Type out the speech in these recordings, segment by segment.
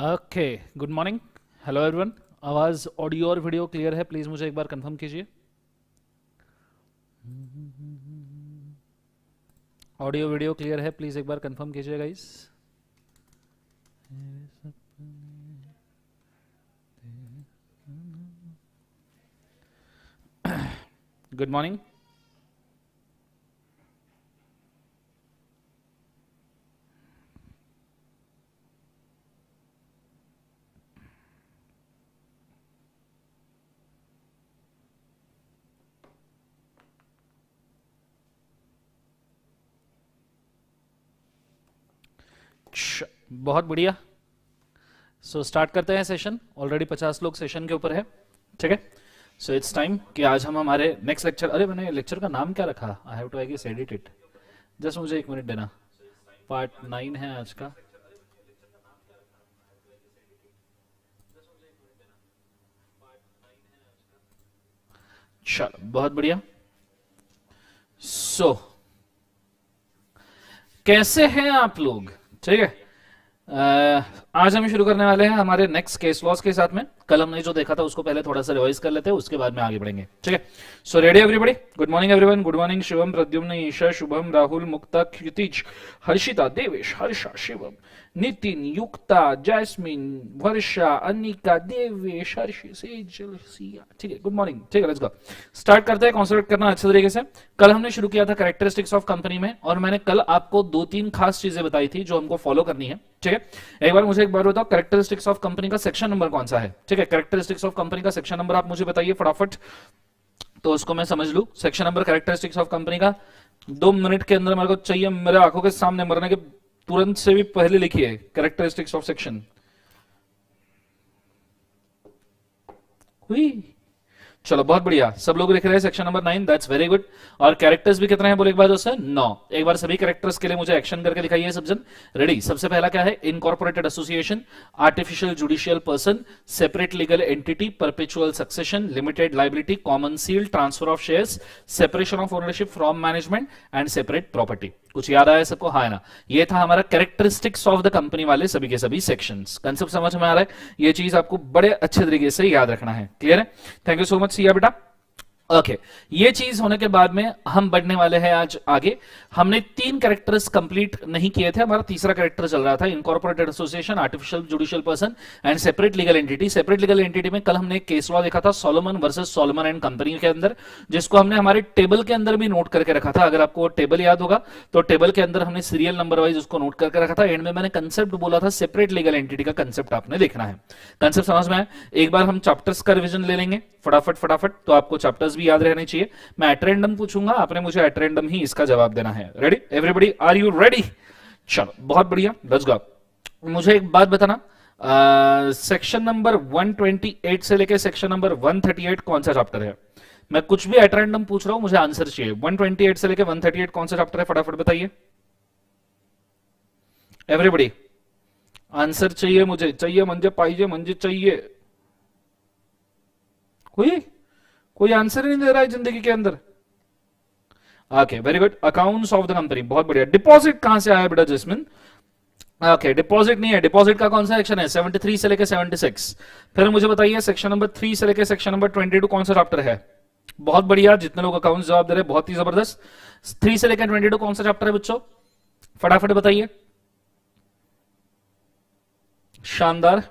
Okay, good morning, hello everyone. आवाज़, audio और video clear है? प्लीज़ मुझे एक बार कंफर्म कीजिए। ऑडियो वीडियो क्लियर है? प्लीज़ एक बार कंफर्म कीजिए गाइस। Good morning. बहुत बढ़िया। सो स्टार्ट करते हैं सेशन। ऑलरेडी 50 लोग सेशन के ऊपर है, ठीक है। सो इट्स टाइम कि आज हम हमारे नेक्स्ट लेक्चर, अरे मैंने लेक्चर का नाम क्या रखा, I have to I guess edit it, just मुझे एक मिनट देना। पार्ट 9 है आज का। चलो बहुत बढ़िया। सो कैसे हैं आप लोग? ठीक है, आज हम शुरू करने वाले हैं हमारे नेक्स्ट केस लॉस के साथ में। कल हमने जो देखा था उसको पहले थोड़ा सा रिवाइज कर लेते हैं, उसके बाद में आगे बढ़ेंगे, ठीक है। So ready everybody? Good morning everyone. Good morning Shivam, Pradyumn, Isha, Shubham, Rahul, Mukta, Kshitij, Harshita, Devesh, Harsha, Shivam, Nitin, Yukta, Jasmine, Varsha, Anika, Devesh, Harshit, Sejal, Siya, ठीक है। गुड मॉर्निंग, ठीक है, लेट्स गो। स्टार्ट करते हैं। कॉन्सेंट्रेट करना अच्छे तरीके से। कल हमने शुरू किया था कैरेक्टरिस्टिक्स ऑफ कंपनी में, और मैंने कल आपको 2-3 खास चीजें बताई थी जो हमको फॉलो करनी है, ठीक है। एक बार मुझे एक बार बताओ, कैरेक्टरिस्टिक्स ऑफ कंपनी का सेक्शन नंबर कौन सा है? ठीक है, कैरेक्टरिस्टिक्स ऑफ कंपनी का सेक्शन नंबर आप मुझे बताइए फटाफट, तो उसको मैं समझ लू। Section number characteristics of company का 2 मिनट के अंदर मेरे को चाहिए, मेरे आंखों के सामने मरने के तुरंत से भी पहले लिखिए कैरेक्टरिस्टिक्स ऑफ सेक्शन। हुई, चलो बहुत बढ़िया, सब लोग लिख रहे हैं section number 9, that's very good. और कैरेक्टर्स भी कितने हैं बोले एक बार दोस्तों? 9। एक बार सभी कैरेक्टर्स के लिए मुझे एक्शन करके दिखाइए सब जन। रेडी? सबसे पहला क्या है? Incorporated association, artificial judicial person, separate legal entity, perpetual succession, limited liability, common seal, transfer of shares, separation of ownership from management and separate property. कुछ याद आया सबको? हाँ ना, ये था हमारा कैरेक्टरिस्टिक्स ऑफ द कंपनी वाले सभी के सभी सेक्शंस। कंसेप्ट समझ में आ रहा है? ये चीज आपको बड़े अच्छे तरीके से याद रखना है, क्लियर है? Thank you so much Siya बेटा। ओके, ये चीज होने के बाद में हम बढ़ने वाले हैं आज आगे। हमने 3 कैरेक्टर्स कंप्लीट नहीं किए थे, हमारा तीसरा कैरेक्टर चल रहा था, incorporated association, artificial judicial person and separate legal entity. Separate legal entity में कल हमने एक केस लॉ देखा था, Solomon versus Solomon and company के अंदर, जिसको हमने हमारे टेबल के अंदर भी नोट करके रखा था। अगर आपको टेबल याद होगा तो टेबल के अंदर हमने सीरियल नंबर वाइज उसको नोट करके रखा था। एंड में मैंने कंसेप्ट बोला था, सेपरेट लीगल एंटिटी का कंसेप्ट आपने देखना है। कंसेप्ट समझ में आया? एक बार हम चैप्टर्स का रिविजन ले लेंगे फटाफट, तो आपको चैप्टर्स भी याद रहने चाहिए। मैं एट रैंडम पूछूंगा, आपने मुझे एट रैंडम ही इसका जवाब देना है। Ready everybody? Are you ready? चलो बहुत बढ़िया, लेट्स गो। मुझे एक बात बताना, सेक्शन नंबर 128 से लेके सेक्शन नंबर 138 कौन सा चैप्टर है? मैं कुछ भी एट रैंडम पूछ रहा हूं, मुझे आंसर चाहिए। 128 से लेके 138 कौन सा चैप्टर है? फटाफट बताइए एवरीबॉडी, आंसर चाहिए मुझे, चाहिए मंजे, पाइजे मंजे, चाहिए। कोई आंसर ही नहीं दे रहा है जिंदगी के अंदर। Okay very good, accounts of the company, बहुत बढ़िया। डिपॉजिट कहां से आया बेटा जैस्मिन? ओके, डिपॉजिट नहीं है। डिपॉजिट का कौन सा सेक्शन है? 73 से लेके 76। फिर मुझे बताइए सेक्शन नंबर 3 से लेके सेक्शन नंबर 22 कौन सा चैप्टर है? बहुत बढ़िया, जितने लोग अकाउंट्स जवाब दे रहे हैं बहुत ही जबरदस्त। 3 से लेकर 22 कौन सा चैप्टर है बच्चों? फटाफट बताइए। शानदार,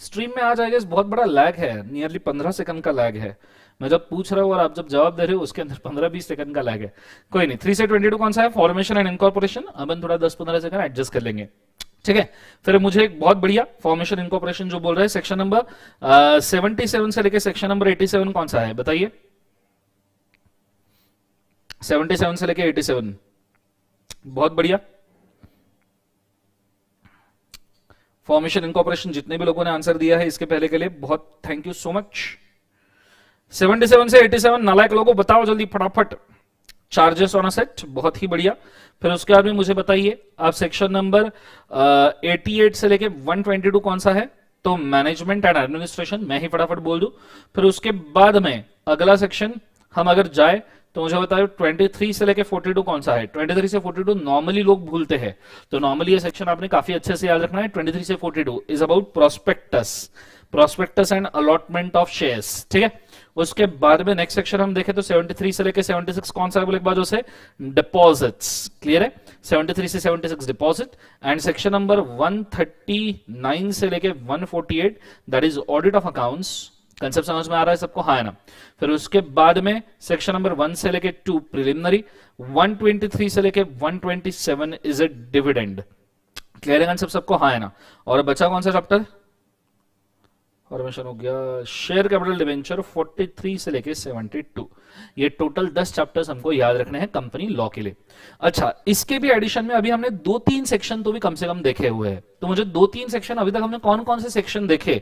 स्ट्रीम में आ जाएगा। बहुत बड़ा लैग है, नियरली 15 सेकंड का लैग है। मैं जब पूछ रहा हूँ और आप जब जवाब दे रहे हो उसके अंदर 15-20 सेकंड का लैग है। कोई नहीं, 3 से 22 कौन सा है? Formation and incorporation. अपन थोड़ा 10-15 सेकंड एडजस्ट कर लेंगे, ठीक है। फिर मुझे एक बहुत बढ़िया, फॉर्मेशन इनकॉर्पोरेशन जो बोल रहे हैं, सेक्शन नंबर 77 से लेकर सेक्शन नंबर 87 कौन सा है? बताइए। 77 से लेकर 87, बहुत बढ़िया। फॉर्मेशन इनकॉर्पोरेशन जितने भी लोगों ने आंसर दिया है इसके पहले के लिए बहुत थैंक यू सो मच। 77 से 87 नालायक लोगों, बताओ जल्दी फटाफट। चार्जेस ऑन असेट, बहुत ही बढ़िया। फिर उसके बाद में मुझे बताइए आप सेक्शन नंबर 88 से लेके 122 कौन सा है? तो मैनेजमेंट एंड एडमिनिस्ट्रेशन, मैं ही फटाफट बोल दूं। फिर उसके बाद में अगला सेक्शन हम अगर जाए तो मुझे बता दो 23 से लेके 42 कौन सा है? 23 से 42 नॉर्मली लोग भूलते हैं, तो नॉर्मली ये सेक्शन आपने काफी अच्छे से याद रखना है। 23 से 42 is about prospectus and allotment of shares, ठीक है। उसके बाद में नेक्स्ट सेक्शन हम देखें तो 73 से लेके 76 कौन सा है? एक बार उसे डिपॉजिट्स, क्लियर है। 73 से 76 डिपॉजिट, एंड सेक्शन नंबर 139 से लेके 148 that is audit of accounts. Concept समझ में आ रहा है सबको, हाँ है ना। फिर उसके बाद में सेक्शन नंबर 1 से लेके 2 प्रिलिमिनरी, 123 से लेके 127 इज अ डिविडेंड, क्लियर है कंसेप्ट सबको, हाँ है ना। और बचा कौन सा चैप्टर? और मेंशन हो गया शेयर कैपिटल डिवेंचर 43 से लेके 72। ये टोटल 10 चैप्टर्स हमको याद रखने हैं कंपनी लॉ के लिए। अच्छा, इसके भी एडिशन में अभी हमने 2-3 सेक्शन तो भी कम से कम देखे हुए हैं, तो मुझे 2-3 सेक्शन अभी तक हमने कौन कौन से सेक्शन देखे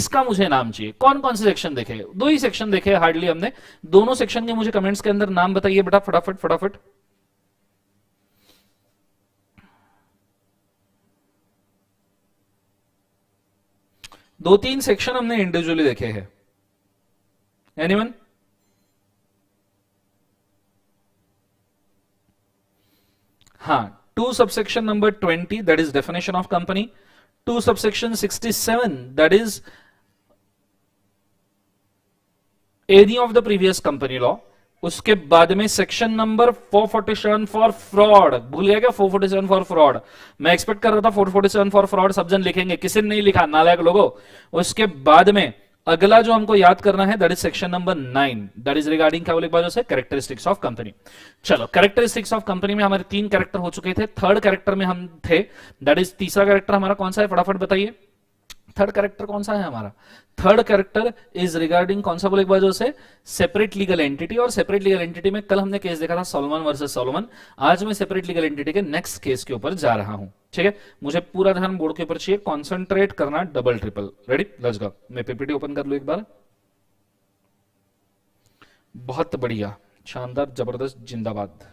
इसका मुझे नाम चाहिए। कौन कौन से सेक्शन देखे? 2 ही सेक्शन देखे हार्डली हमने। दोनों सेक्शन के मुझे कमेंट्स के अंदर नाम बताइए बेटा, फटाफट फटाफट। दो तीन सेक्शन हमने इंडिविजुअली देखे हैं। एनीवन? हाँ, 2 subsection number 20 that is definition of company, 2 subsection 67 that is any of the previous company law. उसके बाद में सेक्शन नंबर 447 फॉर फ्रॉड, भूल गया क्या? 447 फॉर फ्रॉड, मैं एक्सपेक्ट कर रहा था 447 फॉर फ्रॉड सब जन लिखेंगे, किसी ने नहीं लिखा, नालायक लोगों। उसके बाद में अगला जो हमको याद करना है that is section number 9 that is regarding क्या बोले एक बार से कैरेक्टरिस्टिक्स ऑफ कंपनी। चलो, कैरेक्टरिस्टिक्स ऑफ कंपनी में हमारे 3 कैरेक्टर हो चुके थे, थर्ड कैरेक्टर में हम थे दैट इज तीसरा कैरेक्टर हमारा कौन सा है? फटाफट बताइए थर्ड कैरेक्टर कौन सा है हमारा? थर्ड कैरेक्टर इज रिगार्डिंग कौन सा बोले एक बार जो से सेपरेट लीगल एंटिटी। और सेपरेट लीगल एंटिटी में कल हमने केस देखा था सोलोमन वर्सेस सोलोमन। आज मैं सेपरेट लीगल एंटिटी के नेक्स्ट केस के ऊपर जा रहा हूं, ठीक है। मुझे पूरा ध्यान बोर्ड के ऊपर चाहिए, कॉन्सेंट्रेट करना double triple. Ready, let's go. मैं पीपीटी ओपन कर लू एक बार। बहुत बढ़िया, शानदार, जबरदस्त, जिंदाबाद।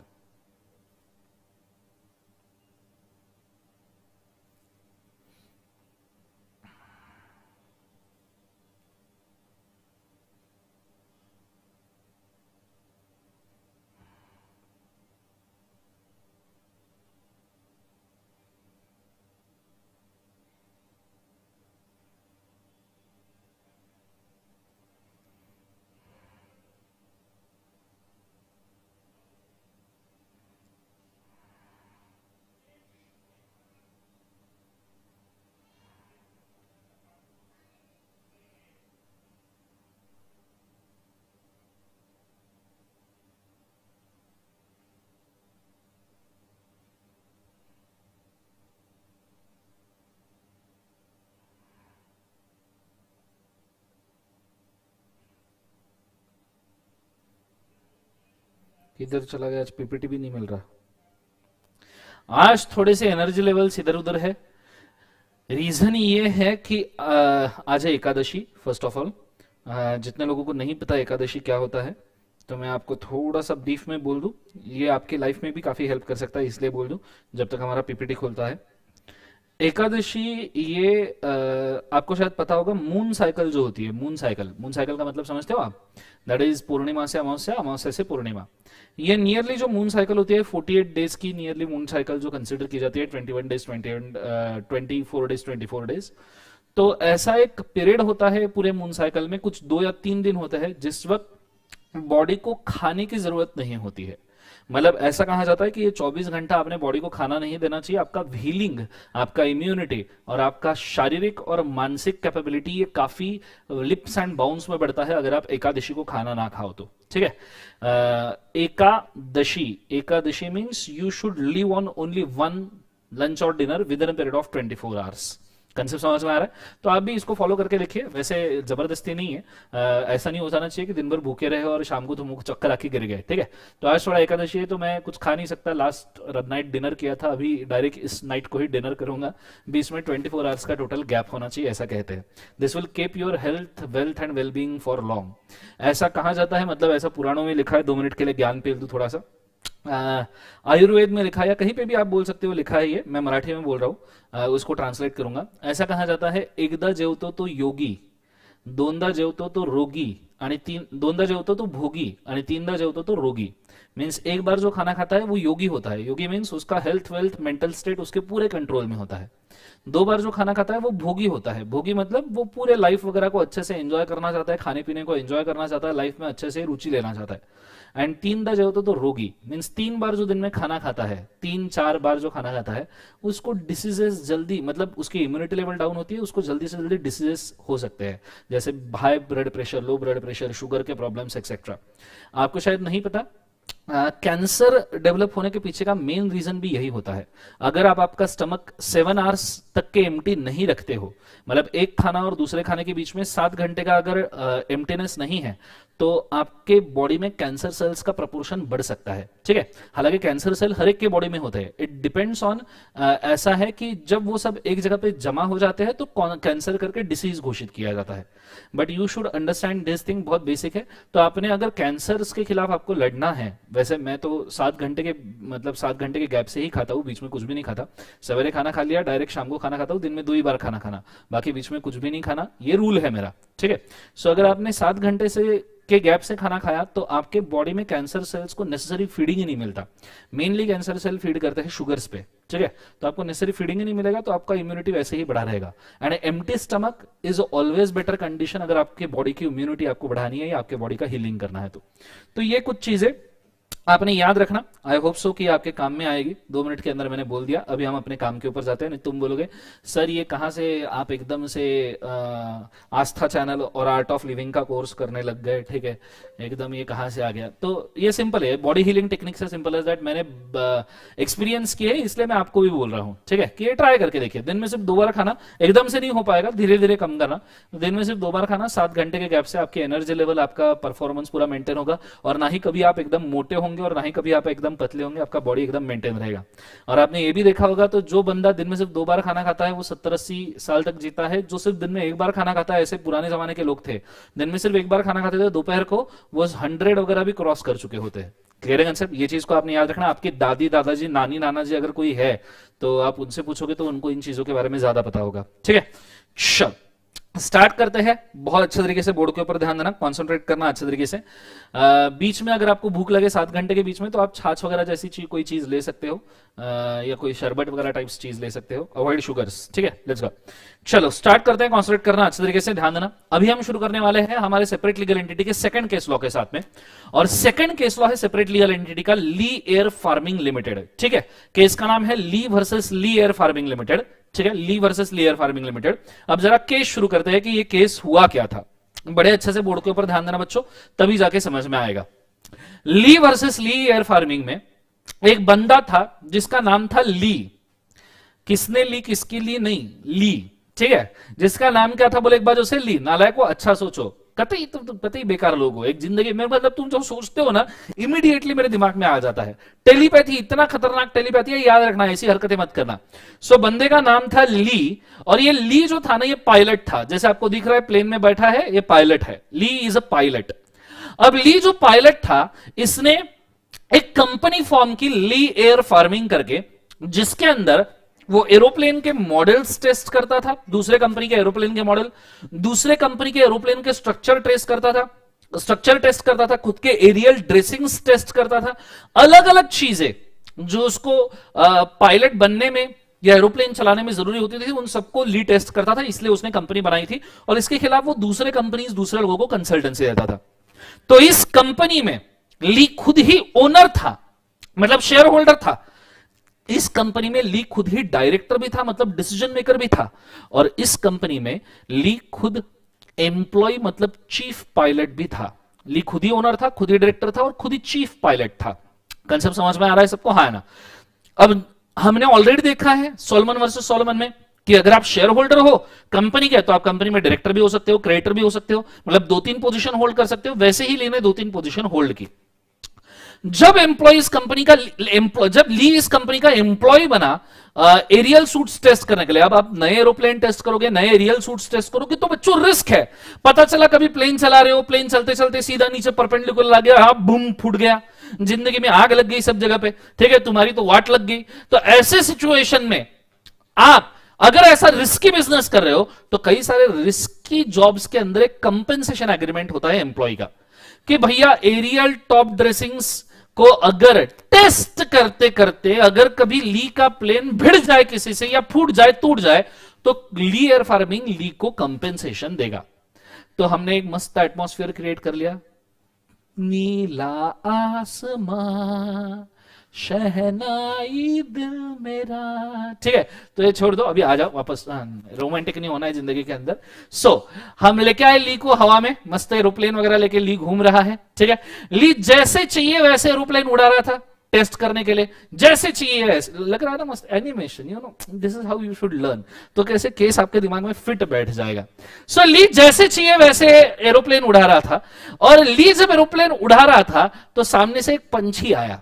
इधर चला गया, आज पीपीटी भी नहीं मिल रहा। आज थोड़े से एनर्जी लेवल्स इधर उधर है। रीजन ये है कि आज है एकादशी। फर्स्ट ऑफ ऑल, जितने लोगों को नहीं पता एकादशी क्या होता है तो मैं आपको थोड़ा सा ब्रीफ में बोल दूं, ये आपकी लाइफ में भी काफी हेल्प कर सकता है, इसलिए बोल दूं जब तक हमारा पीपीटी खोलता है। एकादशी ये आपको शायद पता होगा, मून साइकिल जो होती है, मून साइकिल का मतलब समझते हो आप, दैट इज पूर्णिमा से अमावस्या, अमावस्या से पूर्णिमा। ये नियरली जो मून साइकिल होती है 48 डेज की नियरली मून साइकिल जो कंसीडर की जाती है, 21 डेज 24 डेज 24 डेज। तो ऐसा एक पीरियड होता है पूरे मून साइकिल में, कुछ 2 या 3 दिन होता है जिस वक्त बॉडी को खाने की जरूरत नहीं होती है। मतलब ऐसा कहा जाता है कि ये 24 घंटा आपने बॉडी को खाना नहीं देना चाहिए, आपका हीलिंग, आपका इम्यूनिटी और आपका शारीरिक और मानसिक कैपेबिलिटी ये काफी लिप्स एंड बाउंस में बढ़ता है अगर आप एकादशी को खाना ना खाओ तो, ठीक है। Ekadashi means you should live on only 1 lunch और dinner within period of 24 hours. Concept समझ में आ रहा है? तो आप भी इसको फॉलो करके लिखिए, वैसे जबरदस्ती नहीं है। ऐसा नहीं हो जाना चाहिए कि दिन भर भूखे रहे और शाम को तो मुंह चक्कर आके गिर गए, ठीक है। तो आज थोड़ा एकादशी है तो मैं कुछ खा नहीं सकता, लास्ट नाइट डिनर किया था, अभी डायरेक्ट इस नाइट को ही डिनर करूंगा। बीच में 24 आवर्स का टोटल गैप होना चाहिए, ऐसा कहते हैं। This will keep your health, wealth and wellbeing for long, ऐसा कहा जाता है। मतलब ऐसा पुराणों में लिखा है। 2 मिनट के लिए ज्ञान पेल दूं थोड़ा सा। आयुर्वेद में लिखा है या कहीं पे भी आप बोल सकते हो, लिखा है ये, मैं मराठी में बोल रहा हूँ, उसको ट्रांसलेट करूंगा। ऐसा कहा जाता है, एकदा जेवतो तो योगी, दोनदा जेवतो तो रोगी, आणि दोनदा जेवतो तो भोगी आणि तीनदा जेवतो तो रोगी। मीन्स एक बार जो खाना खाता है वो योगी होता है। योगी मीन्स उसका हेल्थ वेल्थ मेंटल स्टेट उसके पूरे कंट्रोल में होता है। दो बार जो खाना खाता है वो भोगी होता है। भोगी मतलब वो पूरे लाइफ वगैरह को अच्छे से एंजॉय करना चाहता है, खाने पीने को एंजॉय करना चाहता है, लाइफ में अच्छे से रुचि लेना चाहता है। एंड तीनदा जेवतो तो रोगी मीन्स तीन बार जो दिन में खाना खाता है, 3-4 बार जो खाना खाता है उसको डिसीजेस जल्दी, मतलब उसकी इम्यूनिटी लेवल डाउन होती है, उसको जल्दी से जल्दी डिसीजेस हो सकते हैं जैसे high blood pressure, low blood pressure, sugar के प्रॉब्लम्स एक्सेट्रा। आपको शायद नहीं पता कैंसर डेवलप होने के पीछे का मेन रीजन भी यही होता है। अगर आपका स्टमक 7 आवर्स तक के एम्प्टी नहीं रखते हो, मतलब एक खाना और दूसरे खाने के बीच में 7 घंटे का अगर एम्प्टीनेस नहीं है तो आपके बॉडी में कैंसर सेल्स का प्रपोर्शन बढ़ सकता है। ठीक है, हालांकि कैंसर सेल हर एक के बॉडी में होते हैं, इट डिपेंड्स ऑन ऐसा है कि जब वो सब एक जगह पे जमा हो जाते हैं तो कैंसर करके डिसीज घोषित किया जाता है। But you should understand this thing, बहुत बेसिक है। तो आपने अगर कैंसर के खिलाफ आपको लड़ना है, वैसे मैं तो 7 घंटे के, मतलब 7 घंटे के गैप से ही खाता हूँ, बीच में कुछ भी नहीं खाता। सवेरे खाना खा लिया, डायरेक्ट शाम को खाना खाता हूँ, दिन में 2 ही बार खाना खाना, बाकी बीच में कुछ भी नहीं खाना, ये रूल है मेरा। ठीक है, सो अगर आपने 7 घंटे से के गैप से खाना खाया तो आपके बॉडी में कैंसर सेल्स को नेसेसरी फीडिंग ही नहीं मिलता। मेनली कैंसर सेल फीड करते हैं शुगर्स पे। ठीक है, तो आपको नेसेसरी फीडिंग ही नहीं मिलेगा तो आपका इम्यूनिटी वैसे ही बढ़ा रहेगा। And empty stomach is always better condition अगर आपके बॉडी की इम्यूनिटी आपको बढ़ानी है या आपके बॉडी का हीलिंग करना है। तो ये कुछ चीजें आपने याद रखना। आई होप सो कि आपके काम में आएगी। 2 मिनट के अंदर मैंने बोल दिया। अभी हम अपने काम के ऊपर जाते हैं। नहीं तुम बोलोगे सर ये कहाँ से आप एकदम से आस्था चैनल और आर्ट ऑफ लिविंग का कोर्स करने लग गए, ठीक है, एकदम ये कहाँ से आ गया। तो ये सिंपल है, बॉडी हीलिंग टेक्निक से सिंपल है दैट मैंने एक्सपीरियंस किया है इसलिए मैं आपको भी बोल रहा हूँ। ठीक है, कि ये ट्राई करके देखिए। दिन में सिर्फ 2 बार खाना, एकदम से नहीं हो पाएगा, धीरे धीरे कम करना। दिन में सिर्फ 2 बार खाना, 7 घंटे के गैप से आपकी एनर्जी लेवल, आपका परफॉर्मेंस पूरा मेंटेन होगा और ना ही कभी आप एकदम मोटे होंगे और ना ही कभी आप एकदम पतले होंगे। आपका बॉडी एकदम मेंटेन रहेगा। और आपने ये भी देखा होगा तो जो बंदा दिन में सिर्फ 2 बार खाना खाता है वो 70-80 साल तक जीता है। जो सिर्फ दिन में 1 बार खाना खाता है, ऐसे पुराने जमाने के लोग थे, दिन में सिर्फ 1 बार खाना खाते थे, दोपहर को वो 100 वगैरह भी क्रॉस कर चुके होते हैं। क्लियर है कंसेप्ट? ये चीज को आपने याद रखना। आपकी दादी दादाजी नानी नाना जी अगर कोई है तो आप उनसे पूछोगे तो उनको इन चीजों के बारे में ज्यादा पता होगा। ठीक है, चल स्टार्ट करते हैं। बहुत अच्छे तरीके से बोर्ड के ऊपर ध्यान देना, कॉन्सेंट्रेट करना अच्छे तरीके से। बीच में अगर आपको भूख लगे 7 घंटे के बीच में तो आप छाछ वगैरह जैसी कोई चीज ले सकते हो या कोई शरबत वगैरह टाइप्स चीज ले सकते हो। Avoid sugars. ठीक है, लेट्स गो। चलो स्टार्ट करते हैं। कॉन्सेंट्रेट करना अच्छे तरीके से, ध्यान देना। अभी हम शुरू करने वाले हैं हमारे सेपरेट लीगल एंटिटी के सेकंड केस लॉ के साथ में। और सेकंड केस लॉ है सेपरेट लीगल एंटिटी का, ली एयर फार्मिंग लिमिटेड। ठीक है, केस का नाम है Lee versus Lee air farming limited. ठीक है, Lee versus Lee air farming limited. अब जरा केस शुरू करते हैं कि ये केस हुआ क्या था। बड़े अच्छे से बोर्ड के ऊपर ध्यान देना बच्चों, तभी जाके समझ में आएगा। Lee versus Lee air farming में एक बंदा था जिसका नाम था ली। किसने ली, किसकी ली नहीं, ली। ठीक है, जिसका नाम क्या था, बोले एक बार उसे ली। नालायक को अच्छा सोचो, कतई तुम कतई बेकार लोग हो। एक जिंदगी में, मतलब तुम जो सोचते हो ना इमीडिएटली मेरे दिमाग में आ जाता है। टेलीपैथी, इतना खतरनाक टेलीपैथी है, याद रखना, ऐसी हरकतें मत करना। सो बंदे का नाम था ली और ये ली जो था ना ये पायलट था। जैसे आपको दिख रहा है प्लेन में बैठा है, ये पायलट है। Lee is a pilot. अब ली जो पायलट था इसने एक कंपनी फॉर्म की, ली एयर फार्मिंग करके, जिसके अंदर वो एरोप्लेन के मॉडल्स टेस्ट करता था, दूसरे कंपनी के एरोप्लेन के मॉडल, दूसरे कंपनी के एरोप्लेन के स्ट्रक्चर टेस्ट करता था, खुद के एरियल ड्रेसिंग्स टेस्ट करता था। अलग अलग चीजें जो उसको पायलट बनने में या एरोप्लेन चलाने में जरूरी होती थी उन सबको ली टेस्ट करता था। इसलिए उसने कंपनी बनाई थी और इसके खिलाफ वो दूसरे कंपनीज, दूसरे लोगों को कंसल्टेंसी देता था। तो इस कंपनी में ली खुद ही ओनर था, मतलब शेयर होल्डर था। इस कंपनी में ली खुद ही डायरेक्टर भी था, मतलब डिसीजन मेकर भी था। और इस कंपनी में ली खुद एम्प्लॉय, मतलब चीफ पायलट भी था। ली खुद ही ओनर था, खुद ही डायरेक्टर था और खुद ही चीफ पायलट था। कंसेप्ट समझ में आ रहा है सबको? हाँ ना। अब हमने ऑलरेडी देखा है सोलोमन वर्सेस सोलोमन में कि अगर आप शेयर होल्डर हो कंपनी के तो आप कंपनी में डायरेक्टर भी हो सकते हो, क्रिएटर भी हो सकते हो, मतलब 2-3 पोजीशन होल्ड कर सकते हो। वैसे ही ली ने 2-3 पोजीशन होल्ड की। जब ली इस कंपनी का एम्प्लॉय बना एरियल सूट्स टेस्ट करने के लिए, अब आप नए एरोप्लेन टेस्ट करोगे, नए एरियल सूट्स टेस्ट करोगे तो बच्चों रिस्क है। पता चला कभी प्लेन चला रहे हो, प्लेन चलते चलते सीधा नीचे परपेंडिकुलर आ गया, हाँ बूम फूट गया, जिंदगी में आग लग गई सब जगह पे। ठीक है, तुम्हारी तो वाट लग गई। तो ऐसे सिचुएशन में आप अगर ऐसा रिस्की बिजनेस कर रहे हो तो कई सारे रिस्की जॉब्स के अंदर एक कंपेंसेशन एग्रीमेंट होता है एम्प्लॉय का कि भैया एरियल टॉप ड्रेसिंग्स को अगर टेस्ट करते करते अगर कभी ली का प्लेन भिड़ जाए किसी से या फूट जाए टूट जाए तो ली एयर फार्मिंग ली को कंपेंसेशन देगा। तो हमने एक मस्त एटमॉस्फेयर क्रिएट कर लिया, नीला आसमां शहनाई दिल मेरा, ठीक है। तो ये छोड़ दो, अभी आ जाओ वापस, रोमांटिक नहीं होना है जिंदगी के अंदर। हम लेके आए ली को हवा में, मस्त एरोप्लेन वगैरह लेके ली घूम रहा है, ठीक है। ली जैसे चाहिए वैसे एरोप्लेन उड़ा रहा था टेस्ट करने के लिए, जैसे चाहिए वैसे, लग रहा है ना मस्त animation, you know this is how you should learn. तो कैसे केस आपके दिमाग में फिट बैठ जाएगा। ली जैसे चाहिए वैसे एरोप्लेन उड़ा रहा था, और ली जब एरोप्लेन उड़ा रहा था तो सामने से एक पंछी आया,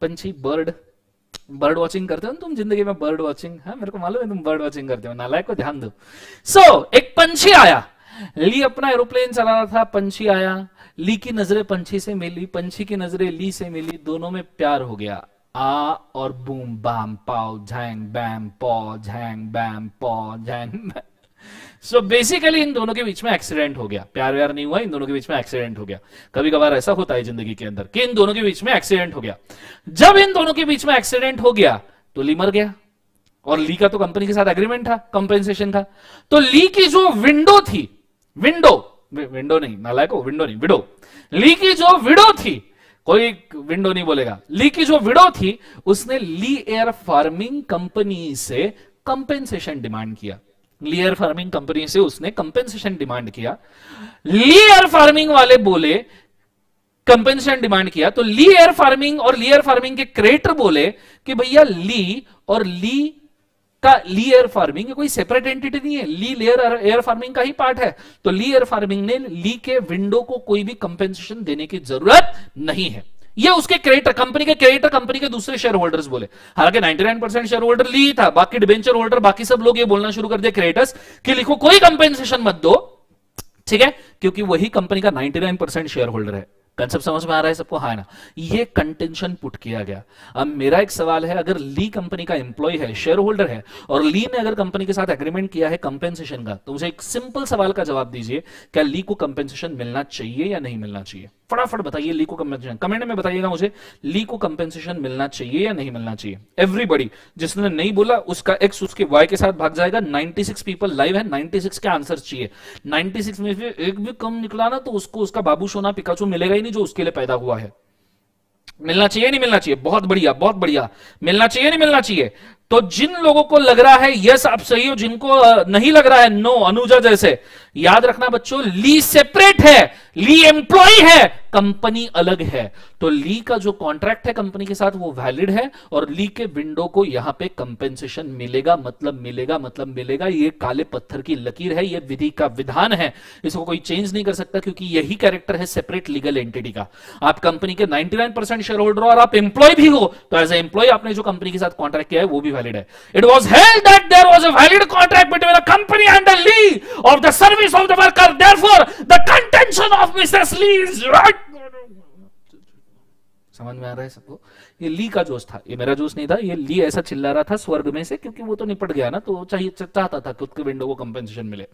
पंछी, बर्ड वॉचिंग करते हो ना तुम जिंदगी में, बर्ड वॉचिंग, हाँ मेरे को मालूम है तुम बर्ड वॉचिंग करते हो, नालायक को ध्यान दो। एक पंछी आया, ली अपना एरोप्लेन चला रहा था, पंछी आया, ली की नजरें पंछी से मिली, पंछी की नजरें ली से मिली, दोनों में प्यार हो गया। आ और बूम बाम पाओ झैंग बैम पौ झैंग बैम पौ झैंग। बेसिकली इन दोनों के बीच में एक्सीडेंट हो गया, प्यार व्यार नहीं हुआ, इन दोनों के बीच में एक्सीडेंट हो गया। कभी कभार ऐसा होता है जिंदगी के अंदर कि इन दोनों के बीच में एक्सीडेंट हो गया। जब इन दोनों के बीच में एक्सीडेंट हो गया तो ली मर गया, और ली का तो कंपनी के साथ एग्रीमेंट था कंपेंसेशन का। तो ली की जो विंडो थी, विडो, ली की जो विडो थी, कोई विंडो नहीं बोलेगा, ली की जो विडो थी उसने ली एयर फार्मिंग कंपनी से कंपेंसेशन डिमांड किया। ली एयर फार्मिंग कंपनी से उसने कंपेंसेशन डिमांड किया। ली एयर फार्मिंग वाले बोले कंपेंसेशन डिमांड किया, तो ली एयर फार्मिंग और ली एयर फार्मिंग के क्रिएटर बोले कि भैया ली और ली का, ली एयर फार्मिंग कोई सेपरेट एंटिटी नहीं है, ली एयर फार्मिंग का ही पार्ट है, तो ली एयर फार्मिंग ने ली के विंडो को कोई भी कंपेंसेशन देने की जरूरत नहीं है। ये उसके क्रिएटर, कंपनी के दूसरे शेयर होल्डर्स बोले। हालांकि 99% शेयर होल्डर ली था, बाकी डिबेंचर होल्डर बाकी सब लोग ये बोलना शुरू कर दिए क्रिएटर्स कि लिखो कोई कंपेंसेशन मत दो, ठीक है, क्योंकि वही कंपनी का 99% शेयर होल्डर है। कंसेप्ट समझ में आ रहा है सबको, हाँ ना? ये कंटेंशन पुट किया गया। अब मेरा एक सवाल है, अगर ली कंपनी का एम्प्लॉय है, शेयर होल्डर है, और ली ने अगर कंपनी के साथ एग्रीमेंट किया है कंपेंसेशन का, तो मुझे एक सिंपल सवाल का जवाब दीजिए, क्या ली को कंपेंसेशन मिलना चाहिए या नहीं मिलना चाहिए? फटाफट बताइए, ली को कंपेंसेशन, कमेंट में बताइएगा मुझे, ली को कंपेंसेशन मिलना चाहिए या नहीं मिलना चाहिए? एवरीबडी, जिसने नहीं बोला उसका एक्स उसके वाई के साथ भाग जाएगा। 96 पीपल लाइव है, 96 के आंसर चाहिए। 96 में से एक भी कम निकला ना तो उसको उसका बाबू सोना पिकाचू मिलेगा ही नहीं जो उसके लिए पैदा हुआ है। मिलना चाहिए नहीं मिलना चाहिए? बहुत बढ़िया, बहुत बढ़िया। मिलना चाहिए नहीं मिलना चाहिए? तो जिन लोगों को लग रहा है यस आप सही हो, जिनको नहीं लग रहा है नो, अनुजा जैसे, याद रखना बच्चों, ली सेपरेट है, ली एम्प्लॉय है, कंपनी अलग है, तो ली का जो कॉन्ट्रैक्ट है कंपनी के साथ वो वैलिड है, और ली के विंडो को यहां पे कंपेंसेशन मिलेगा, मतलब मिलेगा, मतलब मिलेगा। ये काले पत्थर की लकीर है, ये विधि का विधान है, इसको कोई चेंज नहीं कर सकता, क्योंकि यही कैरेक्टर है सेपरेट लीगल एंटिटी का। आप कंपनी के 99% शेयर होल्डर हो और आप एम्प्लॉय भी हो, तो एज ए एम्प्लॉय आपने जो कंपनी के साथ कॉन्ट्रैक्ट किया है वो भी वैलिड है। It was held that there was a valid contract between the company and the Lee of the service of the worker, therefore the contention of Mrs Lee is right. समझ में आ रहा है सबको? ये ली का जोश था, ये मेरा जोश नहीं था। ये ली ऐसा चिल्ला रहा था स्वर्ग में से, क्योंकि वो तो निपट गया ना, तो चाहता था कि उसके विंडो को कंपेंसेशन मिले,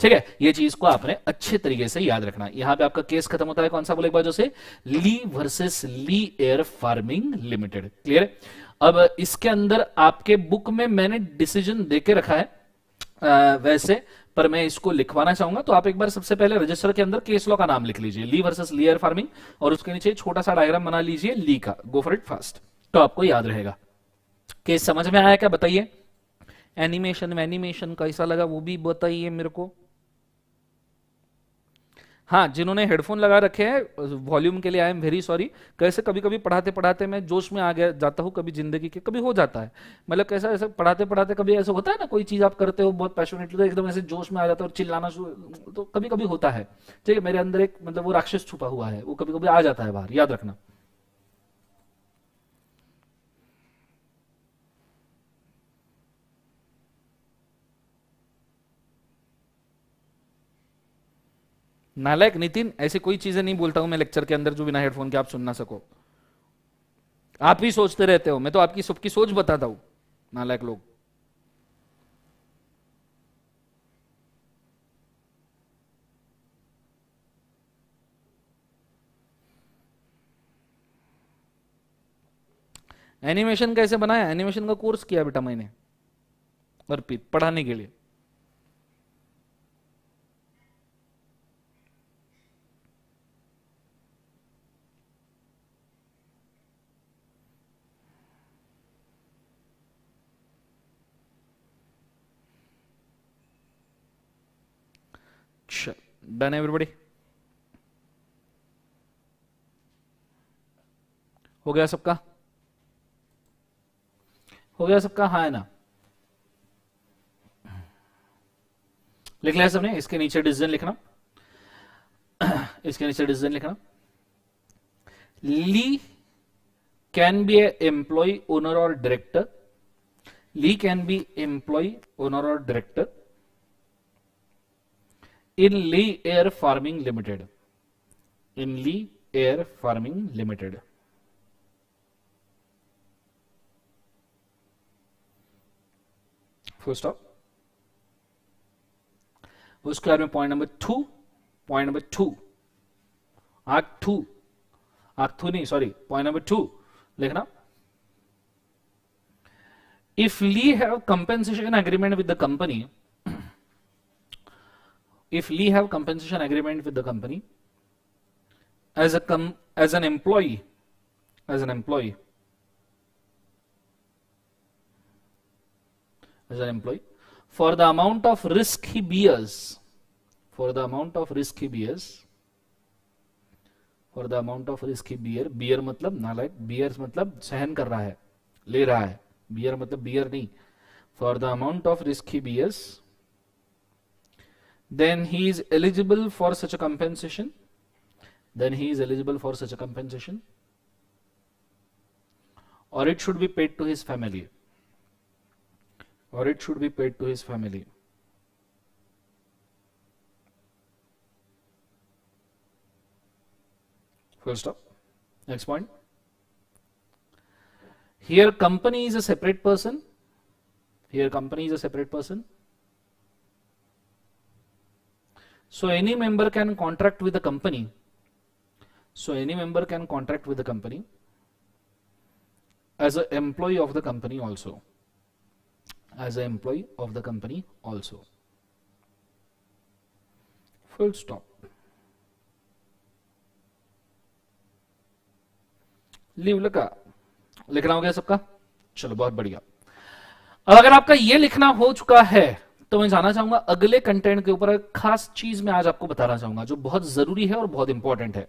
ठीक है। ये चीज को आपने अच्छे तरीके से याद रखना। यहां पे आपका केस खत्म होता है कौन सा, बोले एक बार जो से, Lee versus Lee air farming limited, clear है? अब इसके अंदर आपके बुक में मैंने डिसीजन देके रखा है वैसे, पर मैं इसको लिखवाना चाहूंगा, तो आप एक बार सबसे पहले रजिस्टर के अंदर केस लॉ का नाम लिख लीजिए, Lee versus Lee air farming, और उसके नीचे छोटा सा डायग्राम बना लीजिए ली का, गो फॉर इट फास्ट, तो आपको याद रहेगा। केस समझ में आया क्या बताइए? एनिमेशन कैसा लगा वो भी बताइए मेरे को। हाँ, जिन्होंने हेडफोन लगा रखे हैं वॉल्यूम के लिए आई एम वेरी सॉरी। कैसे कभी कभी पढ़ाते पढ़ाते मैं जोश में आ गया जाता हूँ, कभी जिंदगी के, कभी हो जाता है, मतलब कैसा ऐसा पढ़ाते पढ़ाते कभी ऐसा होता है ना, कोई चीज आप करते हो बहुत पैशनेटली तो एकदम ऐसे जोश में आ जाता है और चिल्लाना शुरू, तो कभी कभी होता है, ठीक है। मेरे अंदर एक मतलब वो राक्षस छुपा हुआ है, वो कभी कभी आ जाता है बाहर, याद रखना। नालायक नितिन, ऐसी कोई चीजें नहीं बोलता हूं मैं लेक्चर के अंदर जो बिना हेडफोन के आप सुन ना सको। आप ही सोचते रहते हो, मैं तो आपकी सबकी सोच बताता हूं, नालायक लोग। एनिमेशन कैसे बनाया, एनिमेशन का कोर्स किया बेटा मैंने अर्पित पढ़ाने के लिए। Done everybody? हो गया सबका? हो गया सबका? हाँ है ना, लिख लिया सबने। इसके नीचे डिसीजन लिखना, इसके नीचे डिसीजन लिखना। Lee can be a employ owner और director, Lee can be employ owner और director in Lee Air Farming Limited, in Lee Air Farming Limited, full stop। उसके बाद में point number 2, point number 2 point number 2 लिखना। if Lee have compensation agreement with the company, if Lee have compensation agreement with the company as a as an employee for the amount of risk he bears, for the amount of risk he bears, for the amount of risk he bear, bear मतलब नालायक, bears मतलब सहन कर रहा है, ले रहा है, bear मतलब bear नहीं, for the amount of risk he bears, then he is eligible for such a compensation, then he is eligible for such a compensation, or it should be paid to his family, or it should be paid to his family। Full stop। Next point, here company is a separate person, here company is a separate person, so any member can contract with the company, so any member can contract with the company as an employee of the company also, as an employee of the company also, full stop। Leave लगा लिखना हो गया सबका? चलो बहुत बढ़िया। अब अगर आपका ये लिखना हो चुका है तो मैं जाना चाहूंगा अगले कंटेंट के ऊपर। खास चीज मैं आज आपको बताना चाहूंगा जो बहुत जरूरी है और बहुत इंपॉर्टेंट है।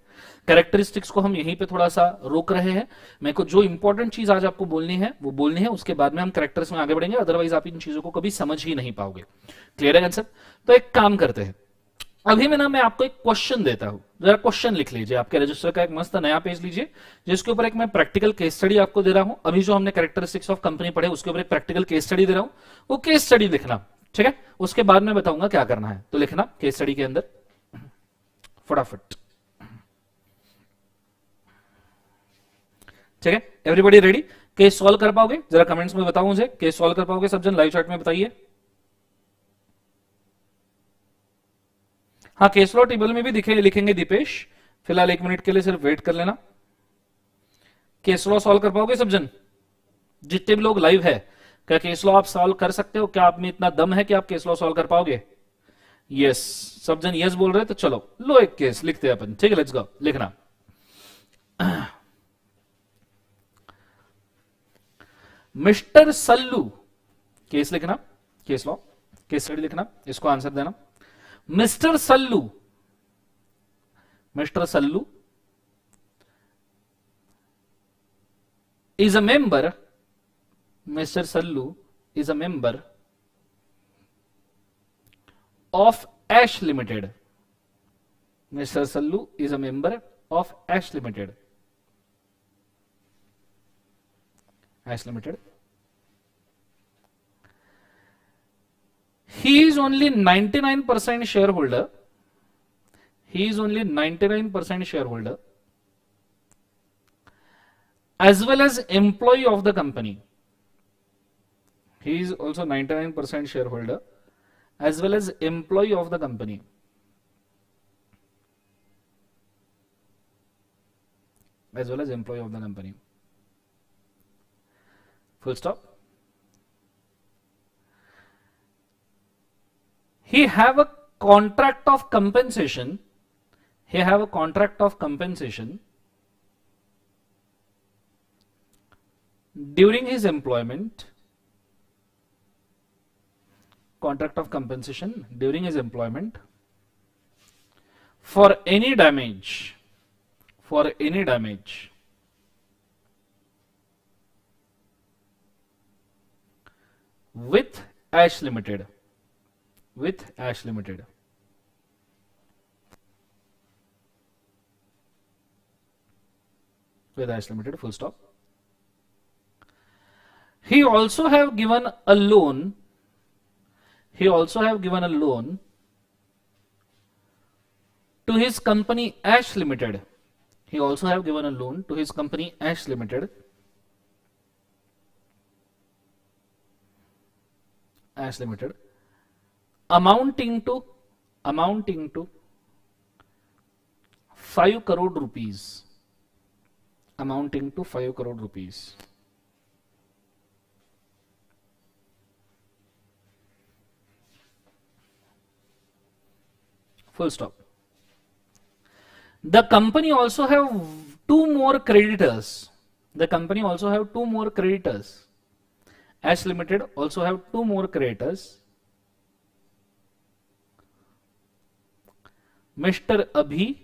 कैरेक्टरिस्टिक्स को हम यहीं पे थोड़ा सा रोक रहे हैं, मेरे को जो इंपॉर्टेंट चीज आज आपको बोलनी है वो बोलनी है, उसके बाद में हम कैरेक्टर्स में आगे बढ़ेंगे, अदरवाइज आप इन चीजों को कभी समझ ही नहीं पाओगे। क्लियर है कंसेप्ट? तो एक काम करते हैं, अभी में ना मैं आपको एक क्वेश्चन देता हूं, जरा क्वेश्चन लिख लीजिए। आपके रजिस्टर का एक मस्त नया पेज लीजिए जिसके ऊपर एक मैं प्रैक्टिकल केस स्टडी आपको दे रहा हूं। अभी जो हमने कैरेक्टरिस्टिक्स ऑफ कंपनी पढ़े उसके ऊपर एक प्रैक्टिकल केस स्टडी दे रहा हूं, वो केस स्टडी लिखना, ठीक है? उसके बाद में बताऊंगा क्या करना है, तो लिखना केस स्टडी के अंदर फटाफट, ठीक है? Everybody ready? केस सॉल्व कर पाओगे? जरा कमेंट्स में बताओ मुझे, केस सॉल्व कर पाओगे सब जन? लाइव चैट में बताइए। हाँ, केस लॉ टेबल में भी दिखे लिखेंगे दीपेश, फिलहाल 1 मिनट के लिए सिर्फ वेट कर लेना। केस लॉ सॉल्व कर पाओगे सब जन? जितने भी लोग लाइव है, क्या केस लॉ आप सॉल्व कर सकते हो? क्या आप में इतना दम है कि आप केस लॉ सॉल्व कर पाओगे? यस, सब जन यस बोल रहे हैं, तो चलो लो एक केस लिखते हैं अपन, ठीक है? Let's go. लिखना, मिस्टर सल्लू, केस लिखना, केस लॉ केस स्टडी लिखना, इसको आंसर देना। Mister Sallu, mister Sallu is a member, Mr. Sallu is a member of Ash Limited, Mr. Sallu is a member of Ash Limited, Ash Limited, he is only 99% shareholder, he is only 99% shareholder as well as employee of the company, he is also 99% shareholder as well as employee of the company, as well as employee of the company। full stop. He have a contract of compensation. He have a contract of compensation during his employment. Contract of compensation during his employment for any damage, for any damage with Ash Limited, with Ash Limited. With Ash Limited, full stop. He also have given a loan. He also have given a loan to his company Ash Limited. He also have given a loan to his company Ash Limited. Ash Limited amounting to 5 crore rupees. Amounting to 5 crore rupees. Full stop. The company also have two more creditors. The company also have two more creditors. Ash Limited also have two more creditors. Mr. Abhi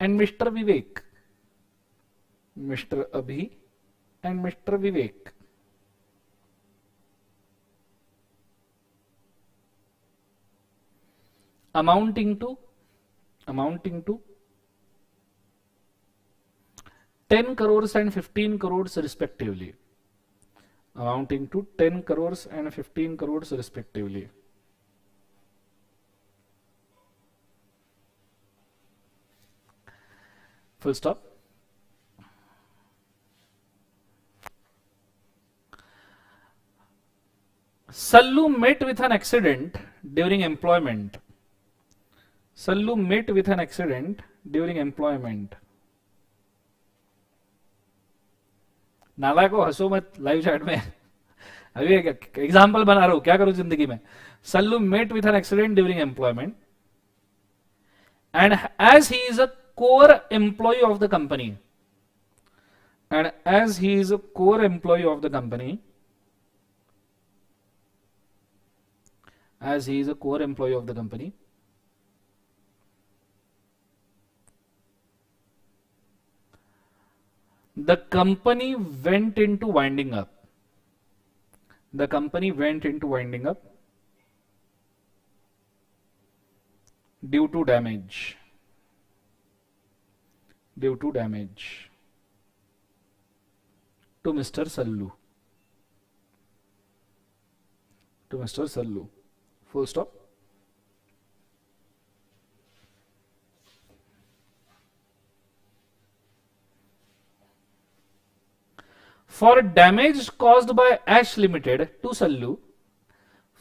and Mr. Vivek. Mr. Abhi and Mr. Vivek. amounting to 10 crores and 15 crores respectively. Amounting to 10 crores and 15 crores respectively. Full stop. Sallu met with an accident during employment. Sallu met with an accident during employment. नाला को हंसो मत live chat में. अभी एक example बना रहा हूं क्या करूं जिंदगी में. Sallu met with an accident during employment and as he is a core employee of the company. And as he is a core employee of the company. As he is a core employee of the company. The company went into winding up. The company went into winding up due to damage. Due to damage to Mr. Sallu. To Mr. Sallu. Full stop. For damage caused by Ash Limited to Sallu,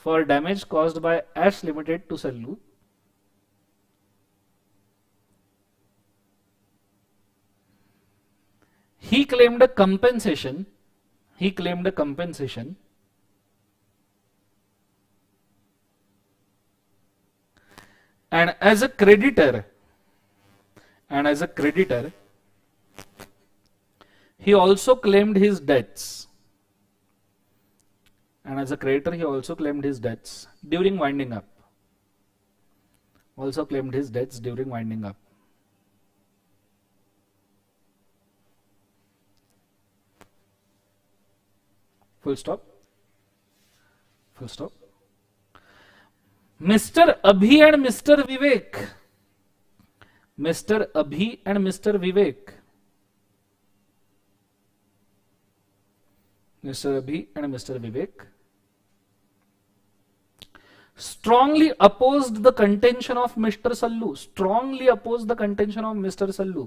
for damage caused by Ash Limited to Sallu, he claimed a compensation. He claimed a compensation and as a creditor, and as a creditor he also claimed his debts. And as a creditor he also claimed his debts during winding up. Also claimed his debts during winding up. Full stop. Full stop. Mr. Abhi and Mr. Vivek. Mr. Abhi and Mr. Vivek. Mr. Abhi and Mr. Vivek strongly opposed the contention of Mr. Sallu. Strongly opposed the contention of Mr. Sallu.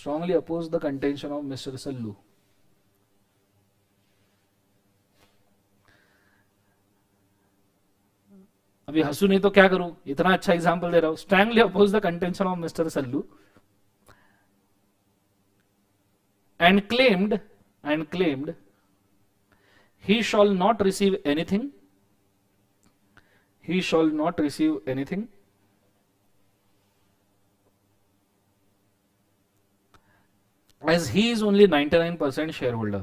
Strongly opposed the contention of Mr. Sallu. अभी हंसू नहीं तो क्या करूं, इतना अच्छा example दे रहा हूं। Strongly oppose the contention of mister Sallu and claimed he shall not receive anything, he shall not receive anything as he is only 99% shareholder,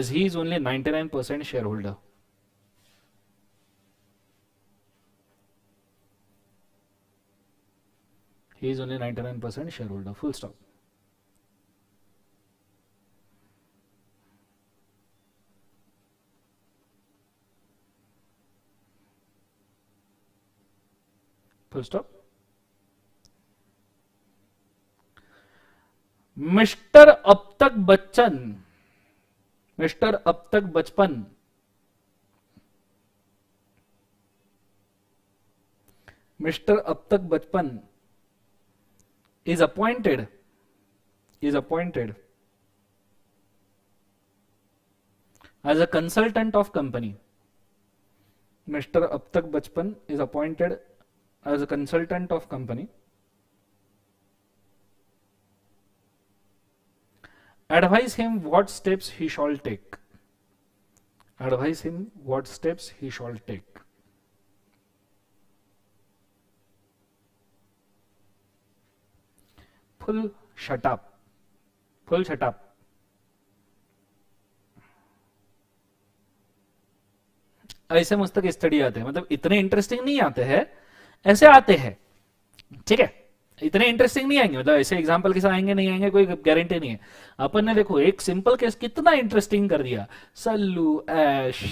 as he is only 99% shareholder. He is only 99% shareholder, full stop. Full stop. Mister अब तक बचपन mister अब तक बचपन is appointed as a consultant of company. Mr. Ab Tak Bachpan is appointed as a consultant of company, advise him what steps he shall take, advise him what steps he shall take. Full shut up. ऐसे मस्त के study आते हैं, मतलब इतने interesting नहीं आते हैं, ऐसे आते हैं, ठीक है, इतने इंटरेस्टिंग नहीं आएंगे, मतलब ऐसे एग्जांपल के साथ आएंगे नहीं आएंगे कोई गारंटी नहीं है। अपन ने देखो एक सिंपल केस कितना इंटरेस्टिंग कर दिया, सल्लू, ऐश,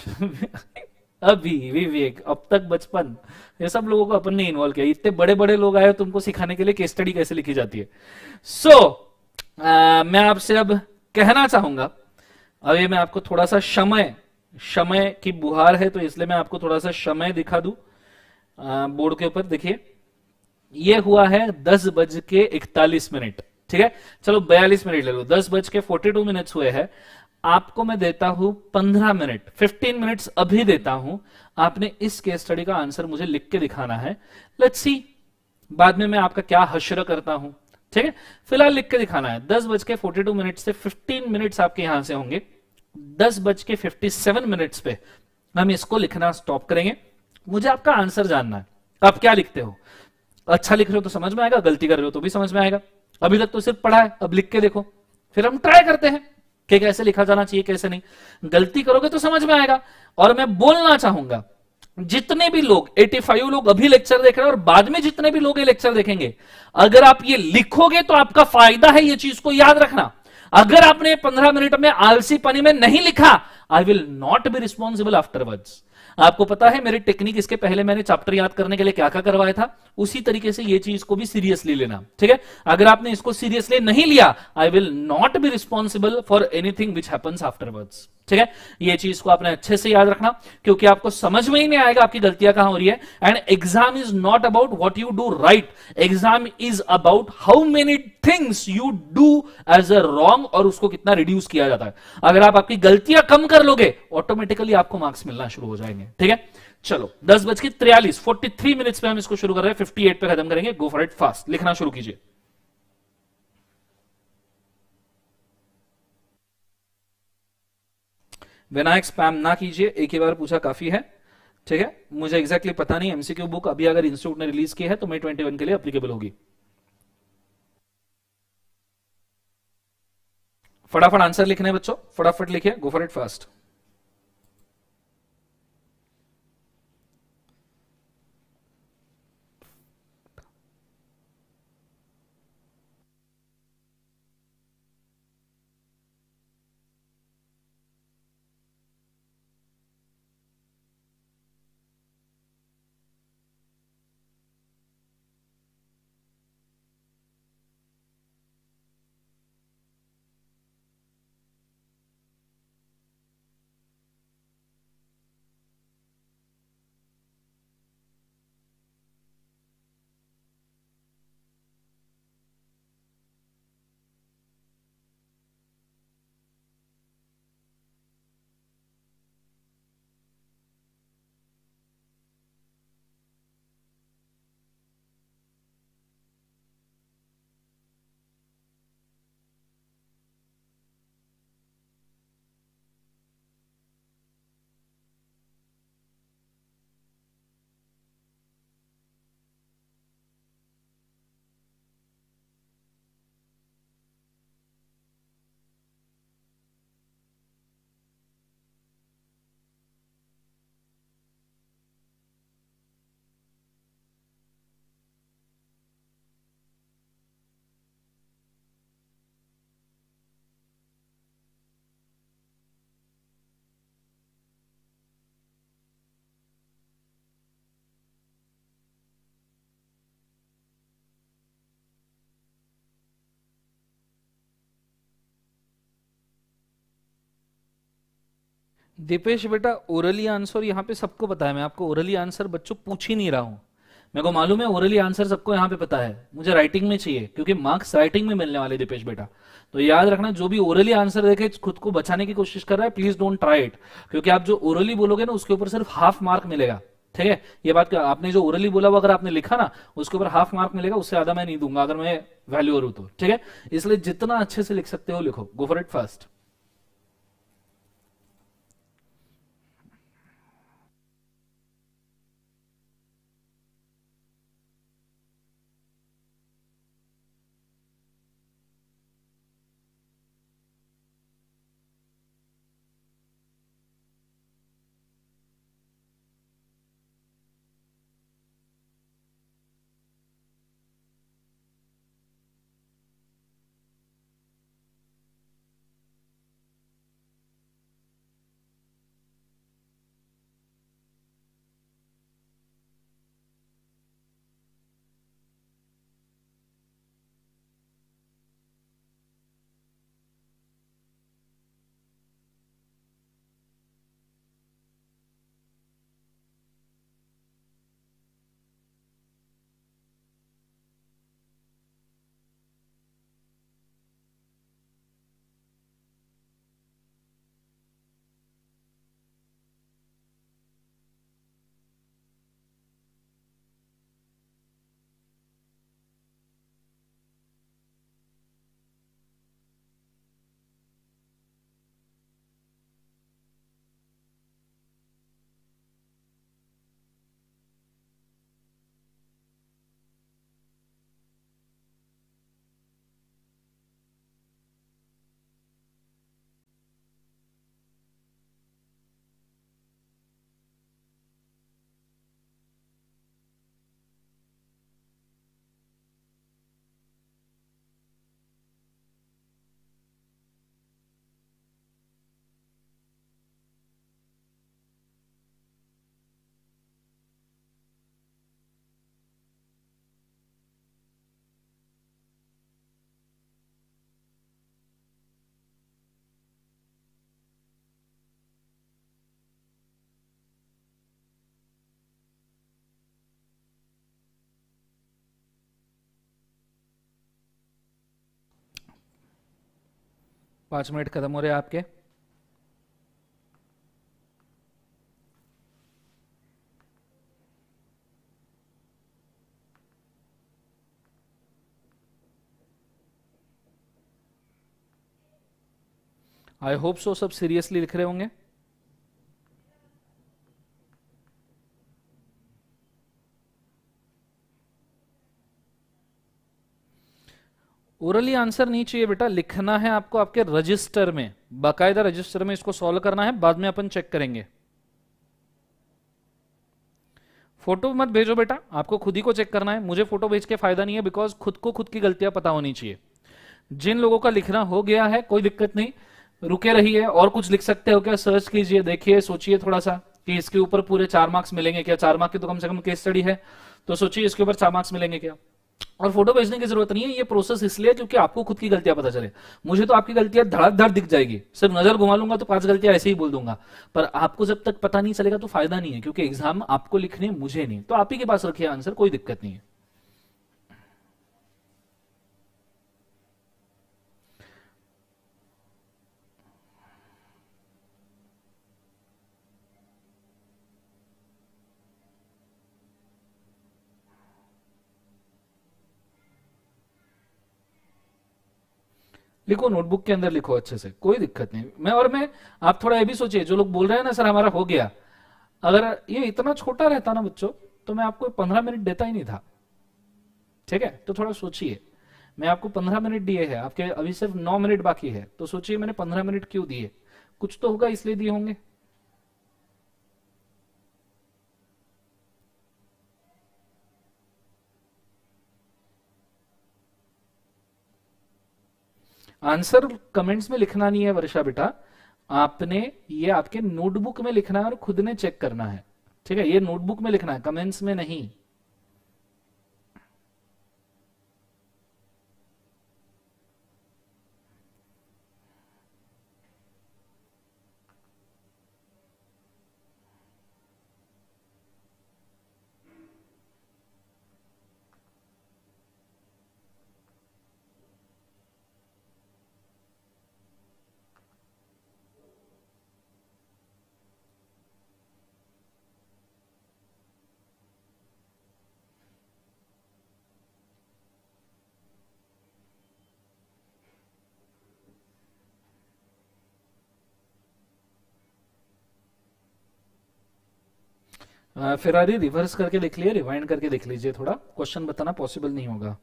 अभी, विवेक, अब तक बचपन, ये सब लोगों को अपन ने इन्वॉल्व किया। इतने बड़े बड़े लोग आए हो तुमको सिखाने के लिए केस स्टडी कैसे लिखी जाती है। मैं आपसे अब कहना चाहूंगा, अभी मैं आपको थोड़ा सा समय की बुहार है तो इसलिए मैं आपको थोड़ा सा समय दिखा दूं बोर्ड के ऊपर। देखिए ये हुआ है 10:41, ठीक है, चलो 42 मिनट ले लो, 10:42 हुए हैं। आपको मैं देता हूं 15 मिनट, 15 मिनट्स अभी देता हूं, आपने इस केस स्टडी का आंसर मुझे लिख के दिखाना है। लेट्स सी बाद में मैं आपका क्या हश्र करता हूं, ठीक है, फिलहाल लिख के दिखाना है। 10:42 से 15 मिनट्स आपके यहां से होंगे, 10:57 पे हम इसको लिखना स्टॉप करेंगे। मुझे आपका आंसर जानना है, आप क्या लिखते हो, अच्छा लिख रहे हो तो समझ में आएगा, गलती कर रहे हो तो भी समझ में आएगा। अभी तक तो सिर्फ पढ़ा है, अब लिख के देखो, फिर हम ट्राई करते हैं कि कैसे लिखा जाना चाहिए कैसे नहीं। गलती करोगे तो समझ में आएगा। और मैं बोलना चाहूंगा जितने भी लोग 85 लोग अभी लेक्चर देख रहे हैं और बाद में जितने भी लोग ये लेक्चर देखेंगे, अगर आप ये लिखोगे तो आपका फायदा है, ये चीज को याद रखना। अगर आपने 15 मिनट में आलसी पानी में नहीं लिखा, I will not be responsible afterwards. आपको पता है मेरी टेक्निक, इसके पहले मैंने चैप्टर याद करने के लिए क्या क्या करवाया था, उसी तरीके से ये चीज को भी सीरियसली लेना, ठीक है। अगर आपने इसको सीरियसली नहीं लिया, I will not be responsible for anything which happens afterwards, ठीक है। ये चीज को आपने अच्छे से याद रखना, क्योंकि आपको समझ में ही नहीं आएगा आपकी गलतियां कहां हो रही है। And exam is not about what you do right, exam is about how many things you do as a wrong और उसको कितना रिड्यूस किया जाता है। अगर आप आपकी गलतियां कम कर लोगे, ऑटोमेटिकली आपको मार्क्स मिलना शुरू हो जाएंगे, ठीक है। चलो 10:43 43 मिनट्स पे हम इसको शुरू कर रहे हैं, 58 पे खत्म करेंगे। गो फॉर इट, फास्ट लिखना शुरू कीजिए। विनायक स्पैम ना कीजिए, एक ही बार पूछा काफी है, ठीक है। मुझे एग्जैक्टली पता नहीं, एमसीक्यू बुक अभी अगर इंस्टीट्यूट ने रिलीज की है तो मई 21 के लिए एप्लीकेबल होगी। फटाफट आंसर लिखने हैं बच्चों, फटाफट लिखिए, go for it fast. Deepesh बेटा ओरली आंसर यहाँ पे सबको पता है, मैं आपको ओरली आंसर बच्चों पूछ ही नहीं रहा हूँ, मेरे को मालूम है ओरली आंसर सबको यहाँ पे पता है, मुझे राइटिंग में चाहिए क्योंकि मार्क्स राइटिंग में मिलने वाले दीपेश बेटा। तो याद रखना जो भी ओरली आंसर देखे खुद को बचाने की कोशिश कर रहा है, प्लीज डोंट ट्राई इट, क्योंकि आप जो ओरली बोलोगे ना उसके ऊपर सिर्फ हाफ मार्क मिलेगा, ठीक है। ये बात आपने जो ओरली बोला वो अगर आपने लिखा ना उसके ऊपर हाफ मार्क मिलेगा, उससे ज्यादा मैं नहीं दूंगा अगर मैं वैल्यूअर हूं तो, ठीक है। इसलिए जितना अच्छे से लिख सकते हो लिखो, गो फॉर इट फास्ट। पांच मिनट खत्म हो रहे हैं आपके। आई होप सो सब सीरियसली लिख रहे होंगे। ओरली आंसर नहीं चाहिए बेटा, लिखना है आपको आपके रजिस्टर में, बाकायदा रजिस्टर में इसको सॉल्व करना है, बाद में अपन चेक करेंगे। फोटो मत भेजो बेटा, आपको खुद ही को चेक करना है, मुझे फोटो भेज के फायदा नहीं है, बिकॉज खुद को खुद की गलतियां पता होनी चाहिए। जिन लोगों का लिखना हो गया है कोई दिक्कत नहीं, रुके रहिए, और कुछ लिख सकते हो क्या सर्च कीजिए, देखिए, सोचिए थोड़ा सा कि इसके ऊपर पूरे 4 मार्क्स मिलेंगे क्या, 4 मार्क्स की तो कम से कम केस स्टडी है, तो सोचिए इसके ऊपर 4 मार्क्स मिलेंगे क्या। और फोटो भेजने की जरूरत नहीं है, ये प्रोसेस इसलिए क्योंकि आपको खुद की गलतियां पता चले। मुझे तो आपकी गलतियां धड़ाधड़ दिख जाएगी, सिर्फ नजर घुमा लूंगा तो 5 गलतियां ऐसे ही बोल दूंगा, पर आपको जब तक पता नहीं चलेगा तो फायदा नहीं है, क्योंकि एग्जाम आपको लिखने, मुझे नहीं। तो आप ही के पास रखिए आंसर, कोई दिक्कत नहीं है। लिखो, नोटबुक के अंदर लिखो अच्छे से, कोई दिक्कत नहीं। मैं आप थोड़ा ये भी सोचिए, जो लोग बोल रहे हैं ना सर हमारा हो गया, अगर ये इतना छोटा रहता ना बच्चों तो मैं आपको 15 मिनट देता ही नहीं था, ठीक है। तो थोड़ा सोचिए, मैं आपको 15 मिनट दिए हैं, आपके अभी सिर्फ 9 मिनट बाकी है, तो सोचिए मैंने 15 मिनट क्यों दिए, कुछ तो होगा इसलिए दिए होंगे। आंसर कमेंट्स में लिखना नहीं है वर्षा बेटा, आपने ये आपके नोटबुक में लिखना है और खुद ने चेक करना है, ठीक है। ये नोटबुक में लिखना है, कमेंट्स में नहीं। फेरारी रिवर्स करके लिख लिए, रिवाइंड करके लिख लीजिए, थोड़ा क्वेश्चन बताना पॉसिबल नहीं होगा।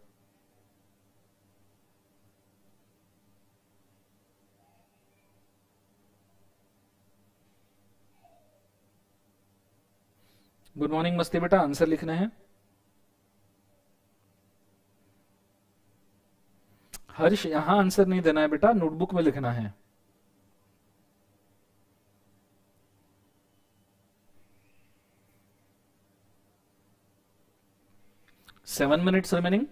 गुड मॉर्निंग मस्ती बेटा, आंसर लिखना है। हर्ष यहां आंसर नहीं देना है बेटा, नोटबुक में लिखना है। Seven minutes remaining.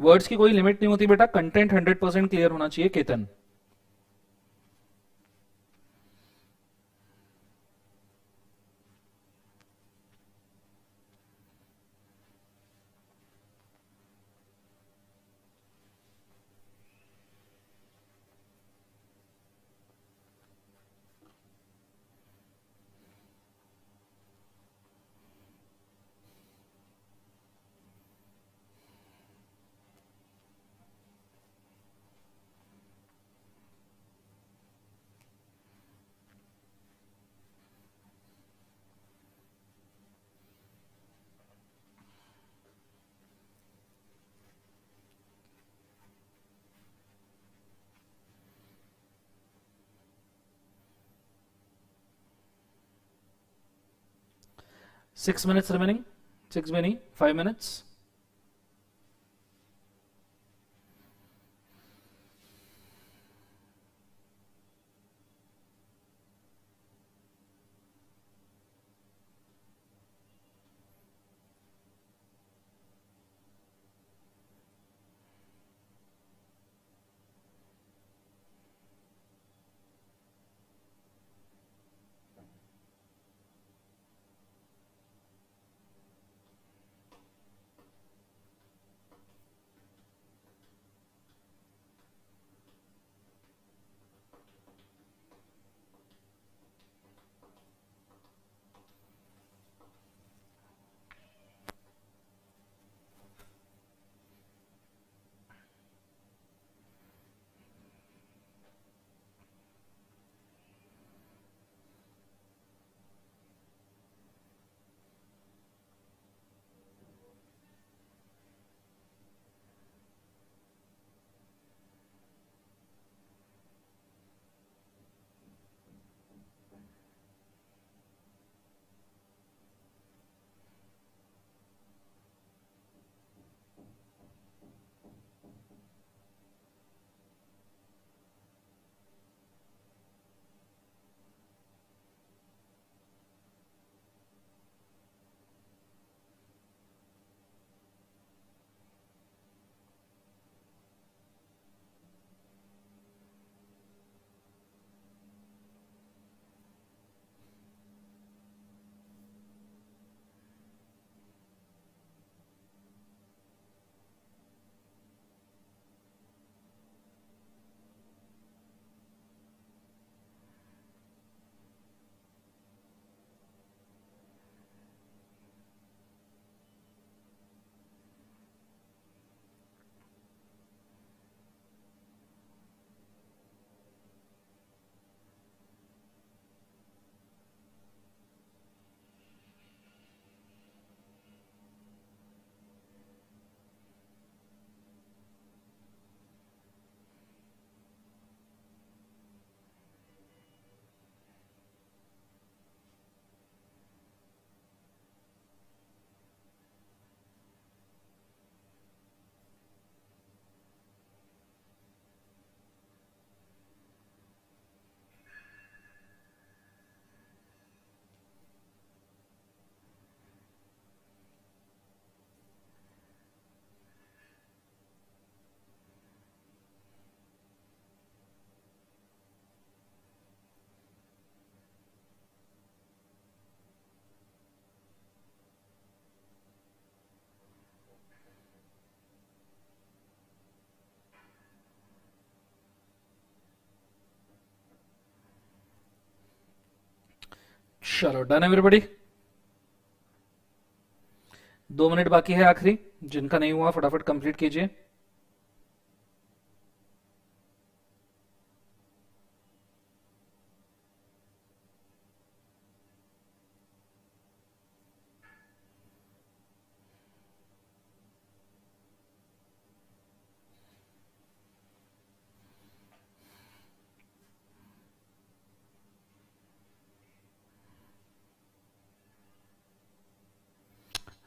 वर्ड्स की कोई लिमिट नहीं होती बेटा, कंटेंट 100% क्लियर होना चाहिए। Ketan six minutes remaining, six में नहीं 5 मिनट्स। चलो डन एवरीबॉडी, 2 मिनट बाकी है आखिरी, जिनका नहीं हुआ फटाफट कंप्लीट कीजिए।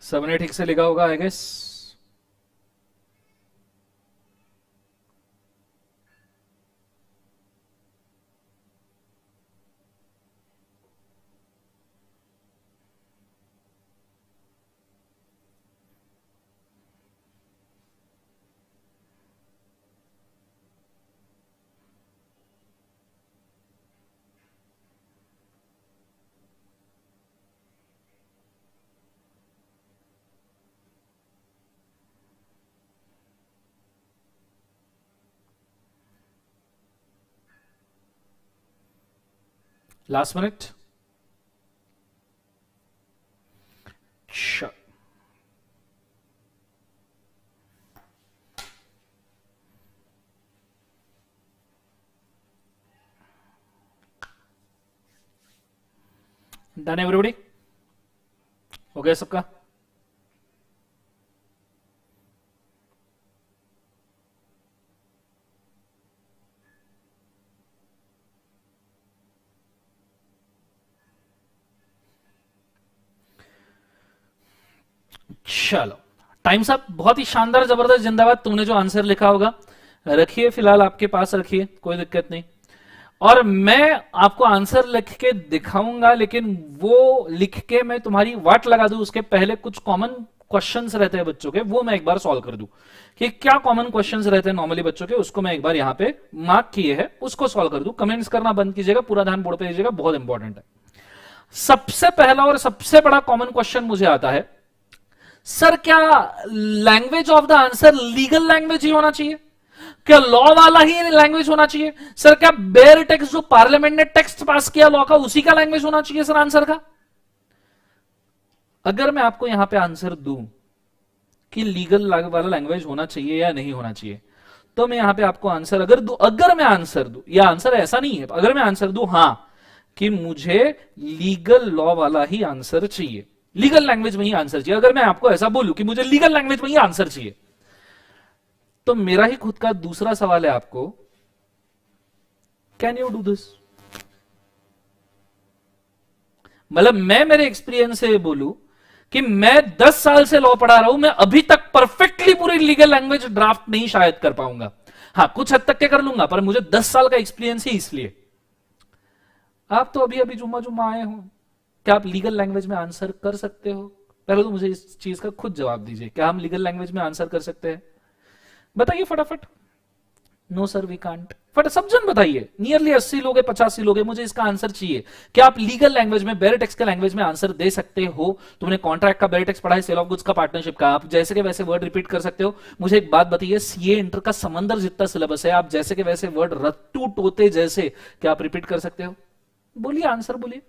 सबने ठीक से लिखा होगा I guess. Last minute done everybody, हो गया सबका। चलो टाइम्स अप, बहुत ही शानदार जबरदस्त जिंदाबाद। तुमने जो आंसर लिखा होगा रखिए, फिलहाल आपके पास रखिए, कोई दिक्कत नहीं। और मैं आपको आंसर लिख के दिखाऊंगा, लेकिन वो लिख के मैं तुम्हारी वाट लगा दूं उसके पहले कुछ कॉमन क्वेश्चंस रहते हैं बच्चों के, वो मैं एक बार सॉल्व कर दूं कि क्या कॉमन क्वेश्चंस रहते हैं नॉर्मली बच्चों के, उसको मैं एक बार यहाँ पे मार्क किए हैं उसको सॉल्व कर दूं। कमेंट्स करना बंद कीजिएगा, पूरा ध्यान बोर्ड पे दीजिएगा, बहुत इंपॉर्टेंट है। सबसे पहला और सबसे बड़ा कॉमन क्वेश्चन मुझे आता है, सर क्या language of the answer legal language ही होना चाहिए, क्या लॉ वाला ही लैंग्वेज होना चाहिए? सर क्या बेयर टेक्स्ट जो पार्लियामेंट ने टेक्स्ट पास किया लॉ का उसी का लैंग्वेज होना चाहिए सर आंसर का? अगर मैं आपको यहां पे आंसर दूं कि लीगल वाला लैंग्वेज होना चाहिए या नहीं होना चाहिए, तो मैं यहां पे आपको आंसर अगर मैं आंसर दूं, यह आंसर ऐसा नहीं है, अगर मैं आंसर दूं हां कि मुझे लीगल लॉ वाला ही आंसर चाहिए, लीगल लैंग्वेज में ही आंसर चाहिए, अगर मैं आपको ऐसा बोलूं कि मुझे लीगल लैंग्वेज में ही आंसर चाहिए, तो मेरा ही खुद का दूसरा सवाल है आपको, कैन यू डू दिस? मतलब मैं मेरे एक्सपीरियंस से बोलूं कि मैं 10 साल से लॉ पढ़ा रहा हूं, मैं अभी तक परफेक्टली पूरी लीगल लैंग्वेज ड्राफ्ट नहीं शायद कर पाऊंगा, हाँ कुछ हद तक के कर लूंगा, पर मुझे 10 साल का एक्सपीरियंस ही इसलिए। आप तो अभी अभी जुम्मा जुम्मा आए हो, क्या आप लीगल लैंग्वेज में आंसर कर सकते हो? पहले तो मुझे इस चीज का खुद जवाब दीजिए, क्या हम लीगल लैंग्वेज में आंसर कर सकते हैं? बताइए फटाफट। No sir we can't. फटाफट सब जन बताइए, नियरली 80 लोग है, 85 लोग है, मुझे इसका आंसर चाहिए। क्या आप लीगल लैंग्वेज में बेयर टेक्स्ट के लैंग्वेज में आंसर दे सकते हो? तुमने कॉन्ट्रैक्ट का बेयर टेक्स्ट पढ़ा है, सेल ऑफ गुड्स का, पार्टनरशिप का, आप जैसे के वैसे वर्ड रिपीट कर सकते हो। मुझे एक बात बताइए, सीए इंटर का समंदर जितना सिलेबस है, आप जैसे के वैसे वर्ड रट्टू टोते जैसे क्या आप रिपीट कर सकते हो? बोलिए आंसर बोलिए।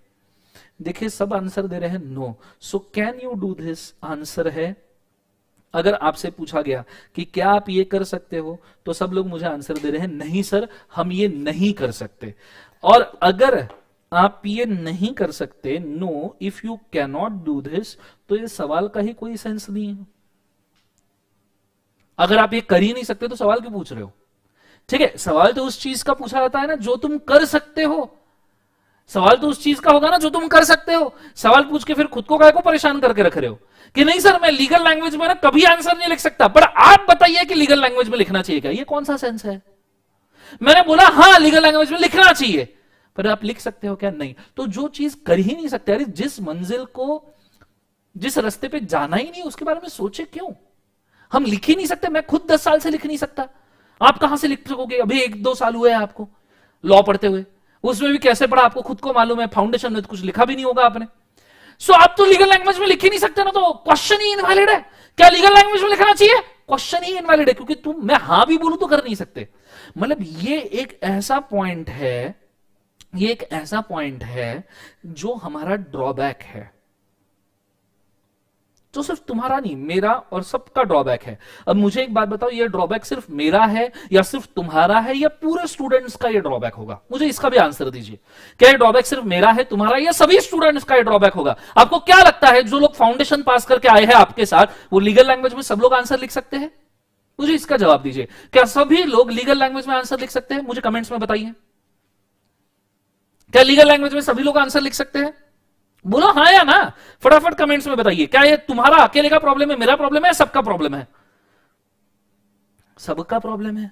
देखिए सब आंसर दे रहे हैं no, so can you do this answer है। अगर आपसे पूछा गया कि क्या आप ये कर सकते हो, तो सब लोग मुझे आंसर दे रहे हैं नहीं सर हम ये नहीं कर सकते। और अगर आप ये नहीं कर सकते, no if you can not do this, तो ये सवाल का ही कोई सेंस नहीं है। अगर आप ये कर ही नहीं सकते तो सवाल क्यों पूछ रहे हो? ठीक है, सवाल तो उस चीज का पूछा जाता है ना जो तुम कर सकते हो, सवाल तो उस चीज का होगा ना जो तुम कर सकते हो। सवाल पूछ के फिर खुद को काहे को परेशान करके रख रहे हो कि नहीं सर मैं लीगल लैंग्वेज में ना कभी आंसर नहीं लिख सकता, पर आप बताइए कि लीगल लैंग्वेज में लिखना चाहिए क्या? ये कौन सा सेंस है? मैंने बोला हाँ लीगल लैंग्वेज में लिखना चाहिए, पर आप लिख सकते हो क्या? नहीं। तो जो चीज कर ही नहीं सकते, अरे जिस मंजिल को, जिस रास्ते पे जाना ही नहीं, उसके बारे में सोचे क्यों? हम लिख ही नहीं सकते, मैं खुद 10 साल से लिख नहीं सकता, आप कहां से लिख सकोगे? अभी 1-2 साल हुए हैं आपको लॉ पढ़ते हुए, उसमें भी कैसे पढ़ा आपको खुद को मालूम है, फाउंडेशन में कुछ लिखा भी नहीं होगा आपने। सो आप तो लीगल लैंग्वेज में लिख ही नहीं सकते ना, तो क्वेश्चन ही इनवैलिड है। क्या लीगल लैंग्वेज में लिखना चाहिए? क्वेश्चन ही इनवैलिड है, क्योंकि तुम, मैं हां भी बोलूं तो कर नहीं सकते। मतलब ये एक ऐसा पॉइंट है ये एक ऐसा पॉइंट है जो हमारा ड्रॉबैक है, जो सिर्फ तुम्हारा नहीं, मेरा और सबका ड्रॉबैक है। अब मुझे एक बात बताओ, ये ड्रॉबैक सिर्फ मेरा है या सिर्फ तुम्हारा है या पूरे स्टूडेंट्स का ये ड्रॉबैक होगा? मुझे इसका भी आंसर दीजिए। क्या ये ड्रॉबैक सिर्फ मेरा है, तुम्हारा या सभी स्टूडेंट्स का ये ड्रॉबैक होगा? आपको क्या लगता है जो लोग फाउंडेशन पास करके आए हैं आपके साथ, वो लीगल लैंग्वेज में सब लोग आंसर लिख सकते हैं? मुझे इसका जवाब दीजिए। क्या सभी लोग लीगल लैंग्वेज में आंसर लिख सकते हैं? मुझे कमेंट्स में बताइए, क्या लीगल लैंग्वेज में सभी लोग आंसर लिख सकते हैं? बोलो हाँ या ना, फटाफट कमेंट्स में बताइए। क्या ये तुम्हारा अकेले का प्रॉब्लम है, मेरा प्रॉब्लम है, सबका प्रॉब्लम है? सबका प्रॉब्लम है,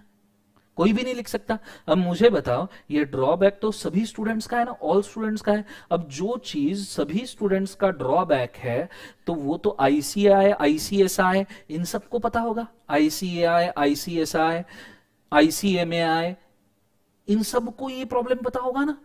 कोई भी नहीं लिख सकता। अब मुझे बताओ, ये ड्रॉबैक तो सभी स्टूडेंट्स का है ना, ऑल स्टूडेंट्स का है। अब जो चीज सभी स्टूडेंट्स का ड्रॉबैक है तो वो तो ICAI, ICSI इन सबको पता होगा। ICAI, ICSI, ICMAI इन सबको ये प्रॉब्लम पता होगा ना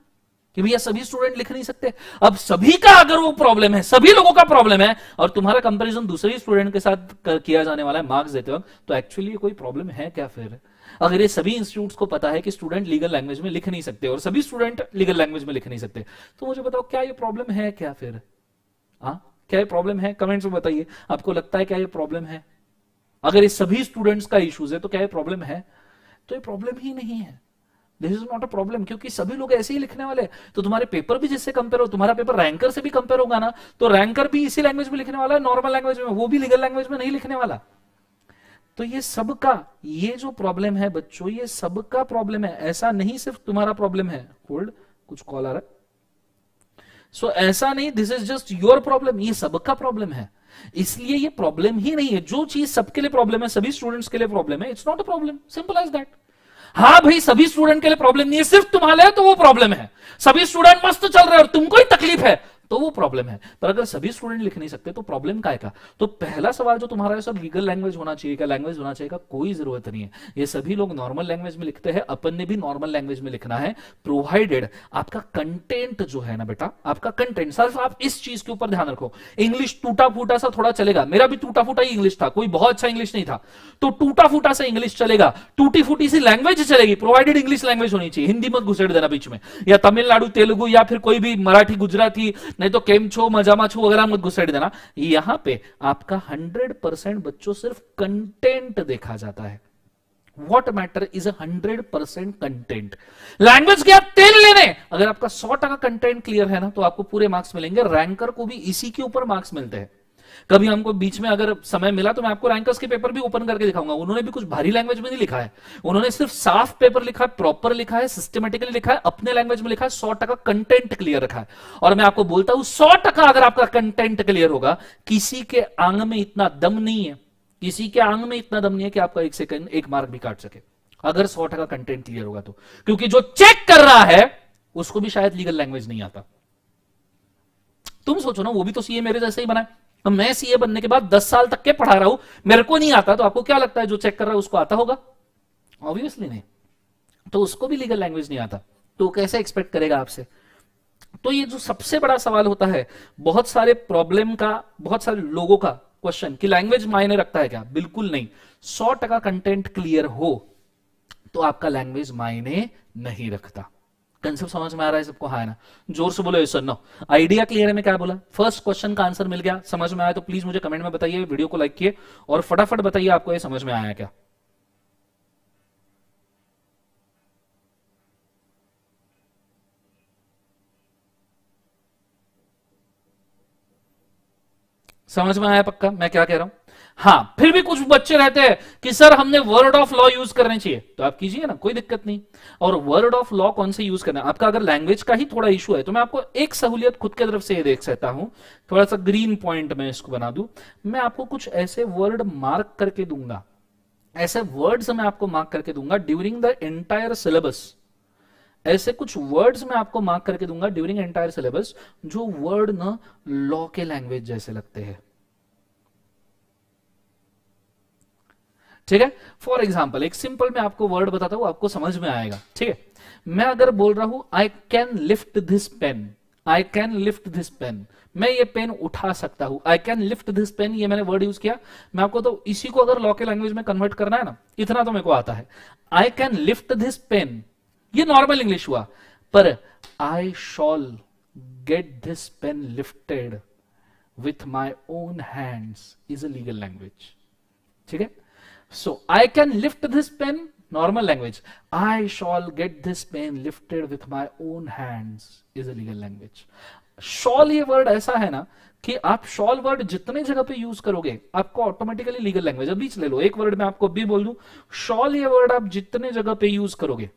कि भैया सभी स्टूडेंट लिख नहीं सकते। अब सभी का अगर वो प्रॉब्लम है, सभी लोगों का प्रॉब्लम है, और तुम्हारा कंपैरिजन दूसरे स्टूडेंट के साथ किया जाने वाला है मार्क्स देते वक्त, तो एक्चुअली कोई प्रॉब्लम है क्या? फिर अगर ये सभी इंस्टीट्यूट्स को पता है कि स्टूडेंट लीगल लैंग्वेज में लिख नहीं सकते और सभी स्टूडेंट लीगल लैंग्वेज में लिख नहीं सकते, तो मुझे बताओ क्या ये प्रॉब्लम है क्या? फिर क्या ये प्रॉब्लम है? कमेंट्स में बताइए, आपको लगता है क्या ये प्रॉब्लम है? अगर ये सभी स्टूडेंट्स का इश्यूज है तो क्या ये प्रॉब्लम है? तो ये प्रॉब्लम ही नहीं है, this is not a problem, क्योंकि सभी लोग ऐसे ही लिखने वाले हैं। तो तुम्हारे पेपर भी जिससे कंपेयर हो, तुम्हारा पेपर रैंकर से भी कंपेयर होगा ना, तो रैंकर भी इसी लैंग्वेज में लिखने वाला है, नॉर्मल लैंग्वेज में, वो भी लीगल लैंग्वेज में नहीं लिखने वाला। तो ये सबका ये जो प्रॉब्लम है बच्चों, ये सबका प्रॉब्लम है, ऐसा नहीं सिर्फ तुम्हारा प्रॉब्लम है। होल्ड, कुछ कॉल आ रहा है। So, ऐसा नहीं, this is just your problem, ये सबका प्रॉब्लम है, इसलिए ये प्रॉब्लम ही नहीं है। जो चीज सबके लिए प्रॉब्लम है, सभी स्टूडेंट्स के लिए प्रॉब्लम है, it's not a problem, simple as that. हाँ भाई, सभी स्टूडेंट के लिए प्रॉब्लम नहीं है, सिर्फ तुम्हारे है तो वो प्रॉब्लम है। सभी स्टूडेंट मस्त चल रहे हैं और तुमको ही तकलीफ है तो वो प्रॉब्लम है, पर अगर सभी स्टूडेंट लिख नहीं सकते तो प्रॉब्लम काय का? तो पहला सवाल जो तुम्हारा है, सब लीगल लैंग्वेज होना चाहिए क्या? लैंग्वेज होना चाहिए का? कोई जरूरत नहीं है। ये सभी लोग नॉर्मल लैंग्वेज में लिखते हैं, अपन ने भी नॉर्मल लैंग्वेज में लिखना है, प्रोवाइडेड आपका कंटेंट जो है ना बेटा, आपका कंटेंट, सिर्फ आप इस चीज के ऊपर ध्यान रखो। इंग्लिश टूटा फूटा सा थोड़ा चलेगा, मेरा भी टूटा फूटा ही इंग्लिश था, कोई बहुत अच्छा इंग्लिश नहीं था, तो टूटा फूटा सा इंग्लिश चलेगा, टूटी फूटी सी लैंग्वेज चलेगी, प्रोवाइडेड इंग्लिश लैंग्वेज होनी चाहिए। हिंदी मत घुसेड़ देना बीच में, या तमिलनाडु तेलुगु या फिर कोई भी मराठी गुजराती, नहीं तो केम छो मजामा छो वगैरह मत घुसेड़ देना। यहां पे आपका 100% बच्चों सिर्फ कंटेंट देखा जाता है। What matter is 100% content. Language के आप तेल लेने, अगर आपका 100% कंटेंट क्लियर है ना तो आपको पूरे मार्क्स मिलेंगे। रैंकर को भी इसी के ऊपर मार्क्स मिलते हैं। कभी हमको बीच में अगर समय मिला तो मैं आपको रैंकर्स के पेपर भी ओपन करके दिखाऊंगा, उन्होंने भी कुछ भारी लैंग्वेज में नहीं लिखा है, उन्होंने सिर्फ साफ पेपर लिखा है, प्रॉपर लिखा है, सिस्टमेटिकली लिखा है, अपने लैंग्वेज में लिखा है, 100% कंटेंट क्लियर रखा है। और मैं आपको बोलता हूं 100% अगर आपका कंटेंट क्लियर होगा, किसी के आंग में इतना दम नहीं है, किसी के आंग में इतना दम नहीं है कि आपका एक सेकंड एक मार्क भी काट सके, अगर 100% कंटेंट क्लियर होगा तो। क्योंकि जो चेक कर रहा है उसको भी शायद लीगल लैंग्वेज नहीं आता। तुम सोचो ना, वो भी तो सीए मेरे जैसे ही बना है, तो मैं सीए बनने के बाद 10 साल तक के पढ़ा रहा हूं, मेरे को नहीं आता, तो आपको क्या लगता है जो चेक कर रहा है उसको आता होगा? ऑब्वियसली नहीं, तो उसको भी लीगल लैंग्वेज नहीं आता, तो कैसे एक्सपेक्ट करेगा आपसे? तो ये जो सबसे बड़ा सवाल होता है, बहुत सारे प्रॉब्लम का, बहुत सारे लोगों का क्वेश्चन कि लैंग्वेज मायने रखता है क्या? बिल्कुल नहीं। 100% कंटेंट क्लियर हो तो आपका लैंग्वेज मायने नहीं रखता। कंसेप्ट समझ में आ रहा है सबको? हाँ ना, जोर से बोलो यस और नो। आइडिया क्लियर है मैं क्या बोला? फर्स्ट क्वेश्चन का आंसर मिल गया, समझ में आया तो प्लीज मुझे कमेंट में बताइए, वीडियो को लाइक किए और फटाफट बताइए आपको ये समझ में आया क्या? समझ में आया पक्का मैं क्या कह रहा हूं? हाँ, फिर भी कुछ बच्चे रहते हैं कि सर हमने वर्ड ऑफ लॉ यूज करने चाहिए, तो आप कीजिए ना, कोई दिक्कत नहीं। और वर्ड ऑफ लॉ कौन से यूज करना है? आपका अगर लैंग्वेज का ही थोड़ा इशू है तो मैं आपको एक सहूलियत खुद की तरफ से ये देख सकता हूं, थोड़ा सा ग्रीन पॉइंट में इसको बना दूं, मैं आपको कुछ ऐसे वर्ड मार्क करके दूंगा, ऐसे वर्ड्स मैं आपको मार्क करके दूंगा ड्यूरिंग द एंटायर सिलेबस, ऐसे कुछ वर्ड्स मैं आपको मार्क करके दूंगा ड्यूरिंग एंटायर सिलेबस जो वर्ड ना लॉ के लैंग्वेज जैसे लगते हैं। ठीक है, फॉर एग्जाम्पल एक सिंपल मैं आपको वर्ड बताता हूं, आपको समझ में आएगा। ठीक है, मैं अगर बोल रहा हूं I can lift this pen, I can lift this pen, मैं ये पेन उठा सकता हूं, I can lift this pen, ये मैंने वर्ड यूज किया। मैं आपको तो इसी को अगर लॉ के लैंग्वेज में कन्वर्ट करना है ना, इतना तो मेरे को आता है, I can lift this pen, ये नॉर्मल इंग्लिश हुआ, पर I shall get this pen lifted with my own hands is a legal language. ठीक है? So I can lift this pen, normal language. I shall get this pen lifted with my own hands is a legal language. Shall ये word ऐसा है ना कि आप shawl word जितने जगह पे यूज करोगे आपको ऑटोमेटिकली लीगल लैंग्वेज। अब बीच ले लो, एक वर्ड में आपको भी बोल दूं, शॉल ये वर्ड आप जितने जगह पे यूज करोगे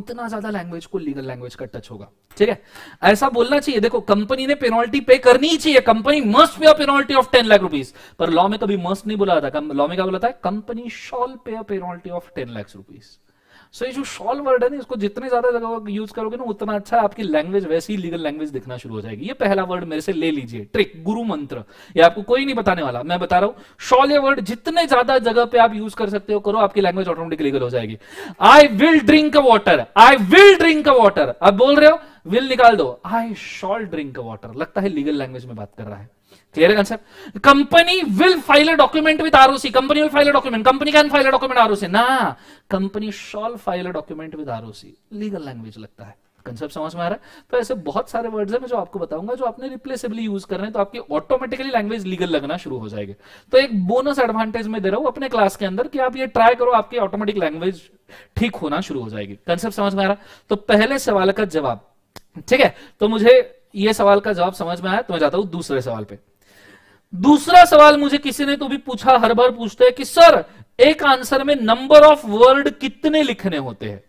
उतना ज्यादा लैंग्वेज को लीगल लैंग्वेज का टच होगा। ठीक है, ऐसा बोलना चाहिए। देखो, कंपनी ने पेनॉल्टी पे करनी ही चाहिए, company must pay a penalty of 10 lakh rupees, पर लॉ में कभी मस्ट नहीं बोला था। लॉ में क्या बोला था? Company shall pay a penalty of 10 lakh rupees. So ये जो शॉल वर्ड है ना, इसको जितने ज्यादा जगह यूज करोगे ना उतना अच्छा आपकी लैंग्वेज वैसी लीगल लैंग्वेज दिखना शुरू हो जाएगी। ये पहला वर्ड मेरे से ले लीजिए, ट्रिक, गुरु मंत्र, ये आपको कोई नहीं बताने वाला, मैं बता रहा हूं। शॉल ये वर्ड जितने ज्यादा जगह पे आप यूज कर सकते हो करो, आपकी लैंग्वेज ऑटोमेटिकली लीगल हो जाएगी। I will drink a water, I will drink a water. आप बोल रहे हो, विल निकाल दो, I shall drink a water. लगता है लीगल लैंग्वेज में बात कर रहा है। क्लियर है concept? Company will file a document with ROC, company will file a document, company can file a document ROC ना, company shall file a document with ROC, legal language लगता है। कंसेप्ट समझ में आ रहा है? तो ऐसे बहुत सारे वर्ड्स हैं मैं जो आपको बताऊंगा जो आपने रिप्लेसेबली यूज करने, तो आपकी ऑटोमेटिकली लैंग्वेज लीगल लगना शुरू हो जाएगी। तो एक बोनस एडवांटेज में दे रहा हूं अपने क्लास के अंदर कि आप ये ट्राई करो, आपकी ऑटोमेटिक लैंग्वेज ठीक होना शुरू हो जाएगी। कंसेप्ट समझ में आ रहा? तो पहले सवाल का जवाब, ठीक है, तो मुझे ये सवाल का जवाब समझ में आया, तो मैं जाता हूं दूसरे सवाल पे। दूसरा सवाल मुझे किसी ने तो भी पूछा, हर बार पूछते हैं कि सर एक आंसर में नंबर ऑफ वर्ड कितने लिखने होते हैं,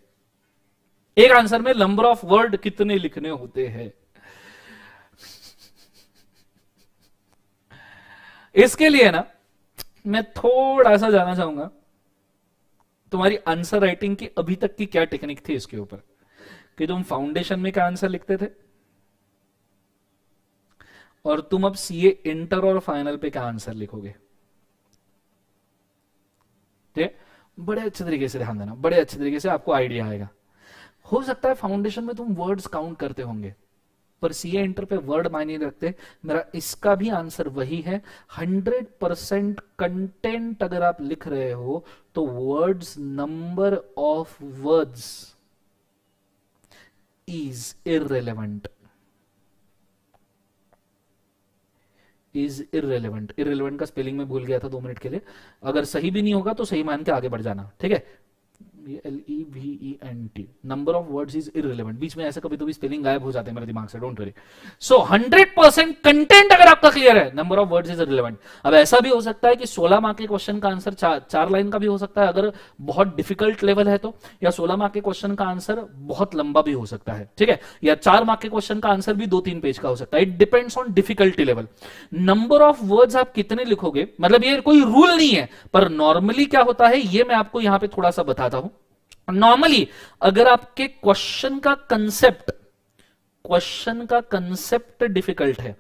एक आंसर में नंबर ऑफ वर्ड कितने लिखने होते हैं। इसके लिए ना मैं थोड़ा सा जानना चाहूंगा तुम्हारी आंसर राइटिंग की अभी तक की क्या टेक्निक थी इसके ऊपर, कि तुम फाउंडेशन में क्या आंसर लिखते थे और तुम अब सीए इंटर और फाइनल पे क्या आंसर लिखोगे। ठीक है, बड़े अच्छे तरीके से ध्यान देना, बड़े अच्छे तरीके से आपको आइडिया आएगा। हो सकता है फाउंडेशन में तुम वर्ड्स काउंट करते होंगे पर सीए इंटर पे वर्ड मायने रखते। मेरा इसका भी आंसर वही है। 100% कंटेंट अगर आप लिख रहे हो तो words, number of words is irrelevant. Irrelevant का स्पेलिंग में भूल गया था 2 मिनट के लिए, अगर सही भी नहीं होगा तो सही मान के आगे बढ़ जाना। ठीक है, LEVENT, number of words is irrelevant. बीच में ऐसा कभी तो भी स्पेलिंग गायब हो जाते हैं मेरे दिमाग से, डोंट वरी। सो 100% कंटेंट अगर आपका क्लियर है, number of words is irrelevant. अब ऐसा भी हो सकता है कि 16 मार्क के क्वेश्चन का आंसर 4 लाइन का भी हो सकता है अगर बहुत डिफिकल्ट लेवल है तो, या 16 मार्क के क्वेश्चन का आंसर बहुत लंबा भी हो सकता है। ठीक है, या 4 मार्क के क्वेश्चन का आंसर भी 2-3 पेज का हो सकता है। It depends on difficulty level. Number of words आप कितने लिखोगे, मतलब ये कोई रूल नहीं है, पर नॉर्मली क्या होता है ये मैं आपको यहां पर थोड़ा सा बताता हूं। नॉर्मली अगर आपके क्वेश्चन का कंसेप्ट डिफिकल्ट है,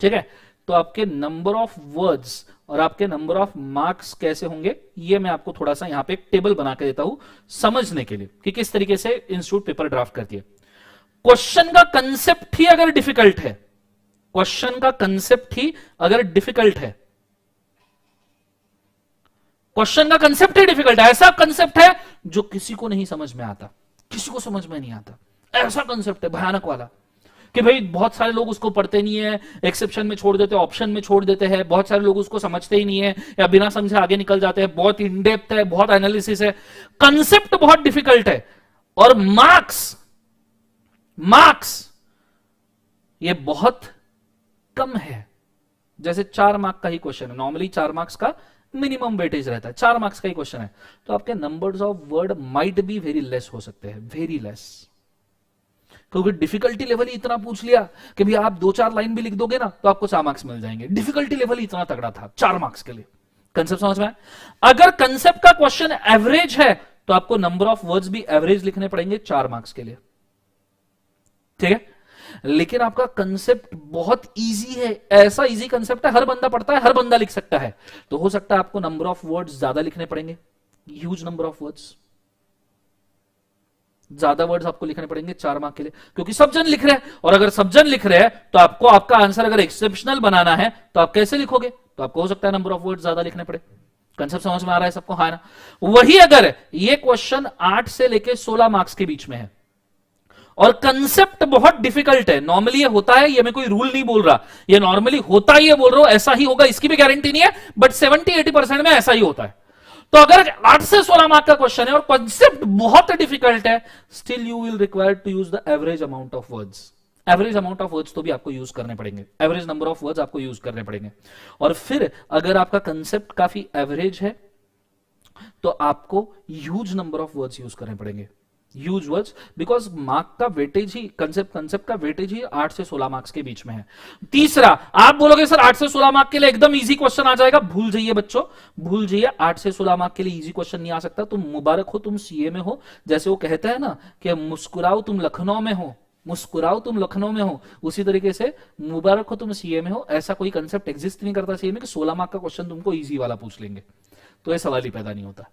ठीक है, तो आपके नंबर ऑफ वर्ड्स और आपके नंबर ऑफ मार्क्स कैसे होंगे ये मैं आपको थोड़ा सा यहां पे एक टेबल बना के देता हूं समझने के लिए कि किस तरीके से इंस्टीट्यूट पेपर ड्राफ्ट करती है। क्वेश्चन का कंसेप्ट ही अगर डिफिकल्ट है, क्वेश्चन का कंसेप्ट ही डिफिकल्ट है, ऐसा कंसेप्ट है जो किसी को नहीं समझ में आता, किसी को समझ में नहीं आता, ऐसा कंसेप्ट है भयानक वाला कि भाई बहुत सारे लोग उसको पढ़ते नहीं है, एक्सेप्शन में छोड़ देते हैं, ऑप्शन में छोड़ देते हैं, बहुत सारे लोग उसको समझते ही नहीं है या बिना समझे आगे निकल जाते हैं, बहुत इनडेप्थ है, बहुत एनालिसिस है, कंसेप्ट बहुत डिफिकल्ट है। और मार्क्स ये बहुत कम है, जैसे 4 मार्क का ही क्वेश्चन है, नॉर्मली 4 मार्क्स का मिनिमम वेटेज रहता है, 4 मार्क्स का ही क्वेश्चन है, तो आपके नंबर्स ऑफ वर्ड माइट भी वेरी लेस हो सकते हैं, वेरी लेस, क्योंकि डिफिकल्टी लेवल ही इतना पूछ लिया कि भी आप 2-4 लाइन भी लिख दोगे ना तो आपको 4 मार्क्स मिल जाएंगे। डिफिकल्टी लेवल इतना तगड़ा था 4 मार्क्स के लिए। कंसेप्ट समझ में आया? अगर कंसेप्ट का क्वेश्चन एवरेज है तो आपको नंबर ऑफ वर्ड्स भी एवरेज लिखने पड़ेंगे 4 मार्क्स के लिए। ठीक है, लेकिन आपका कंसेप्ट बहुत इजी है, ऐसा इजी कंसेप्ट है हर बंदा पढ़ता है, हर बंदा लिख सकता है, तो हो सकता है आपको नंबर ऑफ वर्ड्स ज्यादा लिखने पड़ेंगे, ह्यूज नंबर ऑफ वर्ड्स, ज्यादा वर्ड्स आपको लिखने पड़ेंगे 4 मार्क के लिए, क्योंकि सब जन लिख रहे हैं। और अगर सब जन लिख रहे हैं तो आपको आपका आंसर अगर एक्सेप्शनल बनाना है तो आप कैसे लिखोगे, तो आपको हो सकता है नंबर ऑफ वर्ड्स ज्यादा लिखने पड़े। कंसेप्ट समझ में आ रहा है सबको? हाँ ना। वही अगर ये क्वेश्चन 8 से लेकर 16 मार्क्स के बीच में है और कंसेप्ट बहुत डिफिकल्ट है। नॉर्मली ये होता है, ये मैं कोई रूल नहीं बोल रहा, ये नॉर्मली होता ही है, बोल रहा हूं ऐसा ही होगा इसकी भी गारंटी नहीं है, बट 70-80% में ऐसा ही होता है। तो अगर 8 से 16 मार्क का क्वेश्चन है और कंसेप्ट बहुत डिफिकल्ट है, still you will require to use the average amount of words. Average amount of words तो भी आपको यूज करने पड़ेंगे, एवरेज नंबर ऑफ वर्ड्स आपको यूज करने पड़ेंगे। और फिर अगर आपका कंसेप्ट काफी एवरेज है तो आपको huge number of words use करने पड़ेंगे, ह्यूज वर्ड्स, बिकॉज मार्क का वेटेज ही कंसेप्ट का वेटेज ही 8 से 16 मार्क्स के बीच में है। तीसरा, आप बोलोगे सर 8 से 16 मार्क के लिए एकदम इजी क्वेश्चन आ जाएगा, भूल जाइए बच्चों, भूल जाइए। 8 से 16 मार्क के लिए इजी क्वेश्चन नहीं आ सकता। तुम मुबारक हो, तुम सीए में हो, जैसे वो कहते हैं ना कि मुस्कुराओ तुम लखनऊ में हो, मुस्कुराओ तुम लखनऊ में हो, उसी तरीके से मुबारक हो तुम सीए में हो। ऐसा कोई कंसेप्ट एग्जिस्ट नहीं करता सीए में कि 16 मार्क का क्वेश्चन तुमको इजी वाला पूछ लेंगे, तो ये सवाल ही पैदा नहीं होता।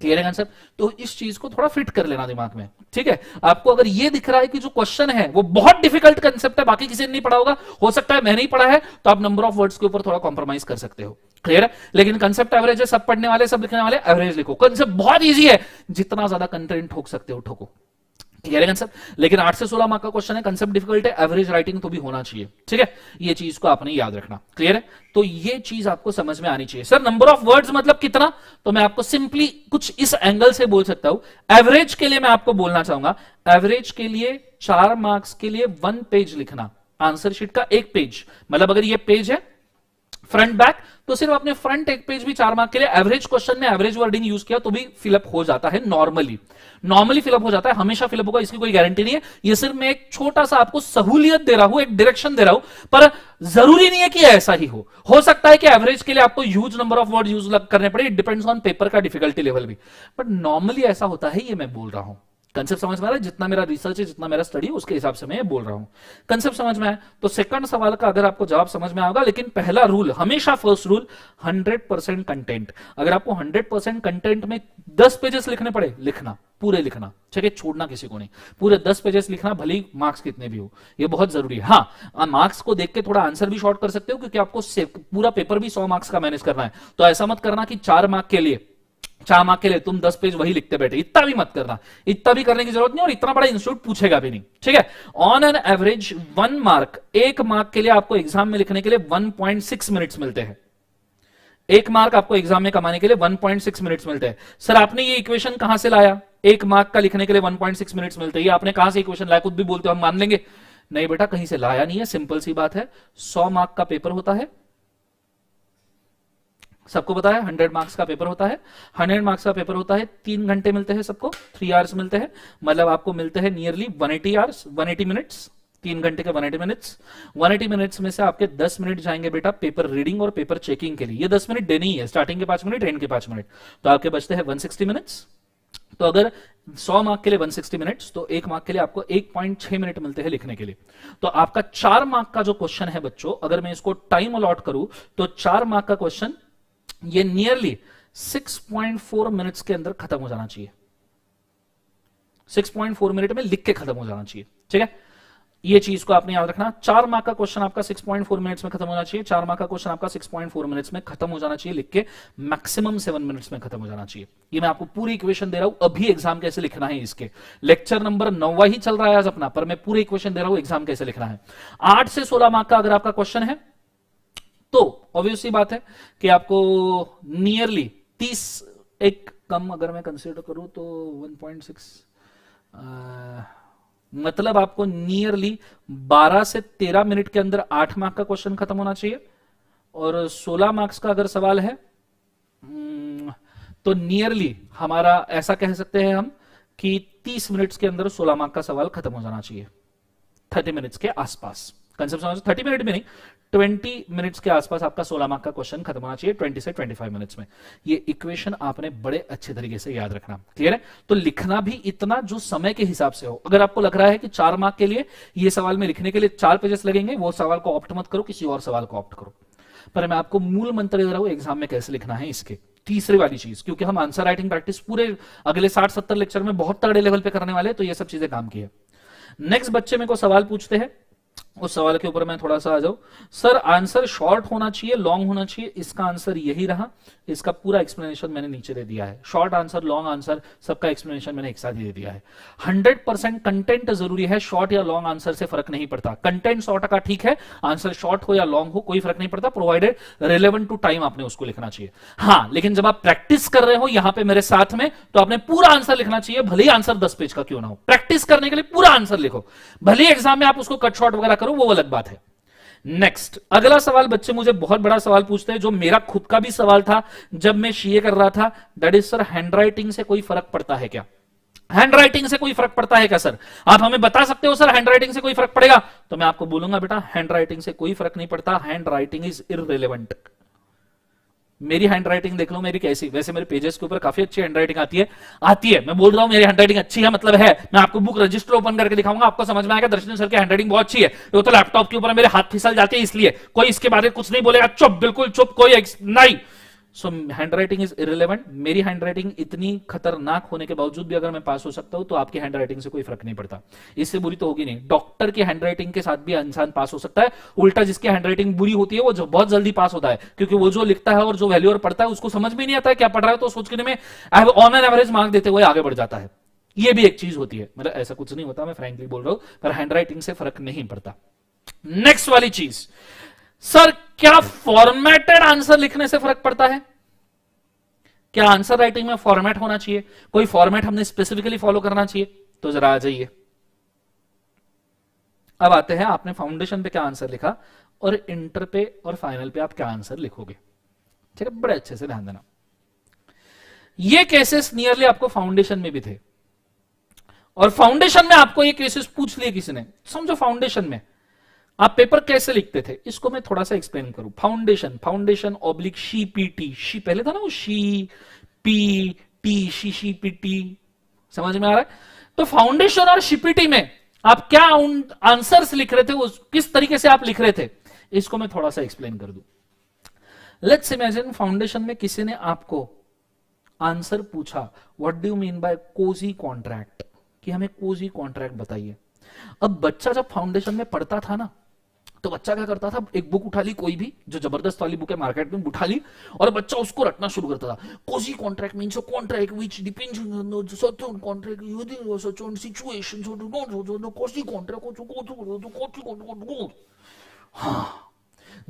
क्लियर है आंसर? तो इस चीज को थोड़ा फिट कर लेना दिमाग में, ठीक है? आपको अगर ये दिख रहा है कि जो क्वेश्चन है वो बहुत डिफिकल्ट कंसेप्ट है, बाकी किसी ने नहीं पढ़ा होगा, हो सकता है मैं नहीं पढ़ा है, तो आप नंबर ऑफ वर्ड्स के ऊपर थोड़ा कॉम्प्रोमाइज कर सकते हो। क्लियर है? लेकिन कंसेप्ट एवरेज है, सब पढ़ने वाले, सब लिखने वाले, एवरेज लिखो। कंसेप्ट बहुत ईजी है, जितना ज्यादा कंटेंट ठोक सकते हो ठोको। क्लियर है कंसेप्ट? लेकिन 8 से 16 मार्क का क्वेश्चन है, कंसेप्ट डिफिकल्ट है, एवरेज राइटिंग तो भी होना चाहिए, ठीक है? ये चीज को आपने याद रखना। क्लियर है? तो ये चीज आपको समझ में आनी चाहिए। सर नंबर ऑफ वर्ड्स मतलब कितना? तो मैं आपको सिंपली कुछ इस एंगल से बोल सकता हूं। एवरेज के लिए मैं आपको बोलना चाहूंगा, एवरेज के लिए 4 मार्क्स के लिए 1 पेज लिखना, आंसर शीट का 1 पेज। मतलब अगर ये पेज है फ्रंट बैक, तो सिर्फ आपने फ्रंट एक पेज भी 4 मार्क के लिए एवरेज क्वेश्चन में एवरेज वर्डिंग यूज किया तो भी फिलअप हो जाता है, नॉर्मली फिलअप हो जाता है। हमेशा फिलअप होगा इसकी कोई गारंटी नहीं है, ये सिर्फ मैं एक छोटा सा आपको सहूलियत दे रहा हूं, एक डायरेक्शन दे रहा हूं, पर जरूरी नहीं है कि ऐसा ही हो सकता है कि एवरेज के लिए आपको huge number of word use करने पड़े, इट डिपेंड्स ऑन पेपर का डिफिकल्टी लेवल भी, बट नॉर्मली ऐसा होता है, ये मैं बोल रहा हूं। कंसेप्ट समझ में आ रहा है? जितना मेरा रिसर्च है, जितना मेरा स्टडी, उसके हिसाब से मैं ये बोल रहा हूं। कंसेप्ट समझ में आया? तो सेकंड सवाल का अगर आपको जवाब समझ में आएगा, लेकिन पहला रूल, हमेशा फर्स्ट रूल, 100% कंटेंट। अगर आपको 100% कंटेंट में 10 पेजेस लिखने पड़े, लिखना, पूरे लिखना, ठीक है? छोड़ना किसी को नहीं, पूरे 10 पेजेस लिखना, भले ही मार्क्स कितने भी हो, ये बहुत जरूरी है। हाँ, मार्क्स को देख के थोड़ा आंसर भी शॉर्ट कर सकते हो, क्योंकि आपको पूरा पेपर भी 100 मार्क्स का मैनेज करना है, तो ऐसा मत करना कि 4 मार्क के लिए तुम 10 पेज वही लिखते बैठे, इतना भी मत करना, इतना भी करने की जरूरत नहीं, और इतना बड़ा इंस्टीट्यूट पूछेगा भी नहीं, ठीक है? On an average 1 mark, 1 mark के लिए आपको एग्जाम में लिखने के लिए 1.6 मिनट्स मिलते हैं। 1 मार्क आपको एग्जाम में कमाने के लिए 1.6 मिनट्स मिलते हैं। सर आपने ये इक्वेशन कहां से लाया? 1 मार्क का लिखने के लिए 1.6 मिनट्स मिलते हैं, आपने कहां से इक्वेशन लाया? खुद भी बोलते हो हम मान लेंगे। नहीं बेटा, कहीं से लाया नहीं है, सिंपल सी बात है, 100 मार्क का पेपर होता है, सबको पता है 100 मार्क्स का पेपर होता है, 100 मार्क्स का पेपर होता है, 3 घंटे मिलते हैं सबको, 3 आवर्स मिलते हैं, मतलब आपको मिलते हैं नियरली 180 आवर्स, 180 मिनट्स, 3 घंटे के 180 मिनट्स। 180 मिनट्स में से आपके 10 मिनट जाएंगे बेटा पेपर रीडिंग और पेपर चेकिंग के लिए, ये 10 मिनट देनी है, स्टार्टिंग के 5 मिनट, एंड के 5 मिनट, तो आपके बचते हैं 160 मिनट्स। तो अगर 100 मार्क के लिए 160 मिनट्स, तो 1 मार्क के लिए आपको 1.6 मिनट मिलते हैं लिखने के लिए। तो आपका 4 मार्क का जो क्वेश्चन है बच्चों, अगर मैं इसको टाइम अलॉट करूं तो 4 मार्क का क्वेश्चन ये नियरली 6.4 मिनट्स के अंदर खत्म हो जाना चाहिए, 6.4 मिनट में लिख के खत्म हो जाना चाहिए, ठीक है? ये चीज को आपने याद रखना। 4 मार्क का क्वेश्चन आपका 6.4 मिनट्स में खत्म होना चाहिए, 4 मार्क का क्वेश्चन आपका 6.4 मिनट्स में खत्म हो जाना चाहिए लिख के, मैक्सिमम 7 मिनट्स में खत्म हो जाना चाहिए। ये मैं आपको पूरी इक्वेशन दे रहा हूं, अभी एग्जाम कैसे लिखना है इसके, लेक्चर नंबर 9वां ही चल रहा है आज अपना, पर मैं पूरी इक्वेशन दे रहा हूं एग्जाम कैसे लिखना है। 8 से 16 मार्क का अगर आपका क्वेश्चन है तो ऑब्वियसली बात है कि आपको नियरली 30, एक कम अगर मैं कंसीडर करूं तो 1.6, मतलब आपको नियरली 12 से 13 मिनट के अंदर 8 मार्क का क्वेश्चन खत्म होना चाहिए। और 16 मार्क्स का अगर सवाल है तो नियरली हमारा ऐसा कह सकते हैं हम कि 30 मिनट्स के अंदर 16 मार्क का सवाल खत्म हो जाना चाहिए, 30 मिनट्स के आसपास। कंसेप्ट समझ, 30 मिनट में नहीं, 20 मिनट्स के आसपास आपका 16 मार्क का क्वेश्चन खत्म होना चाहिए, 20 से 25 मिनट्स में। ये इक्वेशन आपने बड़े अच्छे तरीके से याद रखना, क्लियर है? तो लिखना भी इतना जो समय के हिसाब से हो। अगर आपको लग रहा है कि 4 मार्क के लिए ये सवाल में लिखने के लिए 4 पेजेस लगेंगे, वो सवाल को ऑप्ट मत करो, किसी और सवाल को ऑप्ट करो। पर मैं आपको मूल मंत्र दे रहा हूं एग्जाम में कैसे लिखना है इसके, तीसरे वाली चीज, क्योंकि हम आंसर राइटिंग प्रैक्टिस पूरे अगले 60-70 लेक्चर में बहुत तगड़े लेवल पे करने वाले, तो ये सब चीजें काम की है। नेक्स्ट बच्चे मेरे को सवाल पूछते हैं उस सवाल के ऊपर मैं थोड़ा सा आ जाऊं। सर आंसर शॉर्ट होना चाहिए लॉन्ग होना चाहिए, इसका आंसर यही रहा। इसका पूरा एक्सप्लेनेशन मैंने नीचे दे दिया है, शॉर्ट आंसर लॉन्ग आंसर सबका एक्सप्लेनेशन मैंने एक साथ ही दे दिया है। 100% कंटेंट जरूरी है, शॉर्ट या लॉन्ग आंसर से फर्क नहीं पड़ता। कंटेंट 100% ठीक है, आंसर शॉर्ट हो या लॉन्ग हो कोई फर्क नहीं पड़ता, प्रोवाइडेड रिलेवेंट टू टाइम आपने उसको लिखना चाहिए। हाँ लेकिन जब आप प्रैक्टिस कर रहे हो यहां पे मेरे साथ में तो आपने पूरा आंसर लिखना चाहिए, भले ही आंसर 10 पेज का क्यों ना हो। प्रैक्टिस करने के लिए पूरा आंसर लिखो, भले ही एग्जाम में आप उसको कट शॉर्ट वगैरह करो, वो अलग बात है। नेक्स्ट अगला सवाल बच्चे मुझे बहुत बड़ा सवाल पूछते हैं, जो मेरा खुद का भी सवाल था जब मैं सीए कर रहा था, दैट इज सर हैंडराइटिंग से कोई फर्क पड़ता है क्या? हैंडराइटिंग से कोई फर्क पड़ता है क्या सर? आप हमें बता सकते हो सर हैंडराइटिंग से कोई फर्क पड़ेगा? तो मैं आपको बोलूंगा बेटा हैंडराइटिंग से कोई फर्क नहीं पड़ता, हैंडराइटिंग इज इररिलेवेंट। मेरी हैंडराइटिंग देख लो मेरी कैसी, वैसे मेरे पेजेस के ऊपर काफी अच्छी हैंडराइटिंग आती है। मैं बोल रहा हूं मेरी हैंडराइटिंग अच्छी है मतलब है, मैं आपको बुक रजिस्टर ओपन करके दिखाऊंगा आपको समझ में आएगा दर्शन सर की हैंडराइटिंग बहुत अच्छी है। वो तो लैपटॉप के ऊपर मेरे हाथ फिसल जाते हैं इसलिए कोई इसके बारे में कुछ नहीं बोलेगा, चुप बिल्कुल चुप कोई नहीं। So handwriting is irrelevant. मेरी हैंडराइटिंग इतनी खतरनाक होने के बावजूद भी अगर मैं पास हो सकता हूं तो आपकी हैंडराइटिंग से कोई फर्क नहीं पड़ता, इससे बुरी तो होगी नहीं। डॉक्टर की हैंडराइटिंग के साथ भी इंसान पास हो सकता है, उल्टा जिसकी हैंडराइटिंग बुरी होती है वो जो बहुत जल्दी पास होता है, क्योंकि वो जो लिखता है और जो वैल्यू और पढ़ता है उसको समझ भी नहीं आता है क्या पढ़ रहा है, तो सोचने में ऑन एन एवरेज मार्क देते हुए आगे बढ़ जाता है। ये भी एक चीज होती है, मतलब ऐसा कुछ नहीं होता, मैं फ्रेंकली बोल रहा हूं, पर हैंडराइटिंग से फर्क नहीं पड़ता। नेक्स्ट वाली चीज सर क्या फॉर्मेटेड आंसर लिखने से फर्क पड़ता है? क्या आंसर राइटिंग में फॉर्मेट होना चाहिए? कोई फॉर्मेट हमने स्पेसिफिकली फॉलो करना चाहिए? तो जरा आ जाइए। अब आते हैं आपने फाउंडेशन पे क्या आंसर लिखा और इंटर पे और फाइनल पे आप क्या आंसर लिखोगे, ठीक है? बड़े अच्छे से ध्यान देना। ये केसेस नियरली आपको फाउंडेशन में भी थे और फाउंडेशन में आपको ये केसेस पूछ लिए किसी ने। समझो फाउंडेशन में आप पेपर कैसे लिखते थे इसको मैं थोड़ा सा एक्सप्लेन करूं। Foundation oblique C P T, C पहले था ना वो C P T, C P T, समझ में आ रहा है? तो फाउंडेशन और शिपीटी में आप क्या आंसर्स लिख रहे थे, किस तरीके से आप लिख रहे थे, इसको मैं थोड़ा सा एक्सप्लेन कर दूं। लेट्स इमेजिन फाउंडेशन में किसी ने आपको आंसर पूछा what do you mean by quasi contract, कि हमें कोजी कॉन्ट्रैक्ट बताइए। अब बच्चा जब फाउंडेशन में पढ़ता था ना तो बच्चा क्या करता था, एक बुक उठा ली कोई भी जो जबरदस्त वाली बुक है मार्केट में उठा ली और बच्चा उसको रटना शुरू करता था। Quasi contract means a contract which depends on certain contract using certain on situations और नो कोजी कॉन्ट्रैक्ट। हाँ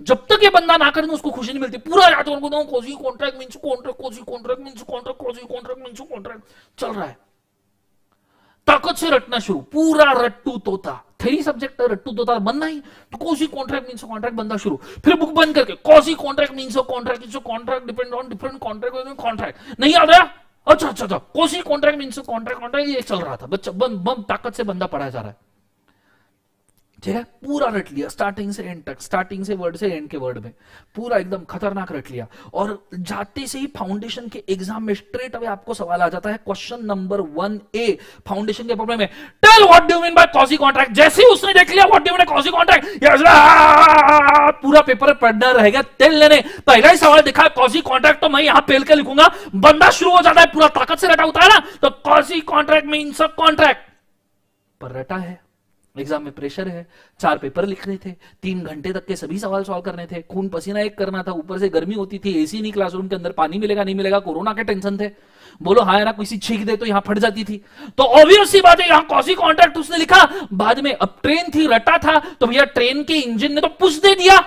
जब तक ये बंदा ना करेंगे उसको खुशी नहीं मिलती, पूरा रात उनको quasi contract means contract, quasi contract means contract, quasi contract means contract चल रहा है। ताकत से रटना शुरू, पूरा रट्टू तोता, थ्री सब्जेक्ट रट्टू तोता बनना ही, तो कोजी कॉन्ट्रैक्ट मींस कॉन्ट्रैक्ट बनना शुरू। फिर बुक बंद करके quasi contract means contract is a contract depend on different contract, contract नहीं आ रहा, अच्छा quasi contract means contract, contract ये चल रहा था। बच्चा बम ताकत से बंदा पढ़ाया जा रहा है, ठीक है? पूरा रट लिया स्टार्टिंग से एंड तक, स्टार्टिंग से वर्ड से एंड के वर्ड में पूरा एकदम खतरनाक रट लिया और जाते से ही फाउंडेशन के एग्जाम में स्ट्रेट अवे आपको सवाल आ जाता है। क्वेश्चन नंबर 1A फाउंडेशन के प्रॉब्लम में, tell what do you mean by quasi contract. जैसे ही उसने देख लिया what do you mean by quasi contract, पूरा पेपर पढ़ना रहेगा तेल लेने। पहला ही सवाल दिखा कॉजी कॉन्ट्रैक्ट तो मैं यहां पेल के लिखूंगा, बंदा शुरू हो जाता है पूरा ताकत से रटा होता है ना, तो कॉजी कॉन्ट्रैक्ट मींस कॉन्ट्रैक्ट पर रटा है। एग्जाम में प्रेशर है, 4 पेपर लिखने थे, 3 घंटे तक के सभी सवाल सॉल्व करने थे, खून पसीना एक करना था, ऊपर से गर्मी होती थी, एसी नहीं, क्लासरूम के अंदर पानी मिलेगा नहीं मिलेगा, कोरोना के टेंशन थे, बोलो हाँ ना किसी छींक दे तो यहाँ फट जाती थी, तो ऑब्वियस सी बात है यहाँ कॉजी कॉन्ट्रैक्ट उसने लिखा। बाद में अब ट्रेन थी, रटा था, तो भैया ट्रेन के इंजन ने तो पुश दे दिया,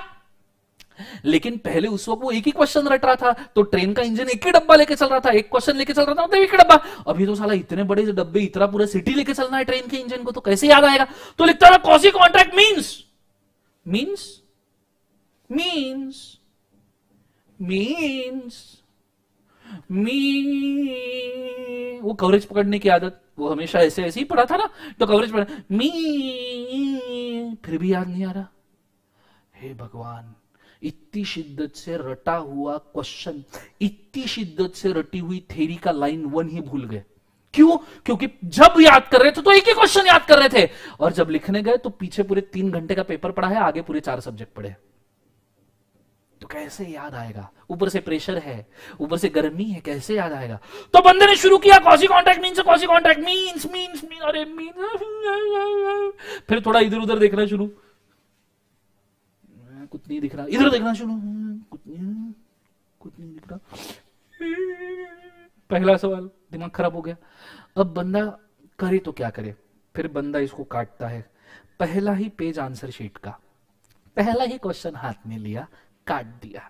लेकिन पहले उस वक्त वो एक ही क्वेश्चन रट रहा था, तो ट्रेन का इंजन एक ही डब्बा लेके चल रहा था, एक क्वेश्चन लेके चल रहा था, मतलब एक डब्बा। अभी तो साला इतने बड़े डब्बे, इतना पूरा सिटी लेके चलना है ट्रेन के इंजन को, तो कैसे याद आएगा? तो लिखता था quasi contract means means means means me, वो कवरेज पकड़ने की आदत, वो हमेशा ऐसे ही पढ़ा था ना, तो कवरेज पकड़ मी, फिर भी याद नहीं आ रहा। हे भगवान, इतनी शिद्दत से रटा हुआ क्वेश्चन, इतनी शिद्दत से रटी हुई थ्योरी का लाइन 1 ही भूल गए। क्यों? क्योंकि जब याद कर रहे थे तो एक ही क्वेश्चन याद कर रहे थे, और जब लिखने गए तो पीछे पूरे 3 घंटे का पेपर पड़ा है, आगे पूरे 4 सब्जेक्ट पड़े, तो कैसे याद आएगा? ऊपर से प्रेशर है, ऊपर से गर्मी है, कैसे याद आएगा? तो बंदे ने शुरू किया quasi contract means quasi contract means means means, फिर थोड़ा इधर उधर देखना शुरू, कुछ नहीं दिख रहा, इधर देखना शुरू, कुछ नहीं दिख रहा। पहला सवाल, दिमाग खराब हो गया। अब बंदा करे तो क्या करे, फिर बंदा इसको काटता है। पहला ही पेज आंसर शीट का, पहला ही क्वेश्चन हाथ में लिया, काट दिया।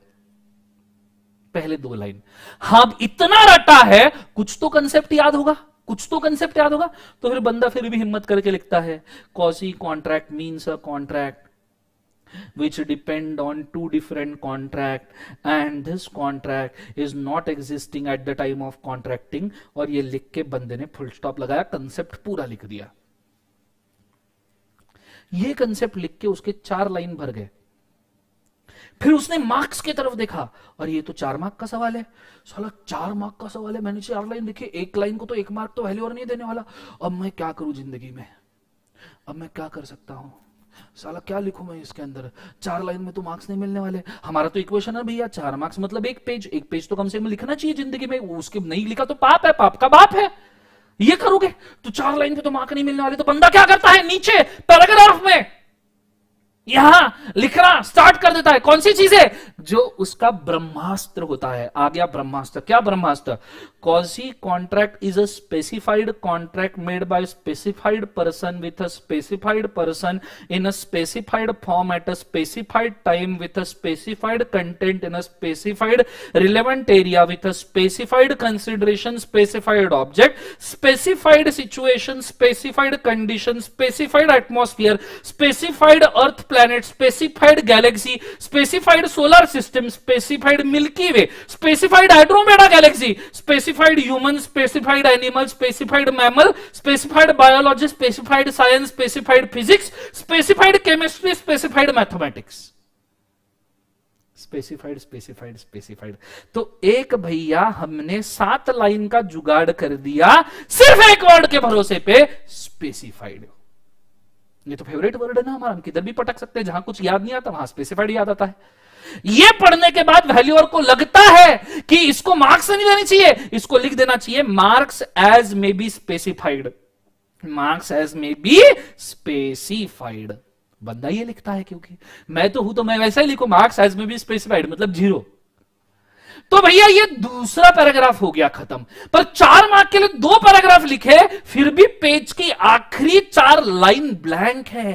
पहले दो लाइन, हाँ इतना रटा है, कुछ तो कंसेप्ट याद होगा, कुछ तो कंसेप्ट याद होगा। तो फिर बंदा फिर भी हिम्मत करके लिखता है, quasi contract means a contract which depend on two different contract and this contract is not existing at the time of contracting। और ये लिख के बंदे ने फुल स्टॉप लगाया, कंसेप्ट पूरा लिख दिया। ये कंसेप्ट लिख के उसके 4 लाइन भर गए। फिर उसने मार्क्स की तरफ देखा, और ये तो 4 मार्क का सवाल है। साला 4 मार्क का सवाल है, मैंने 4 लाइन लिखी, 1 लाइन को तो 1 मार्क तो वैल्यू और नहीं देने वाला। अब मैं क्या करूं जिंदगी में, अब मैं क्या कर सकता हूं, साला क्या लिखूं मैं इसके अंदर, 4 लाइन में तो मार्क्स नहीं मिलने वाले। हमारा तो इक्वेशन है भैया, 4 मार्क्स मतलब 1 पेज, 1 पेज तो कम से कम लिखना चाहिए जिंदगी में, उसके नहीं लिखा तो पाप है, पाप का बाप है। ये करोगे तो 4 लाइन पे तो मार्क्स नहीं मिलने वाले। तो बंदा क्या करता है, नीचे पैराग्राफ में यहां लिखना स्टार्ट कर देता है। कौन सी चीजें, जो उसका ब्रह्मास्त्र होता है। आ गया ब्रह्मास्त्र। क्या ब्रह्मास्त्र, quasi contract is a specified contract made by specified person with a specified person in a specified form at a specified time with a specified content in a specified relevant area with a specified consideration, specified object, specified situation, specified condition, specified atmosphere, specified earth planet, specified galaxy, specified solar system, specified Milky Way, specified Andromeda galaxy, specified human, specified animal, specified mammal, specified biology, specified science, specified physics, specified chemistry, specified mathematics, specified, specified, specified। तो एक भैया हमने 7 line का जुगाड़ कर दिया, सिर्फ एक वर्ड के भरोसे पे, specified। ये तो फेवरेट वर्ड है ना हमारा, हम किधर भी पटक सकते हैं, जहां कुछ याद नहीं आता वहां स्पेसिफाइड याद आता है। ये पढ़ने के बाद वैल्यूअर को लगता है कि इसको मार्क्स नहीं देना चाहिए, इसको लिख देना चाहिए marks as may be specified, marks as may be specified. बंदा ये लिखता है, क्योंकि मैं तो हूं तो मैं वैसा ही लिखू, marks as may be specified मतलब 0। तो भैया ये दूसरा पैराग्राफ हो गया खत्म। पर 4 मार्क के लिए 2 पैराग्राफ लिखे, फिर भी पेज की आखिरी 4 लाइन ब्लैंक है,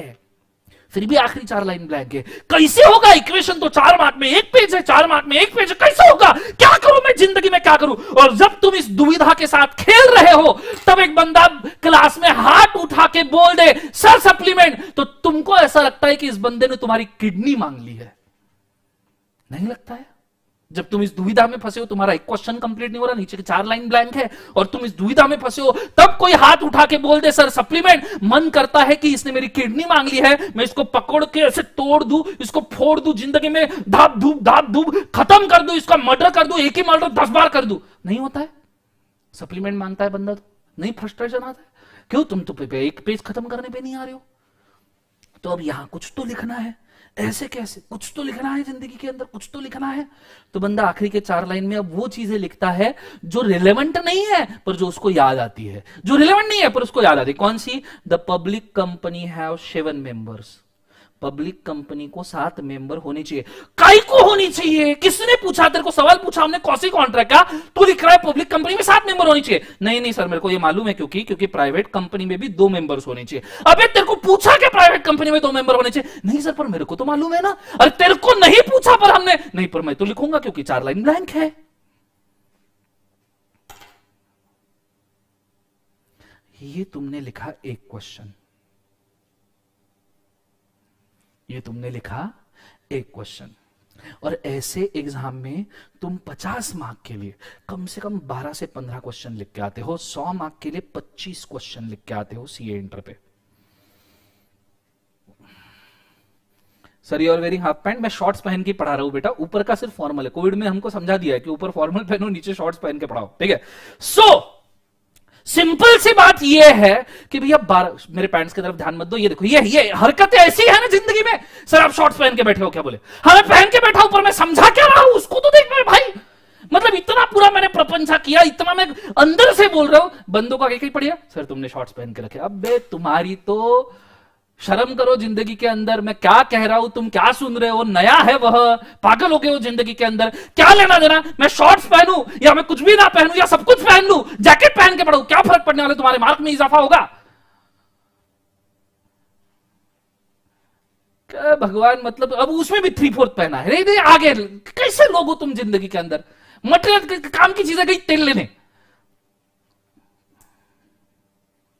फिर भी आखिरी 4 लाइन ब्लैंक है। कैसे होगा, इक्वेशन तो 4 मार्क में 1 पेज है, 4 मार्क में 1 पेज है, कैसे होगा, क्या करूं मैं जिंदगी में, क्या करूं। और जब तुम इस दुविधा के साथ खेल रहे हो, तब एक बंदा क्लास में हाथ उठा के बोल दे सर सप्लीमेंट, तो तुमको ऐसा लगता है कि इस बंदे ने तुम्हारी किडनी मांग ली है। नहीं लगता है, जब तुम इस दुविधा में फंसे हो, तुम्हारा एक क्वेश्चन कंप्लीट नहीं हो रहा, नीचे के 4 लाइन ब्लैंक है और तुम इस दुविधा में फंसे हो, तब कोई हाथ उठा के बोल दे सर सप्लीमेंट, मन करता है कि इसने मेरी किडनी मांग ली है, मैं इसको पकड़ के ऐसे तोड़ दूं, इसको फोड़ दूं, जिंदगी में धाप धूप खत्म कर दूं, इसका मर्डर कर दूं, एक ही मर्डर 10 बार कर दूं। नहीं होता है, सप्लीमेंट मांगता है बंदा, तो नहीं फ्रस्ट्रेशन आता है, क्यों तुम तो 1 पेज खत्म करने पर नहीं आ रहे हो। तो अब यहां कुछ तो लिखना है, ऐसे कैसे, कुछ तो लिखना है जिंदगी के अंदर, कुछ तो लिखना है। तो बंदा आखिरी के 4 लाइन में अब वो चीजें लिखता है जो रिलेवेंट नहीं है पर जो उसको याद आती है, जो रिलेवेंट नहीं है पर उसको याद आती है। कौन सी, the public company have 7 members, public company को 7 मेंबर होने चाहिए। काई को होनी चाहिए, किसने पूछा, तेरे को सवाल पूछा हमने कॉसी कॉन्ट्रैक्ट का, तू लिख रहा है पब्लिक कंपनी में 7 मेंबर होनी चाहिए। नहीं नहीं सर मेरे को ये मालूम है, क्योंकि क्योंकि प्राइवेट कंपनी में भी 2 मेंबर्स होने चाहिए। अबे तेरे को पूछा क्या प्राइवेट कंपनी में 2 मेंबर होने चाहिए? नहीं सर पर मेरे को तो मालूम है ना। अरे तेरे को नहीं पूछा पर हमने, नहीं पर मैं तो लिखूंगा क्योंकि 4 लाइन ब्लैंक है। ये तुमने लिखा एक क्वेश्चन, ये तुमने लिखा एक क्वेश्चन, और ऐसे एग्जाम में तुम 50 मार्क के लिए कम से कम 12 से 15 क्वेश्चन लिख के आते हो, 100 मार्क के लिए 25 क्वेश्चन लिख के आते हो सीए इंटर पे। Sir you are wearing half pant, मैं शॉर्ट्स पहन के पढ़ा रहा हूं बेटा, ऊपर का सिर्फ फॉर्मल है। कोविड में हमको समझा दिया है कि ऊपर फॉर्मल पहनो, नीचे शॉर्ट्स पहन के पढ़ाओ, ठीक है। सो सिंपल सी बात यह है कि भैया मेरे पैंट्स की तरफ ध्यान मत दो, ये देखो ये हरकतें ऐसी है ना जिंदगी में। सर आप शॉर्ट्स पहन के बैठे हो, क्या बोले, हाँ मैं पहन के बैठा हूं, पर मैं समझा क्या रहा हूं उसको तो देख मेरे भाई, मतलब इतना पूरा मैंने प्रपंचा किया, इतना मैं अंदर से बोल रहा हूं, बंदों का कहीं पढ़िया सर तुमने शॉर्ट्स पहन के रखे। अब तुम्हारी तो शर्म करो जिंदगी के अंदर, मैं क्या कह रहा हूं तुम क्या सुन रहे हो, नया है वह, पागल हो गए हो जिंदगी के अंदर, क्या लेना देना, मैं शॉर्ट्स पहनूं या मैं कुछ भी ना पहनूं या सब कुछ पहन लूं, जैकेट पहन के पढ़ो, क्या फर्क पड़ने वाला, तुम्हारे मार्क में इजाफा होगा। क्या भगवान, मतलब अब उसमें भी 3/4 पहना है, नहीं आगे कैसे लोग हो तुम जिंदगी के अंदर, मटेरियल काम की चीजें गई तेल लेने,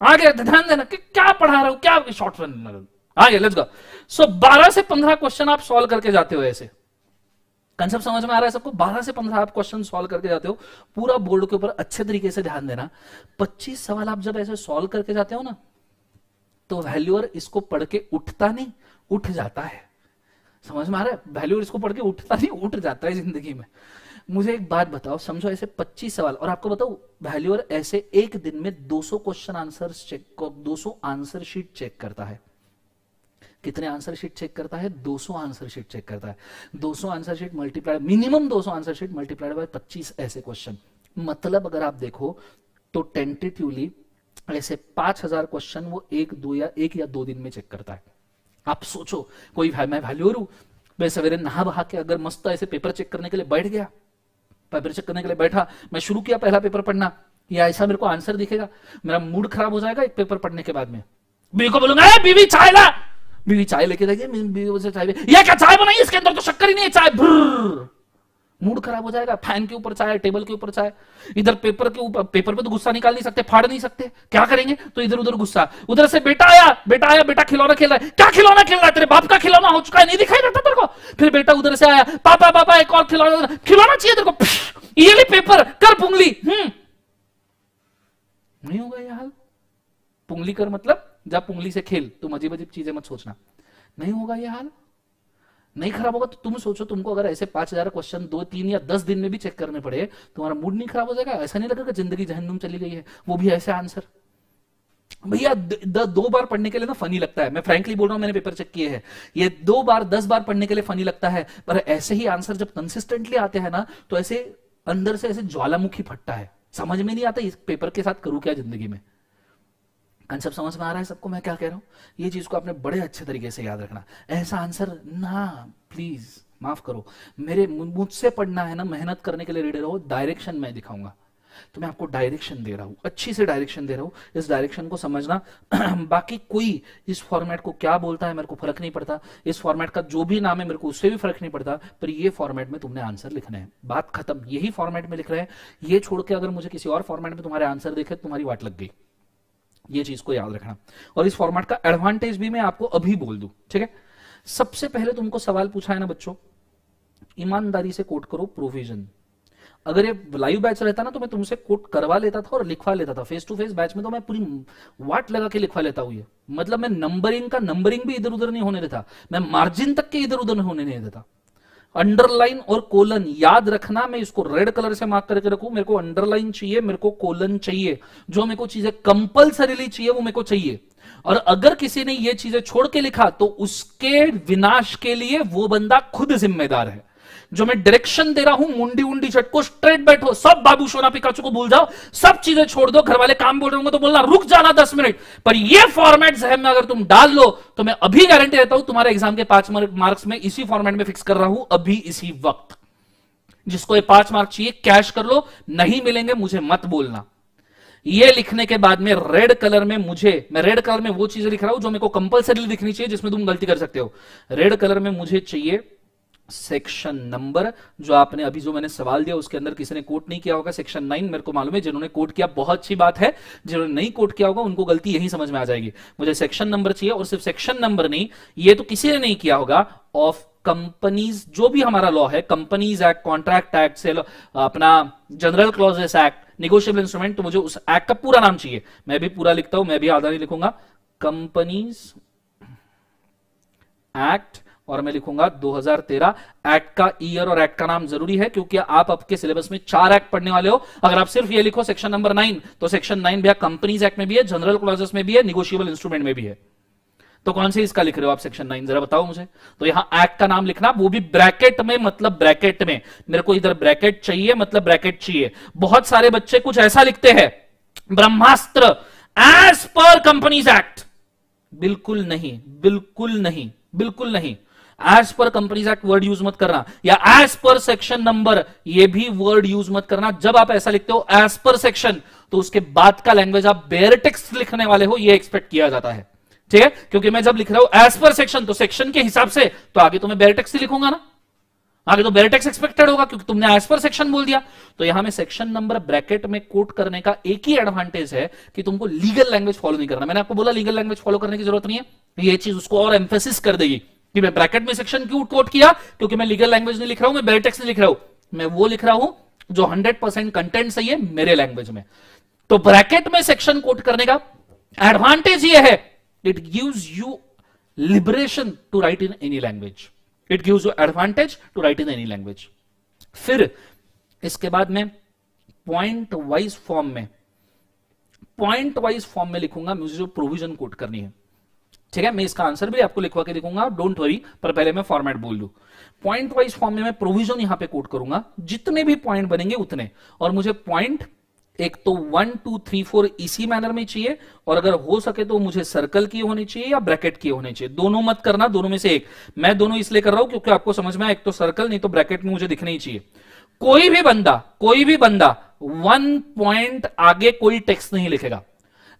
आगे ध्यान देना कि क्या पढ़ा रहा हूं, क्या शॉर्ट वन आगे लेट्स गो। सो 12 से 15 क्वेश्चन आप सॉल्व करके जाते हो, ऐसे कंसेप्ट समझ में आ रहा है सबको, 12 से 15 आप क्वेश्चन सॉल्व करके जाते हो, पूरा बोर्ड के ऊपर अच्छे तरीके से ध्यान देना। 25 सवाल आप जब ऐसे सॉल्व करके जाते हो ना, तो वैल्यूअर इसको पढ़ के उठता नहीं, उठ जाता है, समझ में आ रहा है, वैल्यूअर इसको पढ़ के उठता नहीं, उठ जाता है जिंदगी में। मुझे एक बात बताओ, समझो ऐसे 25 सवाल, और आपको बताओ वैल्यूअर ऐसे एक दिन में 200 question answer check, 200 answer sheet check करता है, कितने आंसर शीट चेक करता है, 200 आंसर शीट चेक करता है, 200 answer sheet multiplied, minimum 200 answer sheet multiplied by 25 ऐसे क्वेश्चन, मतलब अगर आप देखो तो टेंटेटिवली ऐसे 5000 क्वेश्चन वो एक या दो दिन में चेक करता है। आप सोचो, कोई मैं वैल्यूअर हूं, मैं सवेरे नहा बहा के अगर मस्त ऐसे पेपर चेक करने के लिए बैठ गया, पेपर चेक करने के लिए बैठा, मैं शुरू किया पहला पेपर पढ़ना, या ऐसा मेरे को आंसर दिखेगा, मेरा मूड खराब हो जाएगा एक पेपर पढ़ने के बाद में, बीवी को बोलूंगा बीवी चाय ला, बीवी चाय लेके देगी, बीवी से चाय, ये क्या चाय बनाई, इसके अंदर तो शक्कर ही नहीं है, चाय, मूड खराब हो जाएगा, फैन के ऊपर चाय, टेबल के ऊपर चाय, इधर पेपर के ऊपर, पेपर पे तो गुस्सा निकाल नहीं सकते, फाड़ नहीं सकते, क्या करेंगे, तो इधर उधर गुस्सा, उधर से बेटा आया, बेटा आया, बेटा खिलौना खेल रहा है, क्या खिलौना खेल रहा है, तेरे बाप का खिलौना हो चुका है, नहीं दिखाई देता तेरे को, फिर बेटा उधर से आया, पापा पापा एक और खिलौना, खिलौना चाहिए तेरे को, ये ले पेपर, कर पुंगली, नहीं होगा ये हाल, पुंगली कर मतलब जा पुंगली से खेल, तुम अजीब अजीब चीजें मत सोचना, नहीं होगा ये हाल, नहीं खराब होगा। तो तुम सोचो, तुमको अगर ऐसे 5000 क्वेश्चन 2, 3 या 10 दिन में भी चेक करने पड़े, तुम्हारा मूड नहीं खराब हो जाएगा, ऐसा नहीं लगेगा जिंदगी जहन्नुम चली गई है, वो भी ऐसे आंसर। भैया 2 बार पढ़ने के लिए तो फनी लगता है, मैं फ्रैंकली बोल रहा हूं, मैंने पेपर चेक किए हैं, ये 2 बार 10 बार पढ़ने के लिए फनी लगता है, पर ऐसे ही आंसर जब कंसिस्टेंटली आते हैं ना, तो ऐसे अंदर से ऐसे ज्वालामुखी फटता है, समझ में नहीं आता इस पेपर के साथ करूं क्या जिंदगी में। कंसेप्ट समझ में आ रहा है सबको, मैं क्या कह रहा हूं, ये चीज को आपने बड़े अच्छे तरीके से याद रखना। ऐसा आंसर ना, प्लीज माफ करो, मेरे मुझसे पढ़ना है ना, मेहनत करने के लिए रेडी रहो, डायरेक्शन मैं दिखाऊंगा, तो मैं आपको डायरेक्शन दे रहा हूं, अच्छी से डायरेक्शन दे रहा हूं, इस डायरेक्शन को समझना। बाकी कोई इस फॉर्मेट को क्या बोलता है मेरे को फर्क नहीं पड़ता, इस फॉर्मेट का जो भी नाम है मेरे को उससे भी फर्क नहीं पड़ता, पर ये फॉर्मेट में तुमने आंसर लिखना है, बात खत्म, यही फॉर्मेट में लिख रहे हैं, ये छोड़ के अगर मुझे किसी और फॉर्मेट में तुम्हारे आंसर देखे तो तुम्हारी वाट लग गई, ये चीज को याद रखना। और इस फॉर्मेट का एडवांटेज भी मैं आपको अभी बोल दूं, ठीक है। सबसे पहले तुमको सवाल पूछा है ना बच्चों, ईमानदारी से कोट करो प्रोविजन। अगर ये लाइव बैच रहता ना तो मैं तुमसे कोट करवा लेता था और लिखवा लेता था, फेस टू फेस बैच में तो मैं पूरी वाट लगा के लिखवा लेता हूं, ये मतलब मैं नंबरिंग का नंबरिंग भी इधर उधर नहीं होने देता, मैं मार्जिन तक के इधर उधर होने नहीं देता। अंडरलाइन और कोलन याद रखना, मैं इसको रेड कलर से मार्क करके रखूं, मेरे को अंडरलाइन चाहिए, मेरे को कोलन चाहिए, जो मेरे को चीजें कंपलसरीली चाहिए वो मेरे को चाहिए, और अगर किसी ने ये चीजें छोड़ के लिखा तो उसके विनाश के लिए वो बंदा खुद जिम्मेदार है। जो मैं डायरेक्शन दे रहा हूं, मुंडी उंडी चटको, स्ट्रेट बैठो, सब बाबू सोना पिकाचू को भूल जाओ, सब चीजें छोड़ दो, घर वाले काम बोल रहे होंगे तो बोलना रुक जाना 10 मिनट, पर ये फॉर्मेट जहन में अगर तुम डाल लो तो मैं अभी गारंटी देता हूं तुम्हारे एग्जाम के 5 मार्क्स में इसी फॉर्मेट में फिक्स कर रहा हूं अभी इसी वक्त। जिसको ये 5 मार्क्स चाहिए कैश कर लो, नहीं मिलेंगे मुझे मत बोलना। ये लिखने के बाद में रेड कलर में मैं रेड कलर में वो चीजें लिख रहा हूं जो मेरे को कंपलसरी दिखनी चाहिए, जिसमें तुम गलती कर सकते हो। रेड कलर में मुझे चाहिए सेक्शन नंबर, जो आपने अभी जो मैंने सवाल दिया उसके अंदर किसी ने कोट नहीं किया होगा, सेक्शन 9 मेरे को मालूम है, जिन्होंने कोट किया बहुत अच्छी बात है, जिन्होंने नहीं कोट किया होगा उनको गलती यही समझ में आ जाएगी। मुझे सेक्शन नंबर चाहिए, और सिर्फ सेक्शन नंबर नहीं, ये तो किसी ने नहीं किया होगा, ऑफ कंपनीज, जो भी हमारा लॉ है, कंपनीज एक्ट, कॉन्ट्रैक्ट एक्ट, से अपना general clauses act, negotiable instrument, तो मुझे उस एक्ट का पूरा नाम चाहिए। मैं भी पूरा लिखता हूं, मैं भी आधा नहीं लिखूंगा, कंपनीज एक्ट, और मैं लिखूंगा 2013। एक्ट का ईयर और एक्ट का नाम जरूरी है, क्योंकि आप आपके सिलेबस में 4 एक्ट पढ़ने वाले हो। अगर आप सिर्फ ये लिखो सेक्शन नंबर 9, तो सेक्शन 9 भी कंपनीज एक्ट में भी है, जनरल क्लॉजेस में भी है, निगोशिएबल इंस्ट्रूमेंट में भी है, तो कौन से इसका लिख रहे हो आप सेक्शन 9, जरा बताओ मुझे। तो यहां एक्ट का नाम लिखना, वो भी ब्रैकेट में, मतलब ब्रैकेट में मेरे को इधर ब्रैकेट चाहिए, मतलब ब्रैकेट चाहिए। बहुत सारे बच्चे कुछ ऐसा लिखते हैं, ब्रह्मास्त्र एज पर कंपनीज एक्ट, बिल्कुल नहीं, बिल्कुल नहीं, बिल्कुल नहीं। As per companies act word use मत करना, या एज पर सेक्शन नंबर ये भी वर्ड यूज मत करना। जब आप ऐसा लिखते हो एज पर सेक्शन, तो उसके बाद का लैंग्वेज आप बेयर टेक्स्ट लिखने वाले हो, ये एक्सपेक्ट किया जाता है, ठीक है। क्योंकि मैं जब लिख रहा हूं एज पर सेक्शन, तो सेक्शन के हिसाब से तो आगे तो मैं बेयर टेक्स्ट लिखूंगा ना, आगे तो बेयर टेक्स्ट एक्सपेक्टेड होगा, क्योंकि तुमने एज पर सेक्शन बोल दिया। तो यहां में सेक्शन नंबर ब्रैकेट में कोट करने का एक ही एडवांटेज है कि तुमको लीगल लैंग्वेज फॉलो नहीं करना। मैंने आपको बोला लीगल लैंग्वेज फॉलो करने की जरूरत नहीं है, ये चीज उसको और एम्फेसिस कर देगी कि मैं ब्रैकेट में सेक्शन क्यों कोट किया, क्योंकि मैं लीगल लैंग्वेज नहीं लिख रहा हूं, मैं बेयर टेक्स्ट नहीं लिख रहा हूं, मैं वो लिख रहा हूं जो 100% कंटेंट सही है मेरे लैंग्वेज में। तो ब्रैकेट में सेक्शन कोट करने का एडवांटेज ये है, it gives you liberation to write in any language, it gives you advantage to write in any language. फिर इसके बाद में पॉइंट वाइज फॉर्म में लिखूंगा, मुझे जो प्रोविजन कोट करनी है, ठीक है। मैं इसका आंसर भी आपको लिखवा के लिखूंगा, डोंट वरी, पर पहले मैं फॉर्मेट बोल दूं। पॉइंट वाइज फॉर्म में मैं प्रोविजन यहां पे कोट करूंगा, जितने भी पॉइंट बनेंगे उतने, और मुझे पॉइंट एक तो 1 2 3 4 इसी मैनर में चाहिए, और अगर हो सके तो मुझे सर्कल की होनी चाहिए या ब्रैकेट की होनी चाहिए, दोनों मत करना, दोनों में से एक। मैं दोनों इसलिए कर रहा हूं क्योंकि आपको समझ में आया, एक तो सर्कल नहीं तो ब्रैकेट में मुझे दिखना ही चाहिए। कोई भी बंदा 1 पॉइंट आगे कोई टेक्स्ट नहीं लिखेगा।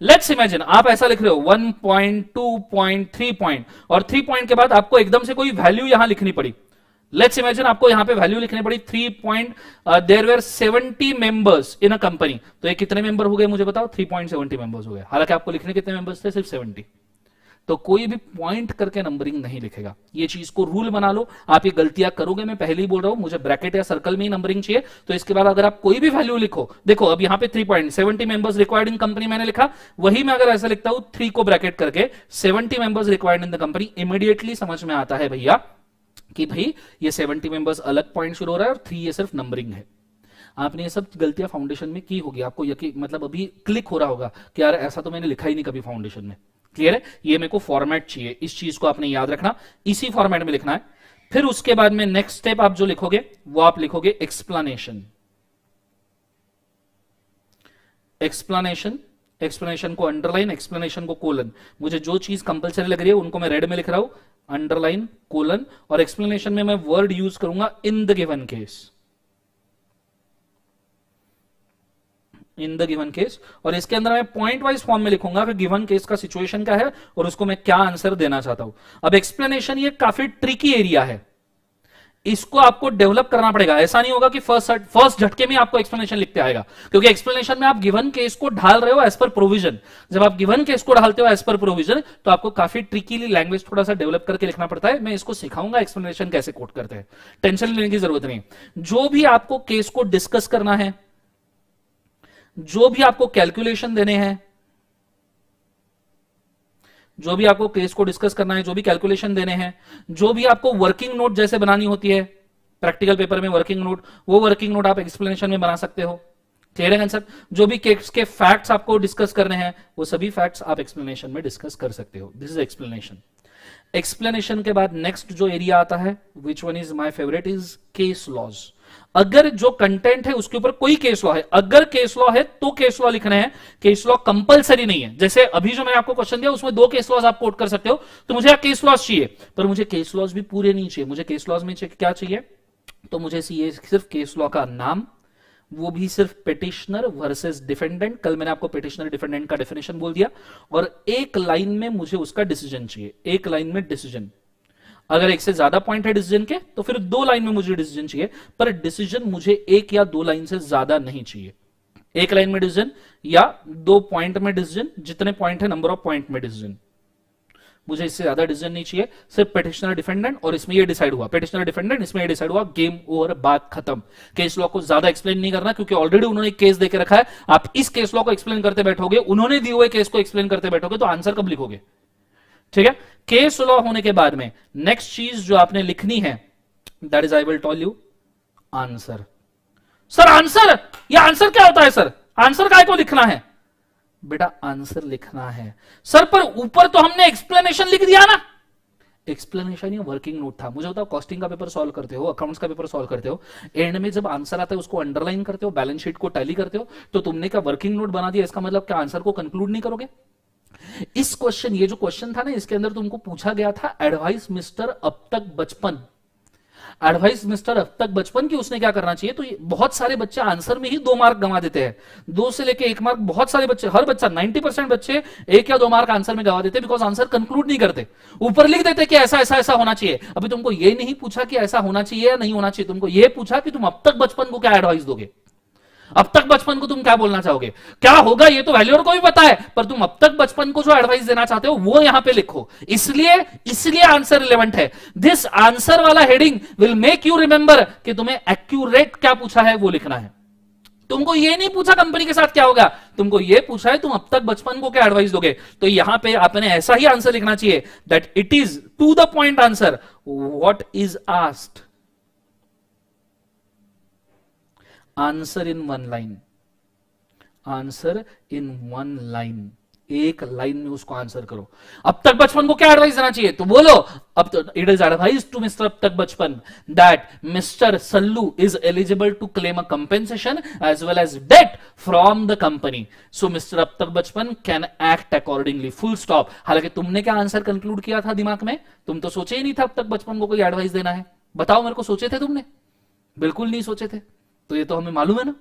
लेट्स इमेजिन आप ऐसा लिख रहे हो 1 पॉइंट 2 पॉइंट 3 पॉइंट, और 3 पॉइंट के बाद आपको एकदम से कोई वैल्यू यहां लिखनी पड़ी। लेट्स इमेजिन आपको यहां पे वैल्यू लिखनी पड़ी 3 point, there were 70 members in a company, तो ये कितने मेंबर हो गए मुझे बताओ, 3.70 मेंबर्स हो गए। हालांकि आपको लिखने कितने मेंबर्स थे, सिर्फ 70। तो कोई भी पॉइंट करके नंबरिंग नहीं लिखेगा, ये चीज को रूल बना लो। आप ये गलतियां करोगे, मैं पहले ही बोल रहा हूं, मुझे ब्रैकेट या सर्कल में ही नंबरिंग चाहिए। तो इसके बाद अगर आप कोई भी वैल्यू लिखो, देखो अब यहां पे 3.70 मेंबर्स रिक्वायर्ड इन कंपनी मैंने लिखा, वही मैं अगर ऐसा लिखता हूं 3 को ब्रैकेट करके 70 members required in the company, immediately समझ में आता है भैया कि भाई ये 70 मेंबर्स अलग पॉइंट शुरू हो रहा है और 3 ये सिर्फ नंबरिंग है। आपने ये सब गलतियां फाउंडेशन में की होगी, आपको यकीन मतलब अभी क्लिक हो रहा होगा कि यार ऐसा तो मैंने लिखा ही नहीं कभी फाउंडेशन में, क्लियर है। ये मेरे को फॉर्मेट चाहिए, इस चीज को आपने याद रखना, इसी फॉर्मेट में लिखना है। फिर उसके बाद में नेक्स्ट स्टेप आप जो लिखोगे वो आप लिखोगे एक्सप्लेनेशन को अंडरलाइन, एक्सप्लेनेशन को कोलन। मुझे जो चीज कंपलसरी लग रही है उनको मैं रेड में लिख रहा हूं, अंडरलाइन कोलन, और एक्सप्लेनेशन में मैं वर्ड यूज करूंगा इन द गिवन केस, और इसके अंदर मैं पॉइंट वाइज फॉर्म में लिखूंगा कि गिवन केस का सिचुएशन क्या है और उसको मैं क्या आंसर देना चाहता हूं। अब एक्सप्लेनेशन ये काफी ट्रिकी एरिया है, इसको आपको डेवलप करना पड़ेगा। ऐसा नहीं होगा कि फर्स्ट झटके में आपको एक्सप्लेनेशन लिखते आएगा, क्योंकि एक्सप्लेनेशन में आप गिवन केस को ढाल रहे हो एज पर प्रोविजन। जब आप गिवन केस को ढालते हो एज पर प्रोविजन, तो आपको काफी ट्रिकीली लैंग्वेज थोड़ा सा डेवलप करके लिखना पड़ता है। मैं इसको सिखाऊंगा एक्सप्लेनेशन कैसे कोट करते हैं, टेंशन लेने की जरूरत नहीं। जो भी आपको केस को डिस्कस करना है, जो भी आपको कैलकुलेशन देने हैं, जो भी आपको वर्किंग नोट जैसे बनानी होती है प्रैक्टिकल पेपर में वर्किंग नोट, वो वर्किंग नोट आप एक्सप्लेनेशन में बना सकते हो, क्लियर है आंसर। जो भी केस के फैक्ट्स आपको डिस्कस करने हैं, वो सभी फैक्ट्स आप एक्सप्लेनेशन में डिस्कस कर सकते हो। दिस इज एक्सप्लेनेशन के बाद नेक्स्ट जो एरिया आता है, which one is my favourite, is case laws. अगर जो कंटेंट है उसके ऊपर कोई केस लॉ है, अगर केस लॉ है तो केस लॉ लिखने हैं, केस लॉ कंपलसरी नहीं है। जैसे अभी जो मैंने आपको क्वेश्चन दिया उसमें 2 केस लॉज आप कोट कर सकते हो, तो मुझे केस लॉज चाहिए, पर मुझे केस लॉज भी पूरे नहीं चाहिए। मुझे केस लॉज में क्या चाहिए, तो मुझे सिर्फ केस लॉ का नाम, वो भी सिर्फ पिटिशनर वर्सेस डिफेंडेंट। कल मैंने आपको पिटिशनर डिफेंडेंट का डेफिनेशन बोल दिया, और एक लाइन में मुझे उसका डिसीजन चाहिए, एक लाइन में डिसीजन। अगर एक से ज्यादा पॉइंट है डिसीजन के, तो फिर 2 लाइन में मुझे डिसीजन चाहिए, पर डिसीजन मुझे 1 या 2 लाइन से ज्यादा नहीं चाहिए। 1 लाइन में डिसीजन या 2 पॉइंट में डिसीजन, जितने पॉइंट है नंबर ऑफ पॉइंट में डिसीजन, मुझे इससे ज्यादा डिसीजन नहीं चाहिए। सिर्फ पेटिशनर डिफेंडेंट और इसमें ये डिसाइड हुआ, पेटिशनर डिफेंडेंट, इसमें ये डिसाइड हुआ, गेम ओवर, बात खत्म। केस लॉ को ज्यादा एक्सप्लेन नहीं करना, क्योंकि ऑलरेडी उन्होंने केस देके रखा है। आप इस केस लॉ को एक्सप्लेन करते बैठोगे, उन्होंने दिए हुए केस को एक्सप्लेन करते बैठोगे, तो आंसर कब लिखोगे, ठीक है। केस लॉ होने के बाद में नेक्स्ट चीज जो आपने लिखनी है, that is I will tell you answer. Sir answer, ये आंसर क्या होता है सर, आंसर काय को लिखना है? बेटा आंसर लिखना है सर, पर ऊपर तो हमने एक्सप्लेनेशन लिख दिया ना। एक्सप्लेनेशन या वर्किंग नोट था, मुझे बताओ कॉस्टिंग का पेपर सॉल्व करते हो, अकाउंट्स का पेपर सॉल्व करते हो, एंड में जब आंसर आता है उसको अंडरलाइन करते हो, बैलेंस शीट को टैली करते हो, तो तुमने क्या वर्किंग नोट बना दिया, इसका मतलब क्या आंसर को कंक्लूड नहीं करोगे? इस क्वेश्चन, ये जो क्वेश्चन था ना, इसके अंदर तुमको पूछा गया था एडवाइस मिस्टर अब तक बचपन, एडवाइस मिस्टर अब तक बचपन की उसने क्या करना चाहिए। तो बहुत सारे बच्चे आंसर में ही 2 मार्क गंवा देते हैं, 2 से लेके 1 मार्क। बहुत सारे बच्चे, हर बच्चा 90% बच्चे 1 या 2 मार्क आंसर में गंवा देते हैं, बिकॉज आंसर कंक्लूड नहीं करते, ऊपर लिख देते कि ऐसा ऐसा ऐसा होना चाहिए। अभी तुमको ये नहीं पूछा कि ऐसा होना चाहिए या नहीं होना चाहिए, तुमको ये पूछा कि तुम अब तक बचपन को क्या एडवाइस दोगे, अब तक बचपन को तुम क्या बोलना चाहोगे, क्या होगा ये तो वैल्यूअर को भी पता है, पर तुम अब तक बचपन को जो एडवाइस देना चाहते हो वो यहां पे लिखो। इसलिए आंसर रिलेवेंट है। दिस आंसर वाला heading will make you remember कि तुम्हें एक्यूरेट क्या पूछा है वो लिखना है। तुमको ये नहीं पूछा कंपनी के साथ क्या होगा, तुमको ये पूछा है तुम अब तक बचपन को क्या एडवाइस दोगे। तो यहां पे आपने ऐसा ही आंसर लिखना चाहिए, that it is to the point answer what is asked, answer in one line, answer in one line, एक लाइन में उसको आंसर करो। अब तक बचपन को क्या एडवाइस देना चाहिए तो बोलो अब तो it is advice to mister अब तक बचपन that mister Sallu is eligible to claim a compensation as well as debt from the company, so mister अब तक बचपन can act accordingly, full stop. हालांकि तुमने क्या आंसर कंक्लूड किया था दिमाग में, तुम तो सोचे ही नहीं था अब तक बचपन को कोई एडवाइस देना है। बताओ मेरे को, सोचे थे तुमने? बिल्कुल नहीं सोचे थे, तो ये तो हमें मालूम है ना।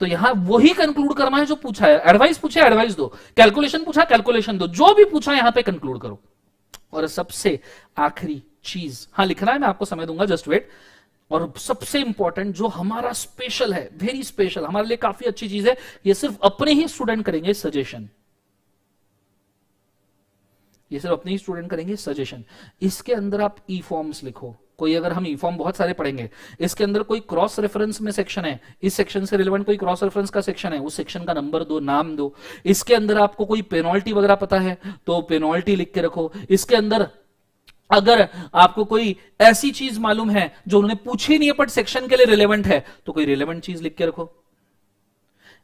तो यहां वही कंक्लूड करना है जो पूछा है। एडवाइस पूछे, एडवाइस दो, कैलकुलेशन पूछा, कैलकुलेशन दो, जो भी पूछा यहां पे कंक्लूड करो। और सबसे आखिरी चीज, हाँ लिखना है, मैं आपको समय दूंगा, जस्ट वेट। और सबसे इंपॉर्टेंट जो हमारा स्पेशल है, वेरी स्पेशल, हमारे लिए काफी अच्छी चीज है, ये सिर्फ अपने ही स्टूडेंट करेंगे सजेशन, ये सिर्फ अपने ही स्टूडेंट करेंगे सजेशन। इसके अंदर आप ई फॉर्म्स लिखो, कोई अगर हम ई फॉर्म बहुत सारे पढ़ेंगे, इसके अंदर कोई क्रॉस रेफरेंस में सेक्शन है, इस सेक्शन से रिलेवेंट कोई क्रॉस रेफरेंस का सेक्शन है, उस सेक्शन का नंबर दो, नाम दो। इसके अंदर आपको कोई पेनॉल्टी वगैरह पता है तो पेनॉल्टी लिख के रखो। इसके अंदर अगर आपको कोई ऐसी चीज मालूम है जो उन्होंने पूछी नहीं है बट सेक्शन के लिए रिलेवेंट है तो कोई रिलेवेंट चीज लिख के रखो।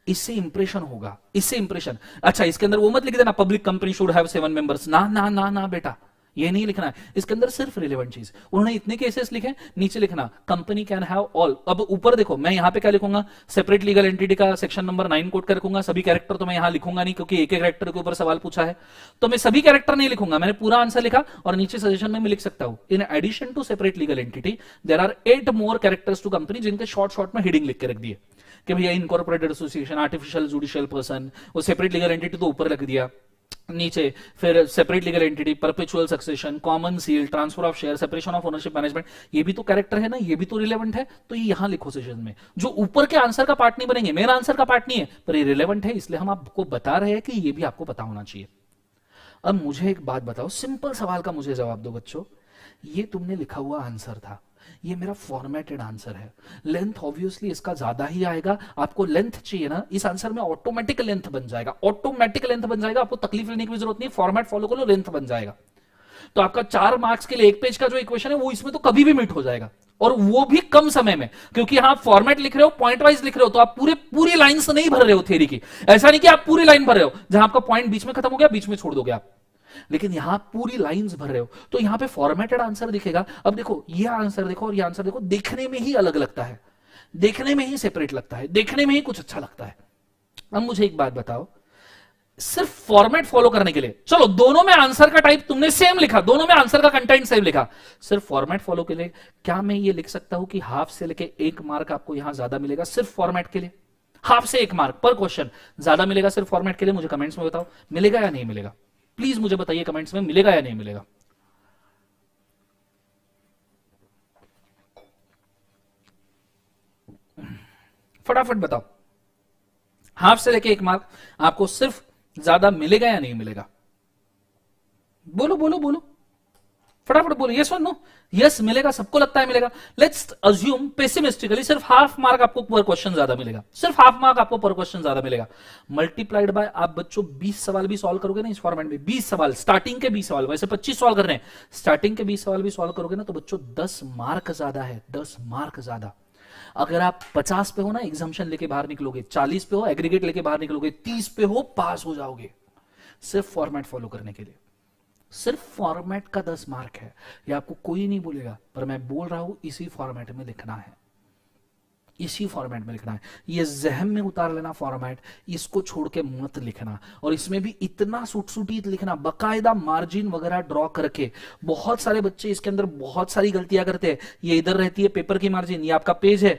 इससे इंप्रेशन होगा, इससे इंप्रेशन। अच्छा, इसके अंदर वो मत लिख देना public company should have 7 members, ना ना ना ना बेटा, ये नहीं लिखना है। इसके अंदर सिर्फ रिलेवेंट चीज, उन्होंने इतने केसेस लिखे, नीचे लिखना कंपनी कैन हैव ऑल। अब ऊपर देखो, मैं यहां पे क्या लिखूंगा, सेपरेट लीगल एंटिटी का सेक्शन नंबर 9 कोट कर रखूंगा। सभी कैरेक्टर तो मैं यहां लिखूंगा नहीं क्योंकि एक एक कैरेक्टर के ऊपर सवाल पूछा है, तो मैं सभी कैरेक्टर नहीं लिखूंगा, मैंने पूरा आंसर लिखा। और नीचे सजेशन में मैं लिख सकता हूं, in addition to separate legal entity there are 8 more characters to company, जिनके शॉर्ट में हेडिंग लिख के रख दिए कि भैया incorporated association, artificial judicial person, वो सेपरेट लीगल एंटिटी तो ऊपर लिख दिया, नीचे फिर separate legal entity, perpetual succession, common seal, transfer of share, separation of ownership management, ये भी तो कैरेक्टर है ना, ये भी तो रिलेवेंट है। तो ये यहां लिखो सेशन में, जो ऊपर के आंसर का पार्ट नहीं बनेंगे, मेरा आंसर का पार्ट नहीं है, पर ये रिलेवेंट है, इसलिए हम आपको बता रहे हैं कि ये भी आपको पता होना चाहिए। अब मुझे एक बात बताओ, सिंपल सवाल का मुझे जवाब दो बच्चों, ये तुमने लिखा हुआ आंसर था, ये मेरा फॉर्मेटेड आंसर है, लेंथ ऑब्वियसली इसका ज्यादा ही आएगा, आपको लेंथ चाहिए ना, इस आंसर में ऑटोमेटिक लेंथ बन जाएगा, ऑटोमेटिक लेंथ बन जाएगा, आपको तकलीफ लेने की जरूरत नहीं, फॉर्मेट फॉलो करो, लेंथ बन जाएगा। तो आपका 4 मार्क्स के लिए 1 पेज का जो इक्वेशन है वो इसमें तो कभी भी मिट हो जाएगा, और वो भी कम समय में, क्योंकि आप फॉर्मेट लिख रहे हो, पॉइंट वाइज लिख रहे हो, तो आप पूरी लाइन से नहीं भर रहे हो थ्योरी की। ऐसा नहीं कि आप पूरी लाइन भर रहे हो, जहां आपका पॉइंट बीच में खत्म हो गया बीच में छोड़ दोगे आप, लेकिन यहां पूरी लाइंस भर रहे हो, तो यहां पे फॉर्मेटेड आंसर दिखेगा। अब देखो ये आंसर देखो और ये आंसर देखो, देखने में ही अलग लगता है, देखने में ही सेपरेट लगता है, देखने में ही कुछ अच्छा लगता है। अब मुझे एक बात बताओ, सिर्फ फॉर्मेट फॉलो करने के लिए, चलो दोनों में आंसर का टाइप तुमने सेम लिखा, दोनों में आंसर का कंटेंट सेम लिखा, सिर्फ फॉर्मेट फॉलो के लिए क्या मैं ये लिख सकता हूं कि 1/2 से लेके 1 मार्क आपको यहां ज्यादा मिलेगा सिर्फ फॉर्मेट के लिए? 1/2 से 1 मार्क पर क्वेश्चन ज्यादा मिलेगा सिर्फ फॉर्मेट के लिए। मुझे कमेंट्स में बताओ मिलेगा या नहीं मिलेगा, प्लीज मुझे बताइए कमेंट्स में मिलेगा या नहीं मिलेगा। फटाफट बताओ, 1/2 से लेके 1 मार्क आपको सिर्फ ज्यादा मिलेगा या नहीं मिलेगा? बोलो बोलो बोलो, फटाफट बोलो, यस और नो। यस मिलेगा, सबको लगता है मिलेगा। लेट्स अज्यूम पेसिमिस्टिकली सिर्फ 1/2 मार्क आपको पर क्वेश्चन ज्यादा मिलेगा, सिर्फ 1/2 मार्क आपको पर क्वेश्चन ज्यादा मिलेगा, मल्टीप्लाइड बाय, आप बच्चों 20 सवाल भी सॉल्व करोगे ना इस फॉर्मेट में, 20 सवाल स्टार्टिंग के 20 सवाल, वैसे 25 सॉल्व करने हैं, स्टार्टिंग के 20 सवाल भी सॉल्व करोगे ना, तो बच्चों 10 मार्क ज्यादा है, 10 मार्क ज्यादा। अगर आप 50 पे हो ना एग्जाम्शन लेके बाहर निकलोगे, 40 पे हो एग्रीगेट लेके बाहर निकलोगे, 30 पे हो पास हो जाओगे, सिर्फ फॉर्मेट फॉलो करने के लिए। सिर्फ फॉर्मेट का 10 मार्क है, ये आपको कोई नहीं बोलेगा, पर मैं बोल रहा हूं इसी फॉर्मेट में लिखना है। इसी फॉर्मेट में लिखना है, ये जहन में उतार लेना फॉर्मेट, इसको छोड़ के मत लिखना। और इसमें भी इतना सुटसुटी लिखना, बकायदा मार्जिन वगैरह ड्रॉ करके। बहुत सारे बच्चे इसके अंदर बहुत सारी गलतियां करते हैं, ये इधर रहती है पेपर की मार्जिन, ये आपका पेज है,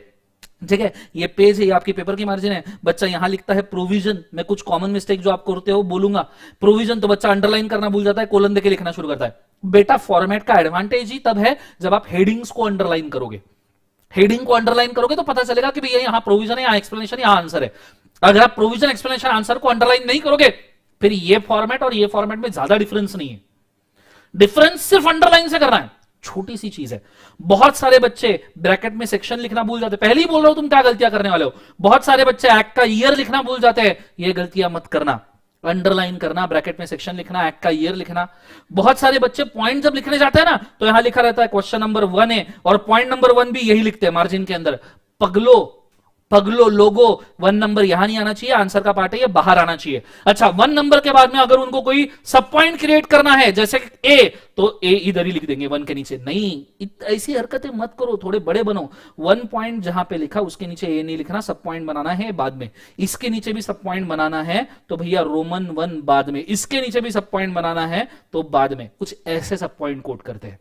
ठीक है, ये पेज है, ये आपकी पेपर की मार्जिन है, बच्चा यहां लिखता है प्रोविजन। मैं कुछ कॉमन मिस्टेक जो आप करते हो बोलूंगा, प्रोविजन तो बच्चा अंडरलाइन करना भूल जाता है, कोलन देके लिखना शुरू करता है। बेटा फॉर्मेट का एडवांटेज ही तब है जब आप हेडिंग्स को अंडरलाइन करोगे, हेडिंग को अंडरलाइन करोगे तो पता चलेगा कि भैया यहाँ प्रोविजन है, यहाँ एक्सप्लेनेशन, यहाँ आंसर है। अगर आप प्रोविजन एक्सप्लेनेशन आंसर को अंडरलाइन नहीं करोगे फिर ये फॉर्मेट और ये फॉर्मेट में ज्यादा डिफरेंस नहीं है, डिफरेंस सिर्फ अंडरलाइन से करना है, छोटी सी चीज है। बहुत सारे बच्चे ब्रैकेट में सेक्शन लिखना भूल जाते, पहले ही बोल रहा हूं तुम क्या गलतियां करने वाले हो। बहुत सारे बच्चे एक्ट का ईयर लिखना भूल जाते हैं, ये गलतियां मत करना, अंडरलाइन करना, ब्रैकेट में सेक्शन लिखना, एक्ट का ईयर लिखना। बहुत सारे बच्चे पॉइंट जब लिखने जाते हैं ना तो यहां लिखा रहता है क्वेश्चन नंबर 1 है और पॉइंट नंबर 1 भी यही लिखते हैं मार्जिन के अंदर। पगलो पगलो लोगो, 1 नंबर यहां नहीं आना चाहिए, आंसर का पार्ट है, ये बाहर आना चाहिए। अच्छा 1 नंबर के बाद में अगर उनको कोई सब पॉइंट क्रिएट करना है जैसे ए, तो ए इधर ही लिख देंगे 1 के नीचे। नहीं, ऐसी हरकतें मत करो, थोड़े बड़े बनो। 1 पॉइंट जहां पे लिखा उसके नीचे ए नहीं लिखना, सब पॉइंट बनाना है बाद में। इसके नीचे भी सब पॉइंट बनाना है तो भैया रोमन 1 बाद में, इसके नीचे भी सब पॉइंट बनाना है तो बाद में। कुछ ऐसे सब पॉइंट कोट करते हैं,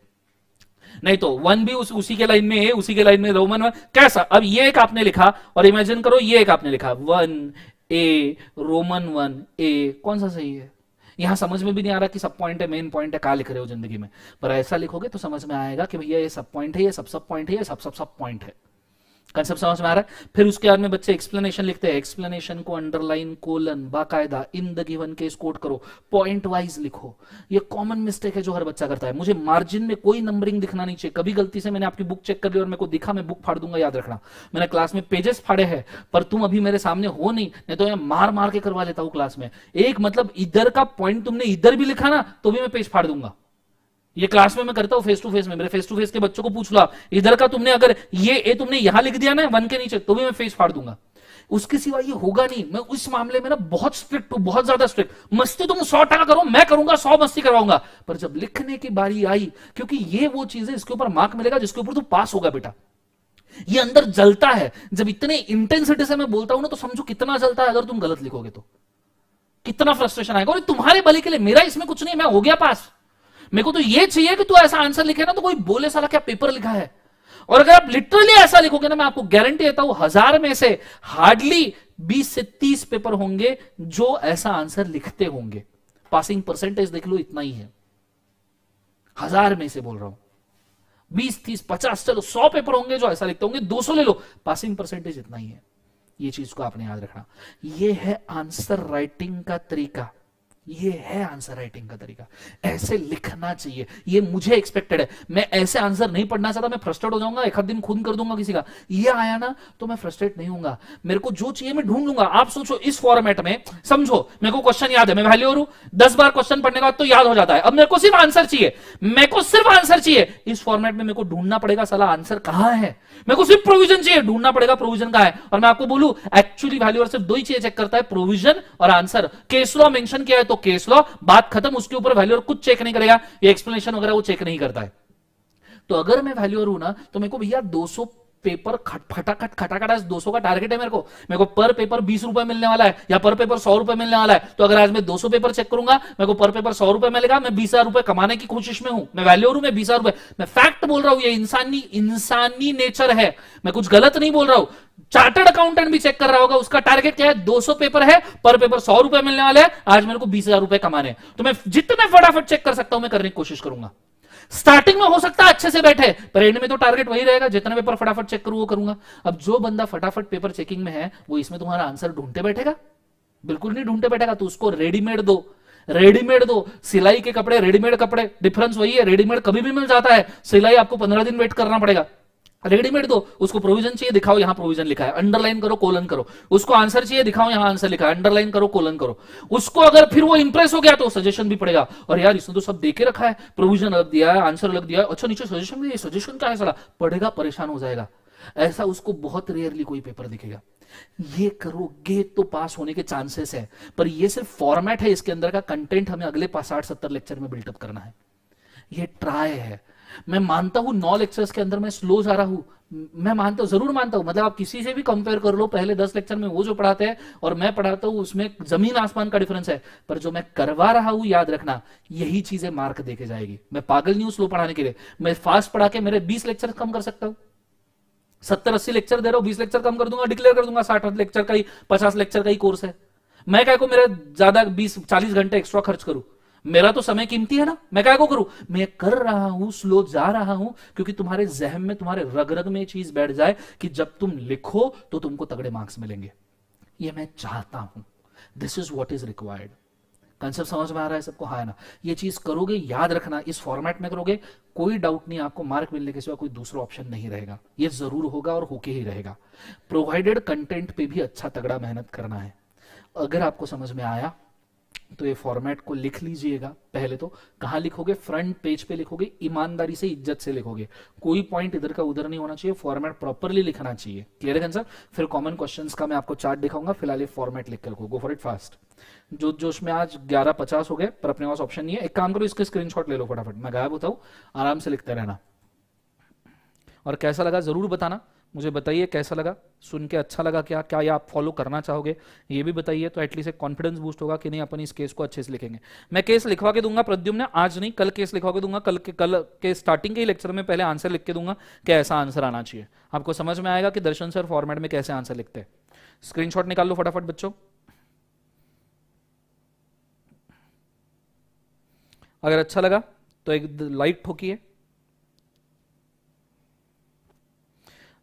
नहीं तो 1 भी उसी के लाइन में है, उसी के लाइन में रोमन 1 कैसा। अब ये एक आपने लिखा और इमेजिन करो ये एक आपने लिखा 1 ए रोमन 1 ए, कौन सा सही है? यहां समझ में भी नहीं आ रहा कि सब पॉइंट है, मेन पॉइंट है, कहा लिख रहे हो जिंदगी में। पर ऐसा लिखोगे तो समझ में आएगा कि भैया ये सब पॉइंट है, ये सब सब पॉइंट है, ये सब सब सब पॉइंट है। कंसेप्ट समझ में आ रहा है? फिर उसके बाद में बच्चे एक्सप्लेनेशन लिखते हैं, एक्सप्लेनेशन को अंडरलाइन कोलन बाकायदा in the given case quote करो, पॉइंट वाइज लिखो। ये कॉमन मिस्टेक है जो हर बच्चा करता है। मुझे मार्जिन में कोई नंबरिंग दिखना नहीं चाहिए। कभी गलती से मैंने आपकी बुक चेक कर ली और मेरे को दिखा, मैं बुक फाड़ दूंगा, याद रखना। मैंने क्लास में पेजेस फाड़े हैं पर तुम अभी मेरे सामने हो नहीं तो मैं मार मार के करवा लेता हूं क्लास में। एक मतलब इधर का पॉइंट तुमने इधर भी लिखा ना तो भी मैं पेज फाड़ दूंगा। ये क्लास में मैं करता हूं फेस टू फेस में, मेरे फेस टू फेस के बच्चों को पूछ लो, इधर का तुमने अगर ये ए तुमने यहां लिख दिया ना 1 के नीचे तो भी मैं फेस फाड़ दूंगा। उसके सिवा ये होगा नहीं। मैं उस मामले में ना बहुत स्ट्रिक्ट हूं, बहुत ज्यादा स्ट्रिक्ट। मस्ती तुम 100 टका करो, मैं करूंगा 100 मस्ती करवाऊंगा, पर जब लिखने की बारी आई, क्योंकि ये वो चीज है इसके ऊपर मार्क मिलेगा जिसके ऊपर तुम पास होगा। बेटा ये अंदर जलता है, जब इतने इंटेंसिटी से मैं बोलता हूं ना तो समझो कितना जलता है। अगर तुम गलत लिखोगे तो कितना फ्रस्ट्रेशन आएगा। और तुम्हारे भले के लिए, मेरा इसमें कुछ नहीं, मैं हो गया पास। मेरे को तो ये चाहिए कि तू ऐसा आंसर लिखे ना तो कोई बोले साला क्या पेपर लिखा है। और अगर आप लिटरली ऐसा लिखोगे ना, मैं आपको गारंटी देता हूं 1000 में से हार्डली 20 से 30 पेपर होंगे जो ऐसा आंसर लिखते होंगे। पासिंग परसेंटेज देख लो, इतना ही है। 1000 में से बोल रहा हूं, 20, 30, 50, चलो 100 पेपर होंगे जो ऐसा लिखते होंगे। 200 ले लो, पासिंग परसेंटेज इतना ही है। ये चीज को आपने याद रखना। यह है आंसर राइटिंग का तरीका, ये है आंसर राइटिंग का तरीका। ऐसे लिखना चाहिए, ये मुझे एक्सपेक्टेड है। मैं ऐसे आंसर नहीं पढ़ना चाहता, मैं फ्रस्ट्रेट हो जाऊंगा, एक आध दिन खून कर दूंगा किसी का। ये आया ना तो मैं फ्रस्ट्रेट नहीं होऊंगा, मेरे को जो चाहिए मैं ढूंढ लूंगा। आप सोचो इस फॉर्मेट में, समझो मेरे को क्वेश्चन याद है, मैं वैल्यू और 10 बार क्वेश्चन पढ़ने के बाद तो याद हो जाता है। अब मेरे को सिर्फ आंसर चाहिए, मेरे को सिर्फ आंसर चाहिए। इस फॉर्मेट में मेरे को ढूंढना पड़ेगा साला आंसर कहां है। मेरे को सिर्फ प्रोविजन चाहिए, ढूंढना पड़ेगा प्रोविजन कहां है। और मैं आपको बोलूं एक्चुअली वैल्यू और सिर्फ 2 ही चीजें चेक करता है, प्रोविजन और आंसर। केस लॉ मेंशन किया है तो केस लॉ, बात खत्म। उसके ऊपर वैल्यू और कुछ चेक नहीं करेगा, ये एक्सप्लेनेशन वगैरह वो चेक नहीं करता है। तो अगर मैं वैल्यू और हूं ना तो मेरे को भैया 200 पेपर खटखटाखट खटाखट, आज 200 का टारगेट है मेरे को पर पेपर 20 रुपए मिलने वाला है या पर पेपर 100 रुपए मिलने वाला है। तो अगर आज मैं 200 पेपर चेक करूंगा, मेरे को पर पेपर 100 रुपए मिलेगा। मैं 20,000 रुपए कमाने की कोशिश में हूं, मैं वैल्यू हूं, मैं 20,000 रुपए। मैं फैक्ट बोल रहा हूं, ये इंसानी नेचर है, मैं कुछ गलत नहीं बोल रहा हूं। चार्टर्ड अकाउंटेंट भी चेक कर रहा होगा उसका टारगेट क्या है, 200 पेपर है, पर पेपर 100 रुपए मिलने वाले हैं, आज मेरे को 20,000 रुपए कमाने। तो मैं जितना फटाफट चेक कर सकता हूं मैं करने की कोशिश करूंगा। स्टार्टिंग में हो सकता है अच्छे से बैठे, पर एंड में तो टारगेट वही रहेगा, जितना पेपर फटाफट चेक करूं वो करूंगा। अब जो बंदा फटाफट पेपर चेकिंग में है वो इसमें तुम्हारा आंसर ढूंढते बैठेगा? बिल्कुल नहीं ढूंढते बैठेगा। तो उसको रेडीमेड दो, रेडीमेड दो। सिलाई के कपड़े, रेडीमेड कपड़े, डिफरेंस वही है। रेडीमेड कभी भी मिल जाता है, सिलाई आपको 15 दिन वेट करना पड़ेगा। रेडीमेड दो, उसको प्रोविजन चाहिए, दिखाओ यहाँ प्रोविजन लिखा है, अंडरलाइन करो, कोलन करो। उसको आंसर चाहिए, दिखाओ यहाँ आंसर लिखा है, अंडरलाइन करो, कोलन करो। उसको अगर फिर वो इंप्रेस हो गया तो सजेशन भी पड़ेगा। और यार इसने तो सब देके रखा है, प्रोविजन अलग दिया है, आंसर अलग दिया है, अच्छा नीचे सजेशन भी, सजेशन क्या है साला, पढ़ेगा परेशान हो जाएगा। ऐसा उसको बहुत रेयरली कोई पेपर दिखेगा। ये करोगे तो पास होने के चांसेस है, पर यह सिर्फ फॉर्मेट है, इसके अंदर का कंटेंट हमें अगले 60-70 लेक्चर में बिल्टअप करना है। यह ट्राई है। मैं मानता हूं 9 लेक्चर्स के अंदर मैं स्लो जा रहा हूं, मैं मानता हूं, जरूर मानता हूं। मतलब आप किसी से भी कंपेयर कर लो, पहले 10 लेक्चर में वो जो पढ़ाते हैं और मैं पढ़ाता हूं उसमें जमीन आसमान का डिफरेंस है, पर जो मैं करवा रहा हूं याद रखना यही चीजें मार्क देके जाएगी। मैं पागल नहीं हूं स्लो पढ़ाने के लिए, मैं फास्ट पढ़ा के मेरे 20 लेक्चर कम कर सकता हूं। 70-80 लेक्चर दे रहा हूं, 20 लेक्चर कम कर दूंगा, डिक्लेयर कर दूंगा 60 लेक्चर का ही 50 लेक्चर का ही कोर्स है। मैं क्या को मेरा ज्यादा 20-40 घंटे एक्स्ट्रा खर्च करूं, मेरा तो समय कीमती है ना, मैं क्या को करूं। मैं कर रहा हूं, स्लो जा रहा हूं, क्योंकि तुम्हारे जहन में, तुम्हारे रग में चीज बैठ जाए कि जब तुम लिखो तो तुमको तगड़े मार्क्स मिलेंगे। ये मैं चाहता हूं, this is what is required. Concept समझ में आ रहा है सबको, हाँ ना। ये चीज करोगे याद रखना, इस फॉर्मेट में करोगे कोई डाउट नहीं, आपको मार्क मिलने के सिवा कोई दूसरा ऑप्शन नहीं रहेगा। ये जरूर होगा और होके ही रहेगा। प्रोवाइडेड कंटेंट पे भी अच्छा तगड़ा मेहनत करना है। अगर आपको समझ में आया तो ये फॉर्मेट को लिख लीजिएगा। पहले तो कहाँ लिखोगे, फ्रंट पेज पे लिखोगे, ईमानदारी से इज्जत से लिखोगे, कोई पॉइंट इधर का उधर नहीं होना चाहिए, फॉर्मेट प्रॉपरली लिखना चाहिए। क्लियर है कंसर। फिर कॉमन क्वेश्चंस का मैं आपको चार्ट दिखाऊंगा, फिलहाल ये फॉर्मेट लिख कर गो फॉर इट फास्ट। जो जोश में आज 11:50 हो गए, पर अपने पास ऑप्शन नहीं है। एक काम करो, इसके स्क्रीनशॉट ले लो फटाफट, मैं गायब होता हूँ, आराम से लिखते रहना। और कैसा लगा जरूर बताना, मुझे बताइए कैसा लगा, सुन के अच्छा लगा क्या, क्या ये आप फॉलो करना चाहोगे ये भी बताइए, तो एटलीस्ट एक कॉन्फिडेंस बूस्ट होगा कि नहीं अपन इस केस को अच्छे से लिखेंगे। मैं केस लिखवा के दूंगा प्रद्युम्न, आज नहीं कल केस लिखवा के दूंगा, कल के स्टार्टिंग के ही लेक्चर में पहले आंसर लिख के दूंगा कि ऐसा आंसर आना चाहिए। आपको समझ में आएगा कि दर्शन सर फॉर्मेट में कैसे आंसर लिखते हैं। स्क्रीनशॉट निकाल लो फटाफट बच्चों। अगर अच्छा लगा तो एक लाइक ठोकिए।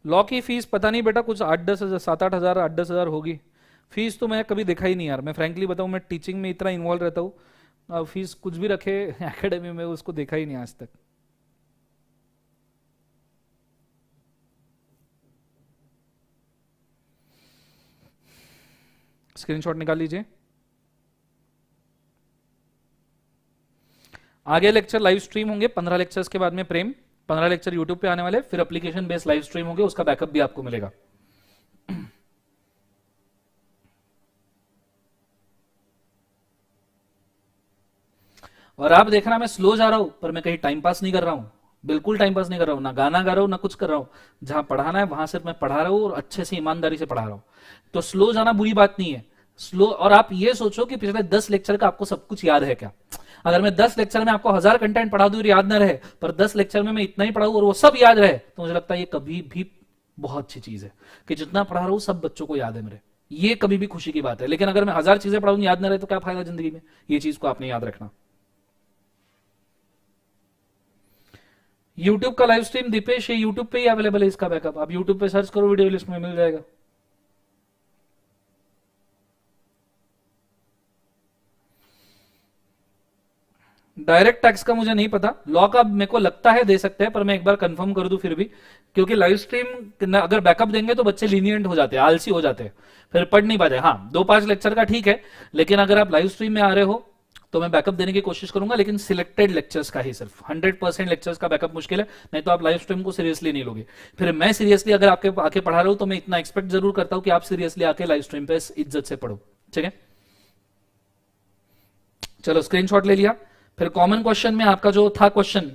लॉ की फीस पता नहीं बेटा, कुछ 8-10 हज़ार होगी फीस, तो मैं कभी देखा ही नहीं यार। मैं फ्रैंकली बताऊं, मैं टीचिंग में इतना इन्वॉल्व रहता हूं, फीस कुछ भी रखे एकेडमी में उसको देखा ही नहीं आज तक। स्क्रीनशॉट निकाल लीजिए। आगे लेक्चर लाइव स्ट्रीम होंगे 15 लेक्चर्स के बाद में, प्रेम 15 लेक्चर यूट्यूब पे आने वाले, फिर एप्लीकेशन बेस्ड लाइव स्ट्रीम होंगे, उसका बैकअप भी आपको मिलेगा। और आप देखना मैं स्लो जा रहा हूं, पर मैं कहीं टाइम पास नहीं कर रहा हूं, बिल्कुल टाइम पास नहीं कर रहा हूं, ना गाना गा रहा हूं ना कुछ कर रहा हूं। जहां पढ़ाना है वहां सिर्फ मैं पढ़ा रहा हूं और अच्छे से ईमानदारी से पढ़ा रहा हूं। तो स्लो जाना बुरी बात नहीं है, स्लो। और आप ये सोचो कि पिछले 10 लेक्चर का आपको सब कुछ याद है क्या। अगर मैं 10 लेक्चर में आपको 1000 कंटेंट पढ़ा दूं और याद ना रहे, पर 10 लेक्चर में मैं इतना ही पढ़ाऊं और वो सब याद रहे, तो मुझे लगता है ये कभी भी बहुत अच्छी चीज है कि जितना पढ़ा रहा हूं सब बच्चों को याद है मेरे, ये कभी भी खुशी की बात है। लेकिन अगर मैं 1000 चीजें पढ़ाऊं याद ना रहे तो क्या फायदा जिंदगी में। ये चीज को आपने याद रखना। यूट्यूब का लाइव स्ट्रीम दीपेश ये यूट्यूब पे ही अवेलेबल है, इसका बैकअप आप यूट्यूब पे सर्च करो, वीडियो लिस्ट में मिल जाएगा। डायरेक्ट टैक्स का मुझे नहीं पता, लॉ का मेरे को लगता है दे सकते हैं, पर मैं एक बार कंफर्म कर दूं फिर भी, क्योंकि लाइव स्ट्रीम अगर बैकअप देंगे तो बच्चे लीनियंट हो जाते हैं, आलसी हो जाते हैं, फिर पढ़ नहीं पाते। हाँ 2-5 लेक्चर का ठीक है, लेकिन अगर आप लाइव स्ट्रीम में आ रहे हो तो मैं बैकअप देने की कोशिश करूंगा, लेकिन सिलेक्टेड लेक्चर्स का ही, सिर्फ 100% लेक्चर्स का बैकअप मुश्किल है, नहीं तो आप लाइव स्ट्रीम को सीरियसली नहीं लोगे। फिर मैं सीरियसली अगर आपके आके पढ़ा रहा हूं तो मैं इतना एक्सपेक्ट जरूर करता हूं कि आप सीरियसली आके लाइव स्ट्रीम पे इज्जत से पढ़ो, ठीक है। चलो स्क्रीनशॉट ले लिया। फिर कॉमन क्वेश्चन में आपका जो था क्वेश्चन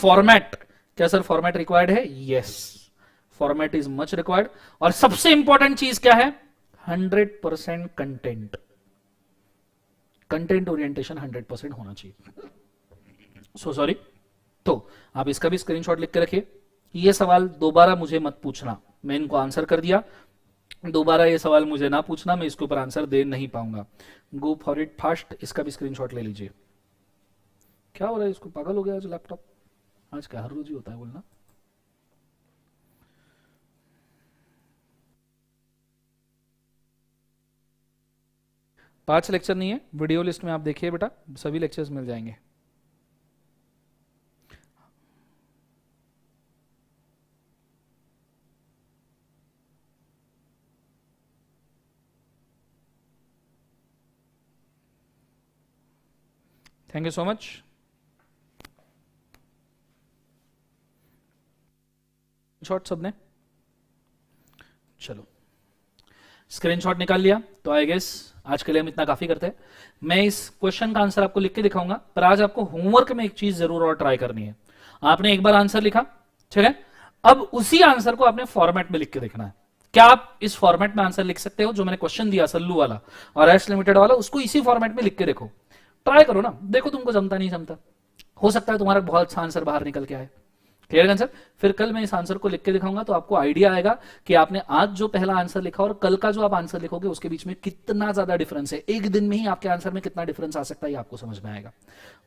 फॉर्मेट, क्या सर फॉर्मेट रिक्वायर्ड है? Yes, format is much required. और सबसे इंपॉर्टेंट चीज क्या है? 100% कंटेंट, कंटेंट ओरिएंटेशन 100% होना चाहिए। सॉरी, तो आप इसका भी स्क्रीनशॉट लिख के रखिए। ये सवाल दोबारा मुझे मत पूछना, मैं इनको आंसर कर दिया, दोबारा ये सवाल मुझे ना पूछना, मैं इसके ऊपर आंसर दे नहीं पाऊंगा। Go for it fast. इसका भी स्क्रीनशॉट ले लीजिए। क्या हो रहा है इसको, पागल हो गया आज लैपटॉप, आज क्या हर रोज ही होता है बोलना। पांच लेक्चर नहीं है, वीडियो लिस्ट में आप देखिए बेटा, सभी लेक्चर्स मिल जाएंगे। Thank you so much. Shot सबने, चलो स्क्रीनशॉट निकाल लिया। तो आई गेस आज के लिए हम इतना काफी करते हैं। मैं इस क्वेश्चन का आंसर आपको लिख के दिखाऊंगा, पर आज आपको होमवर्क में एक चीज जरूर और ट्राई करनी है। आपने एक बार आंसर लिखा, ठीक है, अब उसी आंसर को आपने फॉर्मेट में लिख के देखना है। क्या आप इस फॉर्मेट में आंसर लिख सकते हो? जो मैंने क्वेश्चन दिया सल्लू वाला और एस लिमिटेड वाला, उसको इसी फॉर्मेट में लिख के देखो, ट्राई करो ना, देखो तुमको जमता नहीं जमता। हो सकता है तुम्हारा बहुत अच्छा आंसर बाहर निकल के आए। Clear answer? फिर कल मैं इस आंसर को लिख के दिखाऊंगा, तो आपको आइडिया आएगा कि आपने आज जो पहला आंसर लिखा और कल का जो आप आंसर लिखोगे उसके बीच में कितना ज्यादा डिफरेंस है। एक दिन में ही आपके आंसर में कितना डिफरेंस आ सकता है ये आपको समझ में आएगा।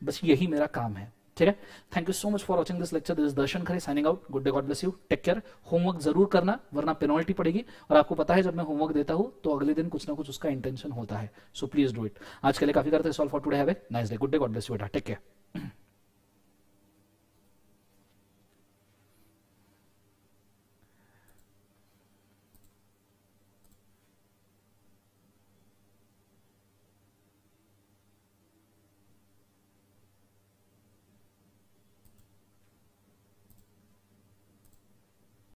बस यही मेरा काम है, ठीक है। Thank you so much for watching this lecture. This is Darshan Khare signing out. Good day, God bless you, take care. Homework जरूर करना, वरना पेनल्टी पड़ेगी। और आपको पता है जब मैं होमवर्क देता हूं तो अगले दिन कुछ ना कुछ उसका इंटेंशन होता है, सो प्लीज डू इट। आज के लिए काफी करते हैं। Solve for today, have a nice day, good day, God bless you, take care.